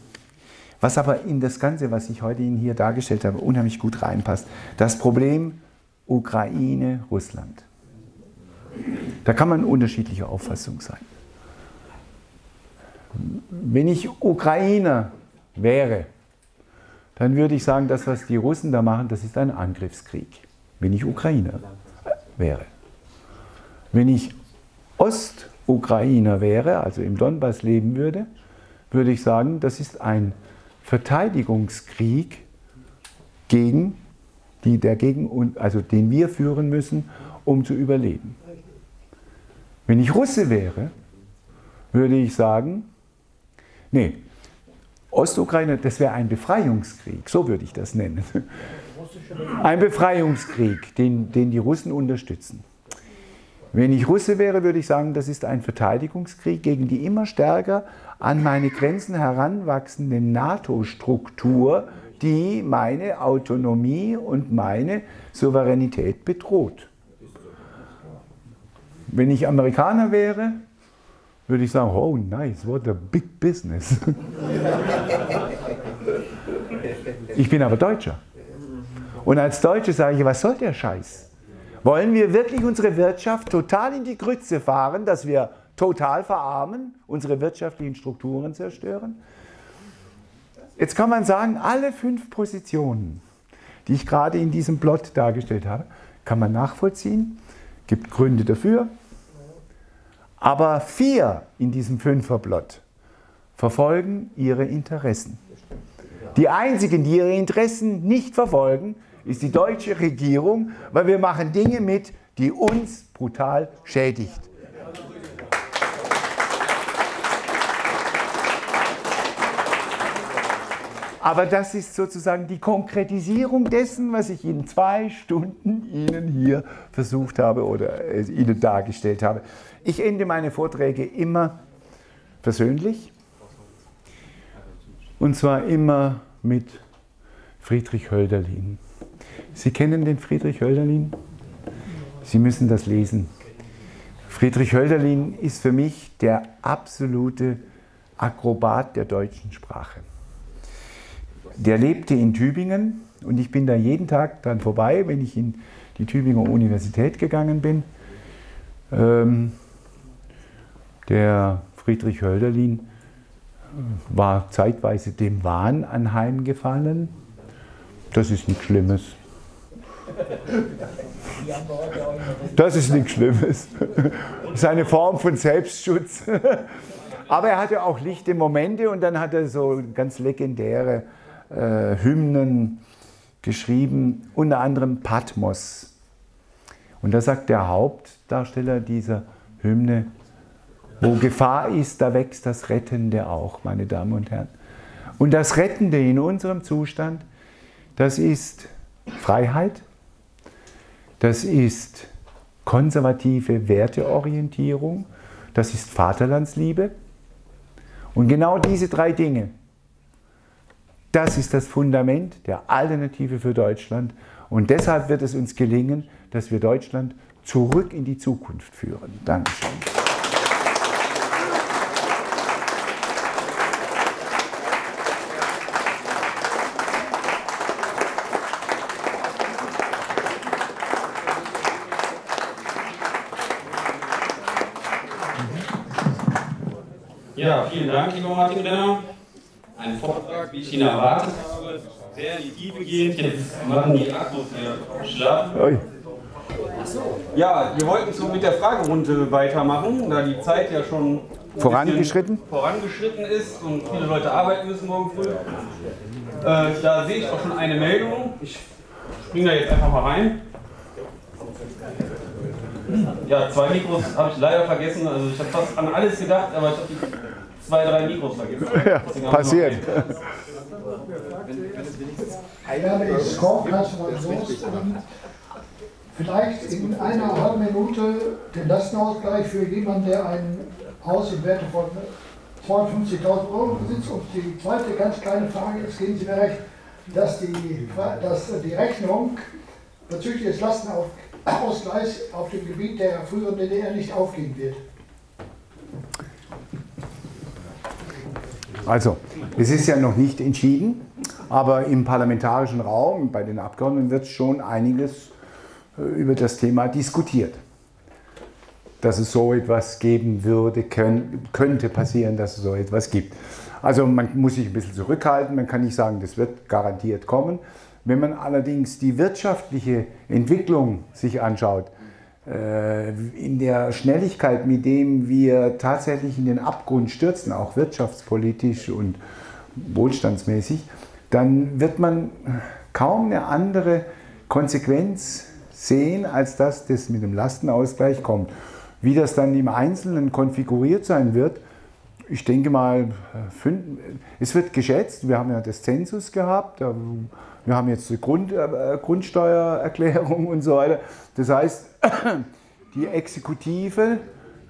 was aber in das Ganze, was ich heute Ihnen hier dargestellt habe, unheimlich gut reinpasst. Das Problem Ukraine, Russland. Da kann man unterschiedlicher Auffassung sein. Wenn ich Ukrainer wäre, dann würde ich sagen, das, was die Russen da machen, das ist ein Angriffskrieg. Wenn ich Ukrainer wäre. Wenn ich Ostukrainer wäre, also im Donbass leben würde, würde ich sagen, das ist ein Verteidigungskrieg, gegen, die dagegen, also den wir führen müssen, um zu überleben. Wenn ich Russe wäre, würde ich sagen, nee, Ostukraine, das wäre ein Befreiungskrieg, so würde ich das nennen. Ein Befreiungskrieg, den, den die Russen unterstützen. Wenn ich Russe wäre, würde ich sagen, das ist ein Verteidigungskrieg gegen die immer stärker an meine Grenzen heranwachsende NATO-Struktur, die meine Autonomie und meine Souveränität bedroht. Wenn ich Amerikaner wäre, würde ich sagen, oh nice, what a big business. Ich bin aber Deutscher. Und als Deutsche sage ich, was soll der Scheiß? Wollen wir wirklich unsere Wirtschaft total in die Grütze fahren, dass wir total verarmen, unsere wirtschaftlichen Strukturen zerstören? Jetzt kann man sagen, alle fünf Positionen, die ich gerade in diesem Plot dargestellt habe, kann man nachvollziehen, gibt Gründe dafür. Aber vier in diesem Fünferplot verfolgen ihre Interessen. Die einzigen, die ihre Interessen nicht verfolgen, ist die deutsche Regierung, weil wir machen Dinge mit, die uns brutal schädigt. Aber das ist sozusagen die Konkretisierung dessen, was ich in zwei Stunden Ihnen hier versucht habe oder Ihnen dargestellt habe. Ich ende meine Vorträge immer persönlich und zwar immer mit Friedrich Hölderlin. Sie kennen den Friedrich Hölderlin? Sie müssen das lesen. Friedrich Hölderlin ist für mich der absolute Akrobat der deutschen Sprache. Der lebte in Tübingen und ich bin da jeden Tag dran vorbei, wenn ich in die Tübinger Universität gegangen bin. Ähm, der Friedrich Hölderlin war zeitweise dem Wahn anheimgefallen. Das ist nichts Schlimmes. Das ist nichts Schlimmes. Das ist eine Form von Selbstschutz. Aber er hatte auch lichte Momente und dann hat er so ganz legendäre Äh, Hymnen geschrieben, unter anderem Patmos. Und da sagt der Hauptdarsteller dieser Hymne, wo Gefahr ist, da wächst das Rettende auch, meine Damen und Herren. Und das Rettende in unserem Zustand, das ist Freiheit, das ist konservative Werteorientierung, das ist Vaterlandsliebe. Und genau diese drei Dinge, das ist das Fundament der Alternative für Deutschland und deshalb wird es uns gelingen, dass wir Deutschland zurück in die Zukunft führen. Dankeschön. Ja, vielen Dank, lieber Martin Renner. Ein Vortrag, wie ich ihn erwartet habe. sehr in die Tiefe geht. Jetzt machen die Akkus hier schlapp. Ja, wir wollten so mit der Fragerunde weitermachen, da die Zeit ja schon vorangeschritten. vorangeschritten ist und viele Leute arbeiten müssen morgen früh. Äh, da sehe ich auch schon eine Meldung. Ich springe da jetzt einfach mal rein. Ja, zwei Mikros habe ich leider vergessen. Also ich habe fast an alles gedacht, aber ich habe die zwei, drei Mikros vergessen. Ja, passiert. Einnahme ist Koch, und vielleicht in einer halben Minute den Lastenausgleich für jemanden, der ein Haus im Werte von zweihundertfünfzigtausend Euro besitzt. Und die zweite ganz kleine Frage ist, geben Sie mir recht, dass die, dass die Rechnung bezüglich des Lastenausgleichs auf dem Gebiet der früheren D D R nicht aufgehen wird. Also, es ist ja noch nicht entschieden, aber im parlamentarischen Raum, bei den Abgeordneten wird schon einiges über das Thema diskutiert. Dass es so etwas geben würde, könnte passieren, dass es so etwas gibt. Also man muss sich ein bisschen zurückhalten, man kann nicht sagen, das wird garantiert kommen. Wenn man allerdings die wirtschaftliche Entwicklung sich anschaut, in der Schnelligkeit, mit dem wir tatsächlich in den Abgrund stürzen, auch wirtschaftspolitisch und wohlstandsmäßig, dann wird man kaum eine andere Konsequenz sehen, als dass das mit dem Lastenausgleich kommt. Wie das dann im Einzelnen konfiguriert sein wird, ich denke mal, es wird geschätzt, wir haben ja das Zensus gehabt, wir haben jetzt die Grund, äh, Grundsteuererklärung und so weiter. Das heißt, die Exekutive,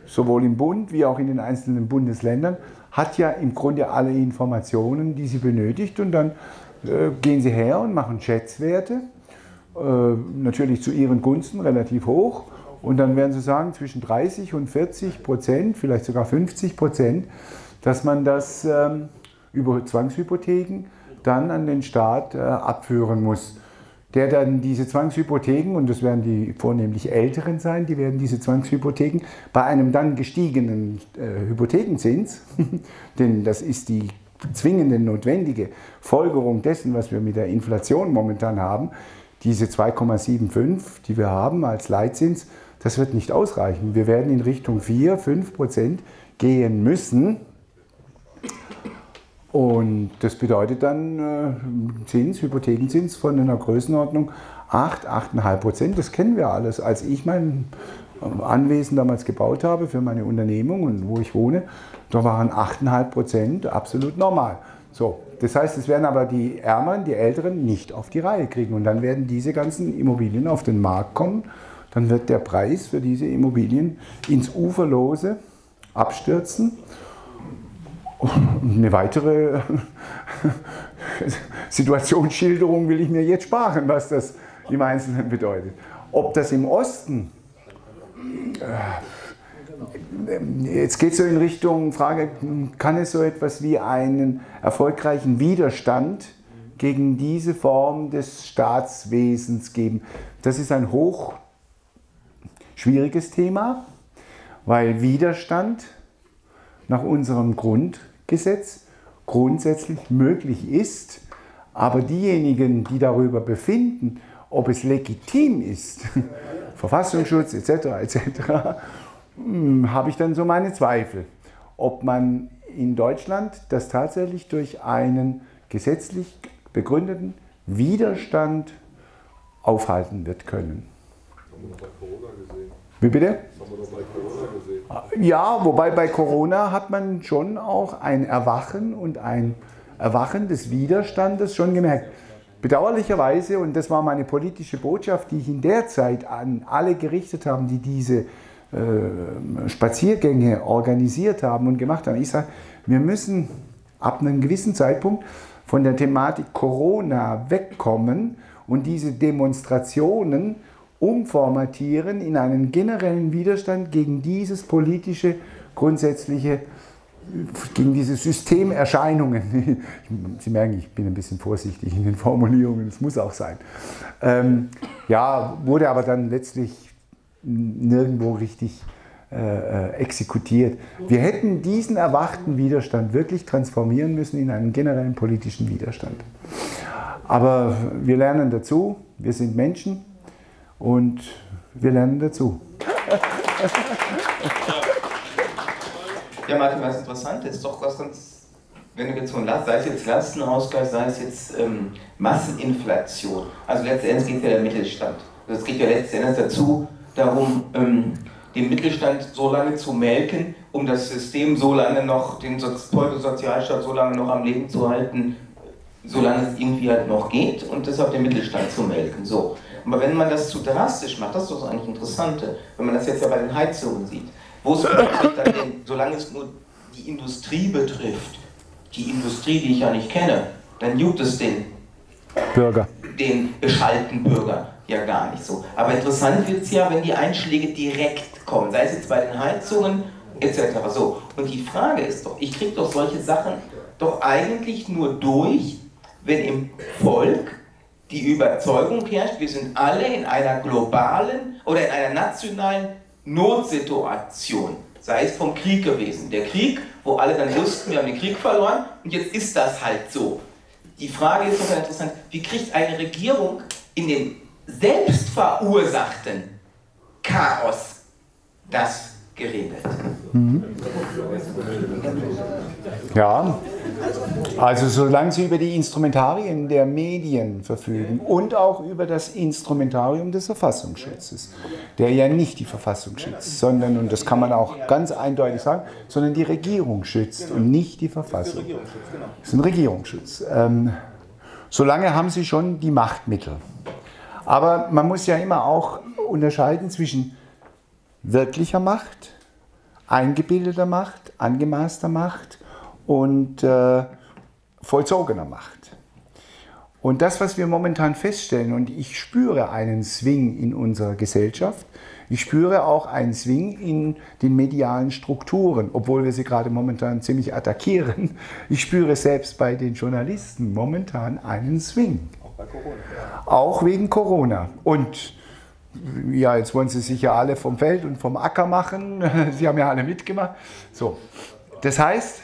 sowohl im Bund wie auch in den einzelnen Bundesländern, hat ja im Grunde alle Informationen, die sie benötigt, und dann äh, gehen sie her und machen Schätzwerte, äh, natürlich zu ihren Gunsten relativ hoch. Und dann werden sie sagen, zwischen dreißig und vierzig Prozent, vielleicht sogar fünfzig Prozent, dass man das ähm, über Zwangshypotheken dann an den Staat äh, abführen muss. Der dann diese Zwangshypotheken, und das werden die vornehmlich Älteren sein, die werden diese Zwangshypotheken bei einem dann gestiegenen äh, Hypothekenzins, denn das ist die zwingende, notwendige Folgerung dessen, was wir mit der Inflation momentan haben, diese zwei Komma fünfundsiebzig, die wir haben als Leitzins, das wird nicht ausreichen. Wir werden in Richtung vier, fünf Prozent gehen müssen. Und das bedeutet dann Zins, Hypothekenzins von einer Größenordnung acht, acht Komma fünf Prozent. Das kennen wir alles. Als ich mein Anwesen damals gebaut habe für meine Unternehmung und wo ich wohne, da waren acht Komma fünf Prozent absolut normal. So, das heißt, es werden aber die Ärmeren, die Älteren nicht auf die Reihe kriegen. Und dann werden diese ganzen Immobilien auf den Markt kommen. Dann wird der Preis für diese Immobilien ins Uferlose abstürzen. Eine weitere Situationsschilderung will ich mir jetzt sparen, was das im Einzelnen bedeutet. Ob das im Osten, jetzt geht es so in Richtung Frage, kann es so etwas wie einen erfolgreichen Widerstand gegen diese Form des Staatswesens geben? Das ist ein hoch schwieriges Thema, weil Widerstand nach unserem Grundgesetz grundsätzlich möglich ist, aber diejenigen, die darüber befinden, ob es legitim ist, Verfassungsschutz et cetera et cetera, habe ich dann so meine Zweifel, ob man in Deutschland das tatsächlich durch einen gesetzlich begründeten Widerstand aufhalten wird können. Wie bitte? Das haben wir doch bei Corona gesehen. Ja, wobei bei Corona hat man schon auch ein Erwachen und ein Erwachen des Widerstandes schon gemerkt. Bedauerlicherweise, und das war meine politische Botschaft, die ich in der Zeit an alle gerichtet habe, die diese äh, Spaziergänge organisiert haben und gemacht haben. Ich sage, wir müssen ab einem gewissen Zeitpunkt von der Thematik Corona wegkommen und diese Demonstrationen umformatieren in einen generellen Widerstand gegen dieses politische, grundsätzliche, gegen diese Systemerscheinungen. Sie merken, ich bin ein bisschen vorsichtig in den Formulierungen, es muss auch sein. Ähm, ja, wurde aber dann letztlich nirgendwo richtig äh, exekutiert. Wir hätten diesen erwachten Widerstand wirklich transformieren müssen in einen generellen politischen Widerstand. Aber wir lernen dazu, wir sind Menschen und wir lernen dazu. Ja, Martin, was interessant ist, doch was ganz, wenn du jetzt so ein Last, sei es jetzt Lastenausgleich, sei es jetzt ähm, Masseninflation, also letztendlich geht es ja der Mittelstand. Also es geht ja letztendlich dazu, darum, ähm, den Mittelstand so lange zu melken, um das System so lange noch, den Sozialstaat so lange noch am Leben zu halten, solange es irgendwie halt noch geht, und deshalb den Mittelstand zu melken. So. Aber wenn man das zu drastisch macht, das ist doch eigentlich Interessante, wenn man das jetzt ja bei den Heizungen sieht, wo es dann den, solange es nur die Industrie betrifft, die Industrie, die ich ja nicht kenne, dann juckt es den Bürger, den beschalten Bürger ja gar nicht so. Aber interessant wird es ja, wenn die Einschläge direkt kommen, sei es jetzt bei den Heizungen et cetera. So. Und die Frage ist doch, ich kriege doch solche Sachen doch eigentlich nur durch, wenn im Volk die Überzeugung herrscht, wir sind alle in einer globalen oder in einer nationalen Notsituation, sei es vom Krieg gewesen. Der Krieg, wo alle dann wussten, wir haben den Krieg verloren und jetzt ist das halt so. Die Frage ist doch interessant, wie kriegt eine Regierung in dem selbst verursachten Chaos das geregelt? Mhm. Ja, also solange sie über die Instrumentarien der Medien verfügen und auch über das Instrumentarium des Verfassungsschutzes, der ja nicht die Verfassung schützt, sondern, und das kann man auch ganz eindeutig sagen, sondern die Regierung schützt und nicht die Verfassung. Das ist ein Regierungsschutz. Ähm, solange haben sie schon die Machtmittel. Aber man muss ja immer auch unterscheiden zwischen wirklicher Macht, eingebildeter Macht, angemaßter Macht und äh, vollzogener Macht. Und das, was wir momentan feststellen, und ich spüre einen Swing in unserer Gesellschaft, ich spüre auch einen Swing in den medialen Strukturen, obwohl wir sie gerade momentan ziemlich attackieren. Ich spüre selbst bei den Journalisten momentan einen Swing. Auch bei Corona. Auch wegen Corona. Und ja, jetzt wollen sie sich ja alle vom Feld und vom Acker machen. Sie haben ja alle mitgemacht. So. Das heißt,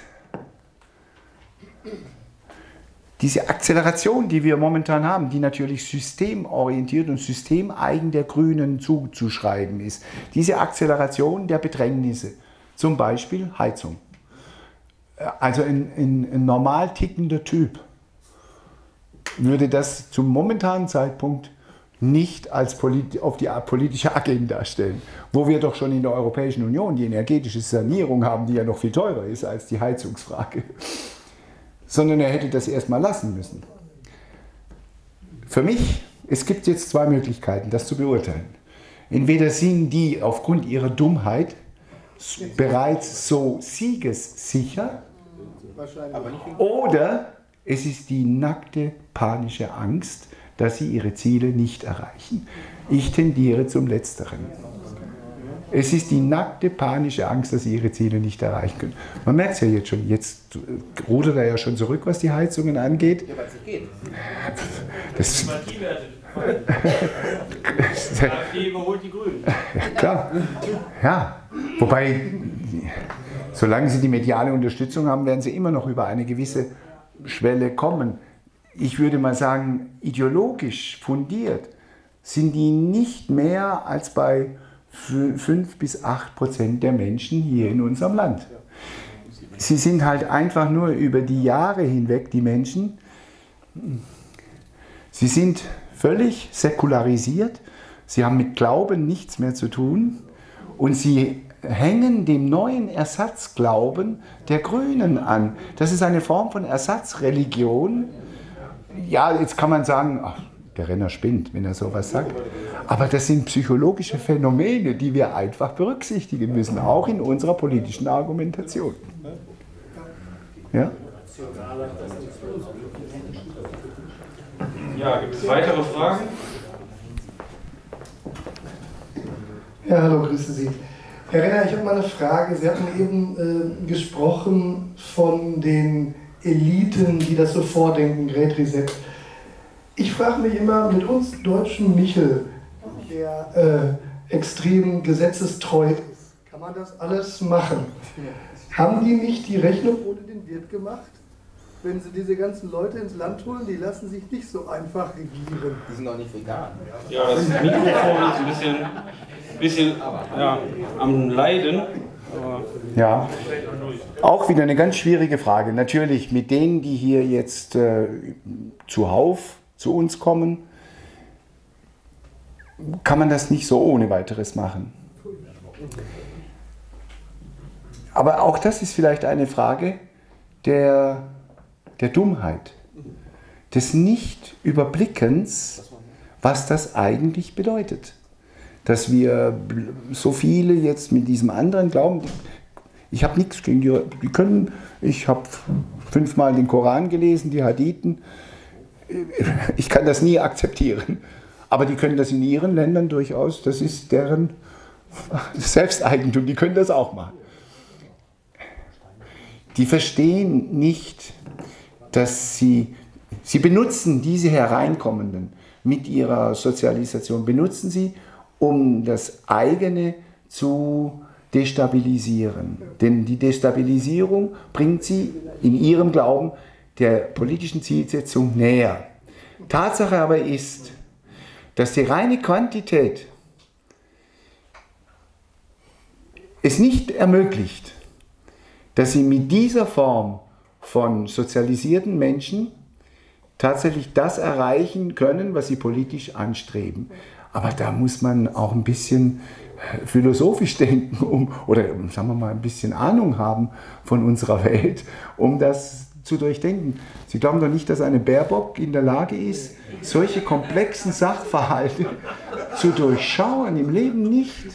diese Akzeleration, die wir momentan haben, die natürlich systemorientiert und systemeigen der Grünen zuzuschreiben ist, diese Akzeleration der Bedrängnisse, zum Beispiel Heizung. Also ein, ein, ein normal tickender Typ würde das zum momentanen Zeitpunkt nicht als polit- auf die politische Agenda stellen, wo wir doch schon in der Europäischen Union die energetische Sanierung haben, die ja noch viel teurer ist als die Heizungsfrage. Sondern er hätte das erstmal lassen müssen. Für mich, es gibt jetzt zwei Möglichkeiten, das zu beurteilen. Entweder sind die aufgrund ihrer Dummheit bereits so siegessicher, oder es ist die nackte panische Angst, dass sie ihre Ziele nicht erreichen. Ich tendiere zum Letzteren. Es ist die nackte panische Angst, dass sie ihre Ziele nicht erreichen können. Man merkt es ja jetzt schon, jetzt rudert er ja schon zurück, was die Heizungen angeht. Ja, weil es nicht geht. Das, das, die überholt die Grünen. Ja, klar. Ja. Wobei, solange sie die mediale Unterstützung haben, werden sie immer noch über eine gewisse Schwelle kommen. Ich würde mal sagen, ideologisch fundiert sind die nicht mehr als bei fünf bis acht Prozent der Menschen hier in unserem Land. Sie sind halt einfach nur über die Jahre hinweg, die Menschen, sie sind völlig säkularisiert, sie haben mit Glauben nichts mehr zu tun und sie hängen dem neuen Ersatzglauben der Grünen an. Das ist eine Form von Ersatzreligion. Ja, jetzt kann man sagen, ach, der Renner spinnt, wenn er sowas sagt. Aber das sind psychologische Phänomene, die wir einfach berücksichtigen müssen, auch in unserer politischen Argumentation. Ja? Ja, gibt es weitere Fragen? Ja, hallo, grüße Sie. Herr Renner, ich habe mal eine Frage. Sie hatten eben äh, gesprochen von den Eliten, die das so vordenken, Great Reset. Ich frage mich immer, mit uns deutschen Michel, der äh, extrem gesetzestreu ist, kann man das alles machen? Haben die nicht die Rechnung ohne den Wirt gemacht? wenn Sie diese ganzen Leute ins Land holen, die lassen sich nicht so einfach regieren. Die sind doch nicht vegan. Ja, das Mikrofon ist ein bisschen, bisschen ja, am Leiden. Ja, auch wieder eine ganz schwierige Frage. Natürlich mit denen, die hier jetzt äh, zuhauf zu uns kommen, kann man das nicht so ohne weiteres machen. Aber auch das ist vielleicht eine Frage der, der Dummheit, des Nicht-Überblickens, was das eigentlich bedeutet. Dass wir so viele jetzt mit diesem anderen glauben, ich habe nichts gegen die, die können, ich habe fünfmal den Koran gelesen, die Hadithen, ich kann das nie akzeptieren. Aber die können das in ihren Ländern durchaus, das ist deren Selbsteigentum, die können das auch machen. Die verstehen nicht, dass sie, sie benutzen diese Hereinkommenden mit ihrer Sozialisation, benutzen sie, um das eigene zu destabilisieren. Denn die Destabilisierung bringt sie in ihrem Glauben der politischen Zielsetzung näher. Tatsache aber ist, dass die reine Quantität es nicht ermöglicht, dass sie mit dieser Form von sozialisierten Menschen tatsächlich das erreichen können, was sie politisch anstreben. Aber da muss man auch ein bisschen philosophisch denken um, oder sagen wir mal ein bisschen Ahnung haben von unserer Welt, um das zu durchdenken. Sie glauben doch nicht, dass eine Baerbock in der Lage ist, solche komplexen Sachverhalte zu durchschauen, im Leben nicht.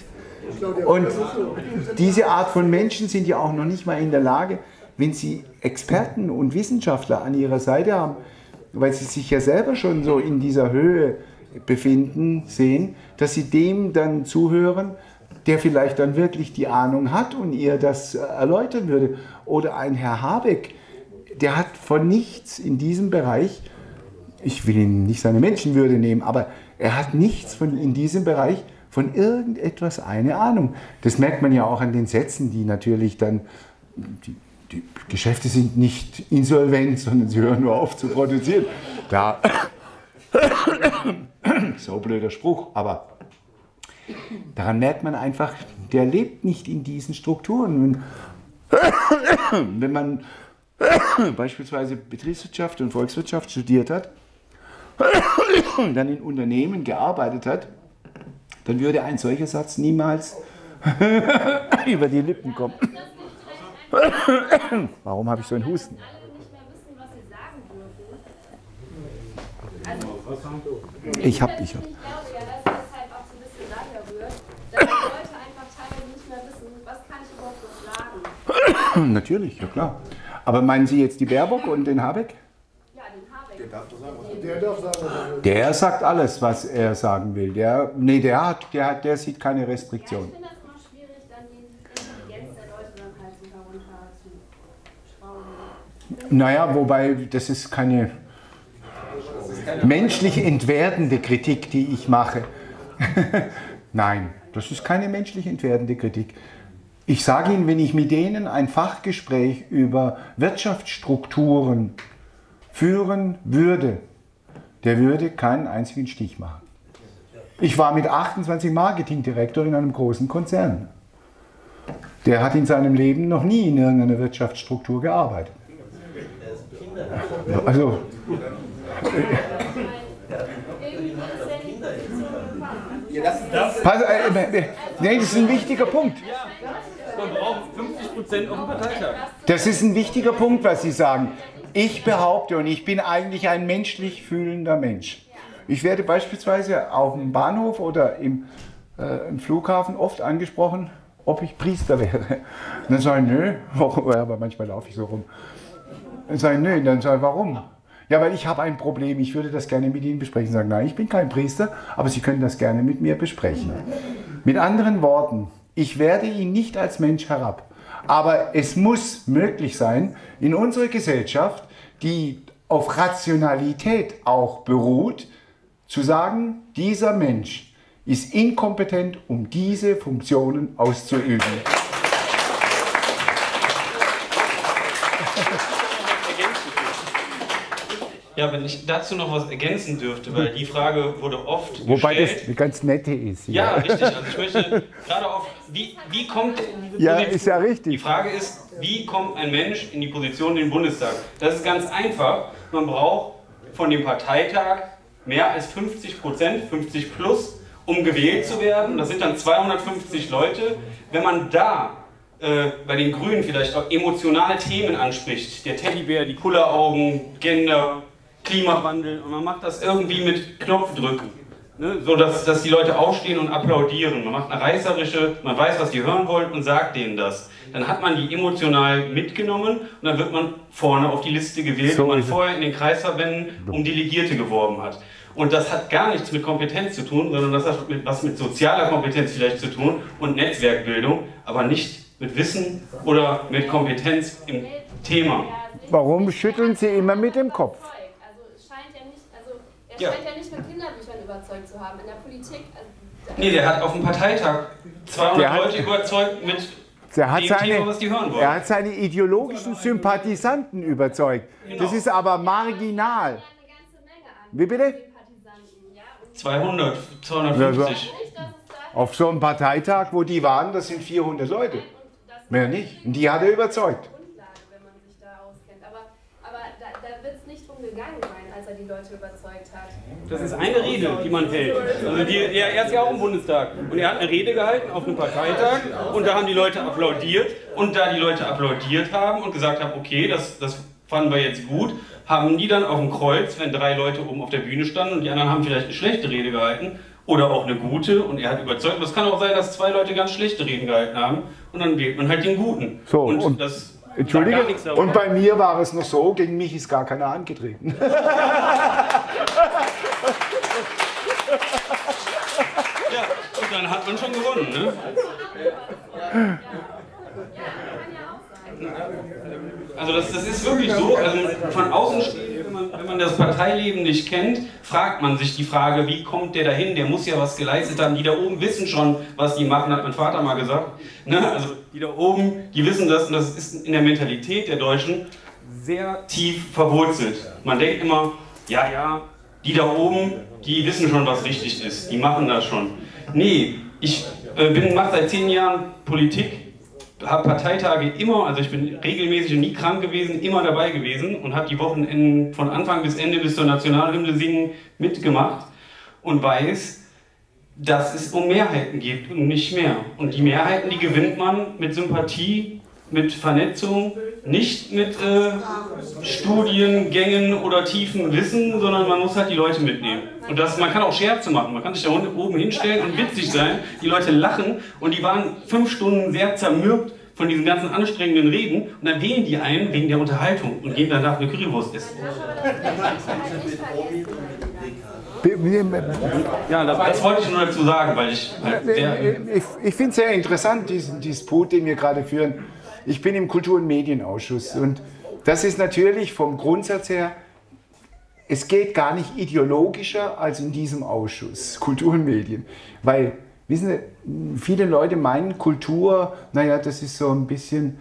Und diese Art von Menschen sind ja auch noch nicht mal in der Lage, wenn sie Experten und Wissenschaftler an ihrer Seite haben, weil sie sich ja selber schon so in dieser Höhe befinden, sehen, dass sie dem dann zuhören, der vielleicht dann wirklich die Ahnung hat und ihr das erläutern würde. Oder ein Herr Habeck, der hat von nichts in diesem Bereich, ich will ihm nicht seine Menschenwürde nehmen, aber er hat nichts von, in diesem Bereich von irgendetwas eine Ahnung. Das merkt man ja auch an den Sätzen, die natürlich dann, die, die Geschäfte sind nicht insolvent, sondern sie hören nur auf zu produzieren. Da so blöder Spruch, aber daran merkt man einfach, der lebt nicht in diesen Strukturen. Wenn man beispielsweise Betriebswirtschaft und Volkswirtschaft studiert hat und dann in Unternehmen gearbeitet hat, dann würde ein solcher Satz niemals über die Lippen kommen. Warum habe ich so einen Husten? Ich habe, ich habe. Ich glaube ja, dass das halt auch so ein bisschen daher rührt, dass die Leute einfach teilweise nicht mehr wissen, was kann ich überhaupt noch sagen. Natürlich, ja klar. Aber meinen Sie jetzt die Baerbock und den Habeck? Ja, den Habeck. Der darf sagen, was der darf sagen, was er will. Der sagt alles, was er sagen will. Der, nee, der hat, der hat, der sieht keine Restriktion. Ja, ich finde das immer schwierig, dann die Intelligenz der Leute dann halt so darunter zu schrauben. Naja, wobei, das ist keine menschlich entwertende Kritik, die ich mache. Nein, das ist keine menschlich entwertende Kritik. Ich sage Ihnen, wenn ich mit denen ein Fachgespräch über Wirtschaftsstrukturen führen würde, der würde keinen einzigen Stich machen. Ich war mit achtundzwanzig Marketingdirektor in einem großen Konzern. Der hat in seinem Leben noch nie in irgendeiner Wirtschaftsstruktur gearbeitet. Also... Pass, äh, nee, das ist ein wichtiger Punkt. Man braucht fünfzig Prozent auf dem Parteitag. Das ist ein wichtiger Punkt, was Sie sagen. Ich behaupte, und ich bin eigentlich ein menschlich fühlender Mensch. Ich werde beispielsweise auf dem Bahnhof oder im, äh, im Flughafen oft angesprochen, ob ich Priester wäre. Und dann sage ich, nö, warum? Aber manchmal laufe ich so rum. Dann sage ich, nö, dann sage ich, warum? Ja, weil ich habe ein Problem, ich würde das gerne mit Ihnen besprechen. Sagen, nein, ich bin kein Priester, aber Sie können das gerne mit mir besprechen. Mit anderen Worten, ich werde ihn nicht als Mensch herab. Aber es muss möglich sein, in unserer Gesellschaft, die auf Rationalität auch beruht, zu sagen, dieser Mensch ist inkompetent, um diese Funktionen auszuüben. Ja, wenn ich dazu noch was ergänzen dürfte, weil die Frage wurde oft Wobei gestellt. das ganz nette ist. Ja, ja richtig. Also ich möchte gerade auf, wie, wie kommt... Ja, Position, ist ja richtig. Die Frage ist, wie kommt ein Mensch in die Position im Bundestag? Das ist ganz einfach. Man braucht von dem Parteitag mehr als fünfzig Prozent, fünfzig plus, um gewählt zu werden. Das sind dann zweihundertfünfzig Leute. Wenn man da... bei den Grünen vielleicht auch emotionale Themen anspricht, der Teddybär, die Kulleraugen, Gender, Klimawandel, und man macht das irgendwie mit Knopfdrücken, ne? So dass, dass die Leute aufstehen und applaudieren. Man macht eine reißerische, man weiß, was die hören wollen und sagt denen das. Dann hat man die emotional mitgenommen und dann wird man vorne auf die Liste gewählt, wo man vorher in den Kreisverbänden um Delegierte geworben hat. Und das hat gar nichts mit Kompetenz zu tun, sondern das hat mit, was mit sozialer Kompetenz vielleicht zu tun und Netzwerkbildung, aber nicht mit Wissen oder mit Kompetenz im Thema. Warum schütteln Sie immer mit dem Kopf? Also scheint ja nicht, also er ja. scheint ja nicht mit Kinderbüchern überzeugt zu haben in der Politik. Also nee, der hat auf dem Parteitag zweihundert Leute überzeugt mit der hat dem seine, Thema, was die hören wollen. Er hat seine ideologischen Sympathisanten überzeugt. Genau. Das ist aber marginal. Wie bitte? zweihundert, zweihundertfünfzig. Auf so einem Parteitag, wo die waren, das sind vierhundert Leute. Mehr nicht. Die hat er überzeugt. Grundlage, wenn man sich da auskennt. Aber, aber da, da wird es nicht umgegangen sein, als er die Leute überzeugt hat. Das ist eine Rede, die man hält. Also die, er, er ist ja auch im Bundestag. Und er hat eine Rede gehalten auf einem Parteitag. Und da haben die Leute applaudiert. Und da die Leute applaudiert haben und gesagt haben, okay, das, das fanden wir jetzt gut, haben die dann auf dem Kreuz, wenn drei Leute oben auf der Bühne standen und die anderen haben vielleicht eine schlechte Rede gehalten, oder auch eine gute, und er hat überzeugt. Aber es kann auch sein, dass zwei Leute ganz schlechte Reden gehalten haben und dann wählt man halt den Guten. So, und, und das Entschuldige, und bei mir war es noch so, gegen mich ist gar keiner angetreten. Ja, und dann hat man schon gewonnen, ne? Also das, das ist wirklich so, also von außen stehen, wenn man, wenn man das Parteileben nicht kennt, fragt man sich die Frage, wie kommt der dahin, der muss ja was geleistet haben, die da oben wissen schon, was die machen, hat mein Vater mal gesagt, ne? Also die da oben, die wissen das, und das ist in der Mentalität der Deutschen sehr tief verwurzelt. Man denkt immer, ja, ja, die da oben, die wissen schon, was richtig ist, die machen das schon. Nee, ich äh, bin, mache seit zehn Jahren Politik, habe Parteitage immer, also ich bin regelmäßig und nie krank gewesen, immer dabei gewesen und habe die Wochenenden von Anfang bis Ende bis zur Nationalhymne singen mitgemacht und weiß, dass es um Mehrheiten geht und nicht mehr. Und die Mehrheiten, die gewinnt man mit Sympathie, mit Vernetzung, nicht mit äh, Studiengängen oder tiefem Wissen, sondern man muss halt die Leute mitnehmen. Und das, man kann auch Scherze machen, man kann sich da oben hinstellen und witzig sein, die Leute lachen, und die waren fünf Stunden sehr zermürbt von diesen ganzen anstrengenden Reden, und dann wählen die einen wegen der Unterhaltung und gehen danach eine Currywurst essen. Ja, das wollte ich nur dazu sagen, weil ich... Halt sehr ich ich finde es sehr interessant, diesen Disput, den wir gerade führen. Ich bin im Kultur- und Medienausschuss, und das ist natürlich vom Grundsatz her, es geht gar nicht ideologischer als in diesem Ausschuss, Kultur und Medien. Weil, wissen Sie, viele Leute meinen Kultur, naja, das ist so ein bisschen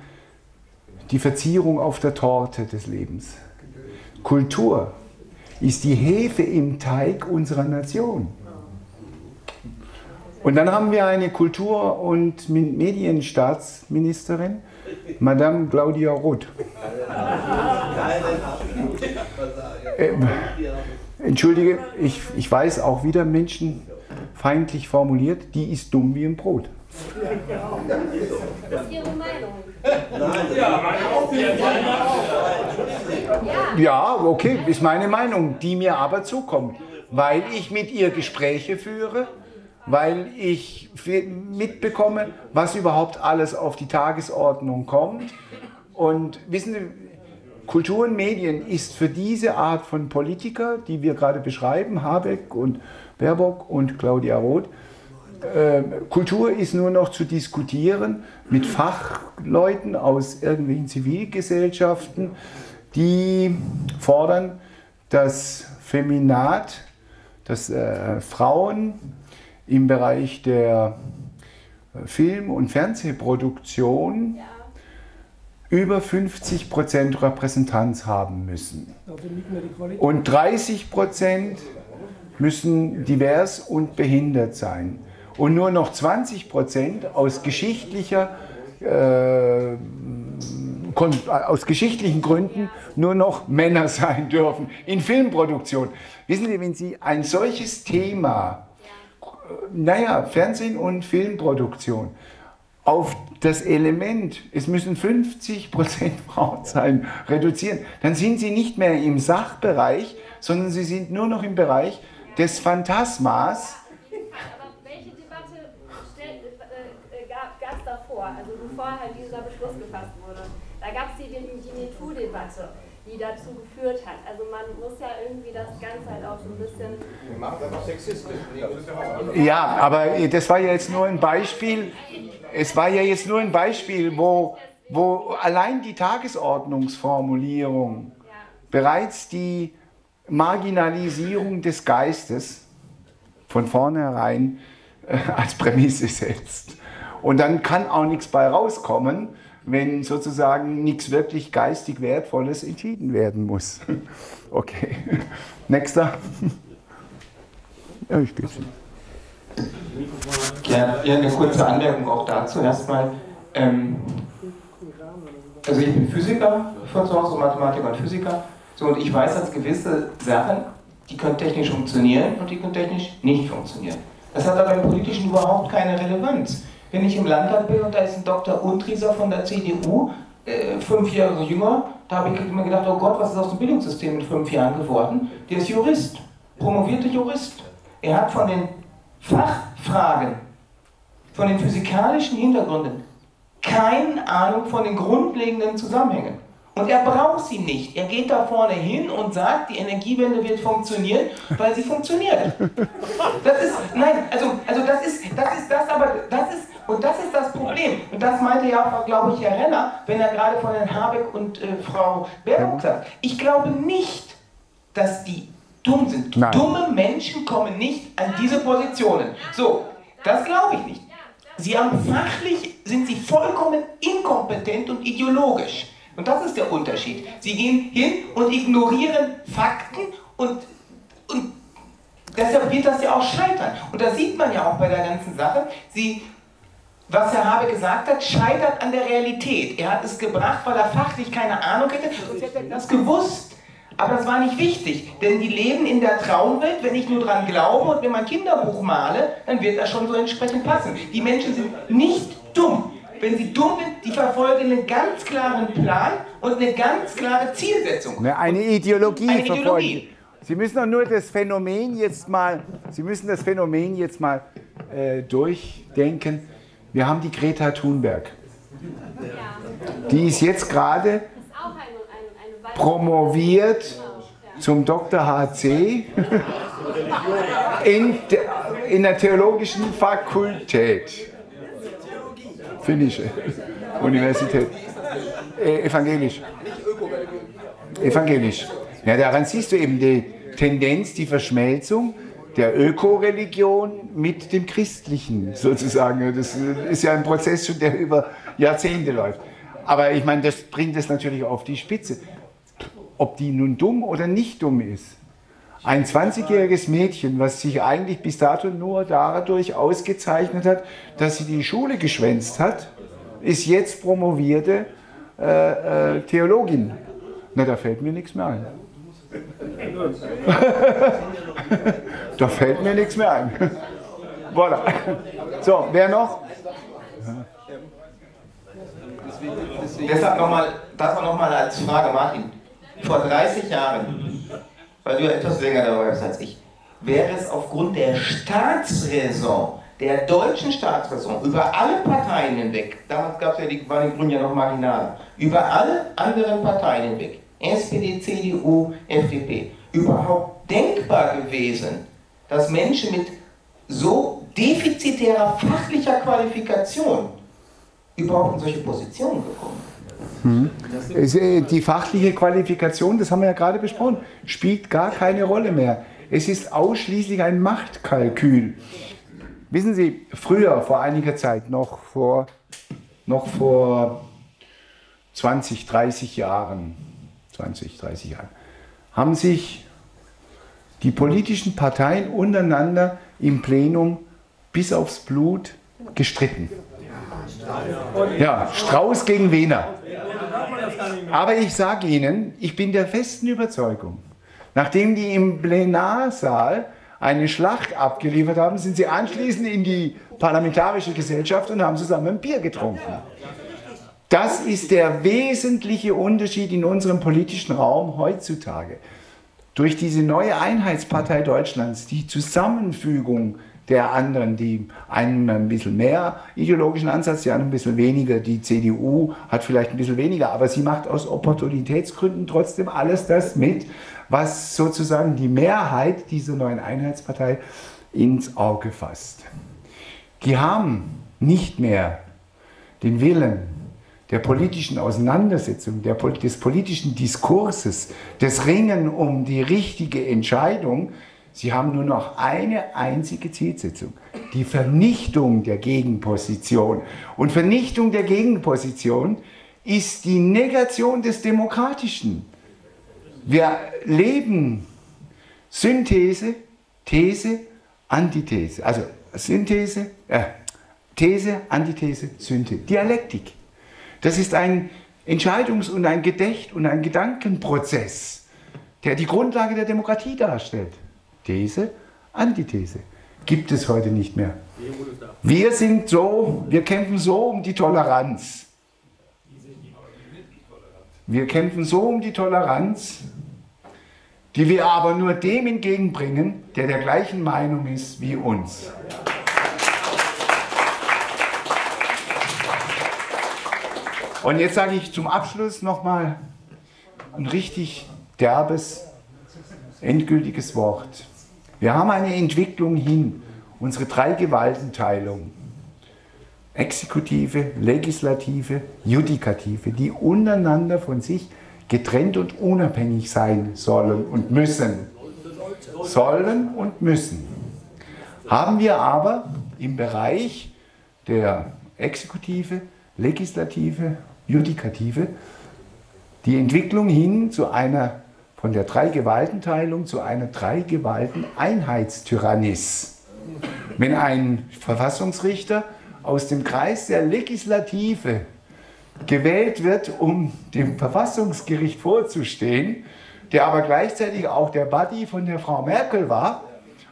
die Verzierung auf der Torte des Lebens. Kultur ist die Hefe im Teig unserer Nation. Und dann haben wir eine Kultur- und Medienstaatsministerin, Madame Claudia Roth. äh, Entschuldige, ich, ich weiß, auch wieder menschenfeindlich formuliert, die ist dumm wie ein Brot. Das ist Ihre Meinung. Ja, okay, ist meine Meinung, die mir aber zukommt, weil ich mit ihr Gespräche führe, weil ich mitbekomme, was überhaupt alles auf die Tagesordnung kommt. Und wissen Sie, Kultur und Medien ist für diese Art von Politiker, die wir gerade beschreiben, Habeck und Baerbock und Claudia Roth, äh, Kultur ist nur noch zu diskutieren mit Fachleuten aus irgendwelchen Zivilgesellschaften, die fordern, dass Feminat, dass äh, Frauen im Bereich der Film- und Fernsehproduktion ja. über fünfzig Prozent Repräsentanz haben müssen. Und dreißig Prozent müssen divers und behindert sein. Und nur noch zwanzig Prozent aus geschichtlicher, äh, aus geschichtlichen Gründen nur noch Männer sein dürfen in Filmproduktion. Wissen Sie, wenn Sie ein solches Thema, naja, Fernsehen und Filmproduktion, auf das Element, es müssen fünfzig Prozent Frauen sein, reduzieren, dann sind Sie nicht mehr im Sachbereich, sondern Sie sind nur noch im Bereich des Phantasmas. Also bevor halt dieser Beschluss gefasst wurde, da gab es die, die MeToo-Debatte, die dazu geführt hat. Also man muss ja irgendwie das Ganze halt auch so ein bisschen... Wir machen das auch sexistisch. Ja, aber das war ja jetzt nur ein Beispiel, es war ja jetzt nur ein Beispiel, wo, wo allein die Tagesordnungsformulierung ja. bereits die Marginalisierung des Geistes von vornherein äh, als Prämisse setzt. Und dann kann auch nichts bei rauskommen, wenn sozusagen nichts wirklich geistig Wertvolles entschieden werden muss. Okay, nächster. Ja, ich bitte. Ja, eine kurze Anmerkung auch dazu. Erstmal, ähm, also ich bin Physiker von zu Hause, Mathematiker und Physiker. So, und ich weiß, dass gewisse Sachen, die können technisch funktionieren und die können technisch nicht funktionieren. Das hat aber im Politischen überhaupt keine Relevanz. Wenn ich im Landtag bin und da ist ein Doktor Untrieser von der C D U, äh, fünf Jahre jünger, da habe ich immer gedacht, oh Gott, was ist aus dem Bildungssystem mit fünf Jahren geworden? Der ist Jurist, promovierter Jurist. Er hat von den Fachfragen, von den physikalischen Hintergründen keine Ahnung von den grundlegenden Zusammenhängen. Und er braucht sie nicht. Er geht da vorne hin und sagt, die Energiewende wird funktionieren, weil sie funktioniert. Das ist, nein, also, also das ist, das ist das, aber das ist, und das ist das Problem. Und das meinte ja auch, glaube ich, Herr Renner, wenn er gerade von Herrn Habeck und äh, Frau Baerbock sagt. Ich glaube nicht, dass die dumm sind. Nein. Dumme Menschen kommen nicht an diese Positionen. So, das glaube ich nicht. Sie haben fachlich, sind sie vollkommen inkompetent und ideologisch. Und das ist der Unterschied. Sie gehen hin und ignorieren Fakten und, und deshalb wird das ja auch scheitern. Und das sieht man ja auch bei der ganzen Sache. Sie, was Herr Habeck gesagt hat, scheitert an der Realität. Er hat es gebracht, weil er fachlich keine Ahnung hätte. Und sie hätten das gewusst. Aber das war nicht wichtig, denn die leben in der Traumwelt, wenn ich nur dran glaube und wenn mein Kinderbuch male, dann wird das schon so entsprechend passen. Die Menschen sind nicht dumm. Wenn sie dumm sind, die verfolgen einen ganz klaren Plan und eine ganz klare Zielsetzung. Eine, eine Ideologie eine verfolgen. Ideologie. Sie müssen doch nur das Phänomen jetzt mal, Sie müssen das Phänomen jetzt mal äh, durchdenken. Wir haben die Greta Thunberg. Die ist jetzt gerade promoviert zum Doktor H C in, in der theologischen Fakultät. Finnische Universität. Äh, evangelisch. Evangelisch. Ja, daran siehst du eben die Tendenz, die Verschmelzung der Ökoreligion mit dem Christlichen sozusagen. Das ist ja ein Prozess, schon, der über Jahrzehnte läuft. Aber ich meine, das bringt es natürlich auf die Spitze. Ob die nun dumm oder nicht dumm ist. Ein zwanzigjähriges Mädchen, was sich eigentlich bis dato nur dadurch ausgezeichnet hat, dass sie die Schule geschwänzt hat, ist jetzt promovierte äh, äh, Theologin. Na, da fällt mir nichts mehr ein. Da fällt mir nichts mehr ein. Voilà. So, wer noch? Ja. Deshalb nochmal, das war nochmal als Frage, Martin. Vor dreißig Jahren... weil du ja etwas länger dabei bist als ich, wäre es aufgrund der Staatsräson, der deutschen Staatsräson, über alle Parteien hinweg, damals gab es ja die, waren die Grünen ja noch marginal, über alle anderen Parteien hinweg, S P D, C D U, F D P, überhaupt denkbar gewesen, dass Menschen mit so defizitärer fachlicher Qualifikation überhaupt in solche Positionen gekommen sind? Hm. Die fachliche Qualifikation, das haben wir ja gerade besprochen, spielt gar keine Rolle mehr. Es ist ausschließlich ein Machtkalkül. Wissen Sie, früher, vor einiger Zeit, noch vor, noch vor zwanzig, dreißig Jahren haben sich die politischen Parteien untereinander im Plenum bis aufs Blut gestritten. Ja, Strauß gegen Wehner. Aber ich sage Ihnen, ich bin der festen Überzeugung, nachdem die im Plenarsaal eine Schlacht abgeliefert haben, sind sie anschließend in die parlamentarische Gesellschaft und haben zusammen ein Bier getrunken. Das ist der wesentliche Unterschied in unserem politischen Raum heutzutage. Durch diese neue Einheitspartei Deutschlands, die Zusammenfügung der anderen, die einen ein bisschen mehr ideologischen Ansatz, die anderen ein bisschen weniger, die C D U hat vielleicht ein bisschen weniger, aber sie macht aus Opportunitätsgründen trotzdem alles das mit, was sozusagen die Mehrheit dieser neuen Einheitspartei ins Auge fasst. Die haben nicht mehr den Willen der politischen Auseinandersetzung, der, des politischen Diskurses, des Ringen um die richtige Entscheidung. Sie haben nur noch eine einzige Zielsetzung, die Vernichtung der Gegenposition. Und Vernichtung der Gegenposition ist die Negation des Demokratischen. Wir leben Synthese, These, Antithese. Also Synthese, äh, These, Antithese, Synthese, Dialektik. Das ist ein Entscheidungs- und ein Gedächt- und ein Gedankenprozess, der die Grundlage der Demokratie darstellt. These, Antithese. Gibt es heute nicht mehr. Wir sind so, wir kämpfen so um die Toleranz. Wir kämpfen so um die Toleranz, die wir aber nur dem entgegenbringen, der der gleichen Meinung ist wie uns. Und jetzt sage ich zum Abschluss nochmal ein richtig derbes, endgültiges Wort. Wir haben eine Entwicklung hin, unsere drei Gewaltenteilung, Exekutive, Legislative, Judikative, die untereinander von sich getrennt und unabhängig sein sollen und müssen. Sollen und müssen. Haben wir aber im Bereich der Exekutive, Legislative, Judikative die Entwicklung hin zu einer von der Drei-Gewaltenteilung zu einer Drei-Gewalten-Einheitstyrannis. Wenn ein Verfassungsrichter aus dem Kreis der Legislative gewählt wird, um dem Verfassungsgericht vorzustehen, der aber gleichzeitig auch der Buddy von der Frau Merkel war,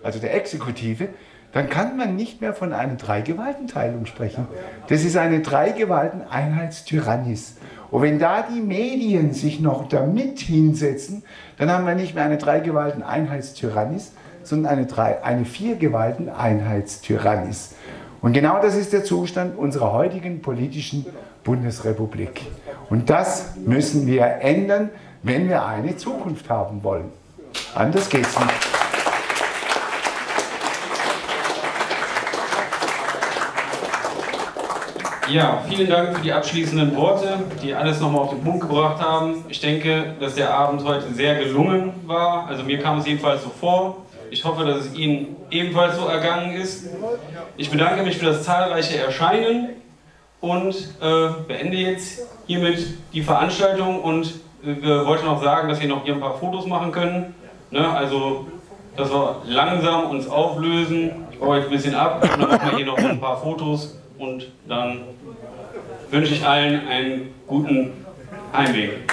also der Exekutive, dann kann man nicht mehr von einer Drei-Gewaltenteilung sprechen. Das ist eine Drei-Gewalten-Einheitstyrannis. Und wenn da die Medien sich noch damit hinsetzen, dann haben wir nicht mehr eine Drei-Gewalten-Einheitstyrannis, sondern eine, drei, eine Vier-Gewalten-Einheitstyrannis. Und genau das ist der Zustand unserer heutigen politischen Bundesrepublik. Und das müssen wir ändern, wenn wir eine Zukunft haben wollen. Anders geht's nicht. Ja, vielen Dank für die abschließenden Worte, die alles nochmal auf den Punkt gebracht haben. Ich denke, dass der Abend heute sehr gelungen war. Also mir kam es jedenfalls so vor. Ich hoffe, dass es Ihnen ebenfalls so ergangen ist. Ich bedanke mich für das zahlreiche Erscheinen und äh, beende jetzt hiermit die Veranstaltung und äh, wollte noch sagen, dass wir noch hier ein paar Fotos machen können. Ne? Also, dass wir langsam uns auflösen. Ich baue jetzt ein bisschen ab und dann machen wir hier noch ein paar Fotos. Und dann wünsche ich allen einen guten Heimweg.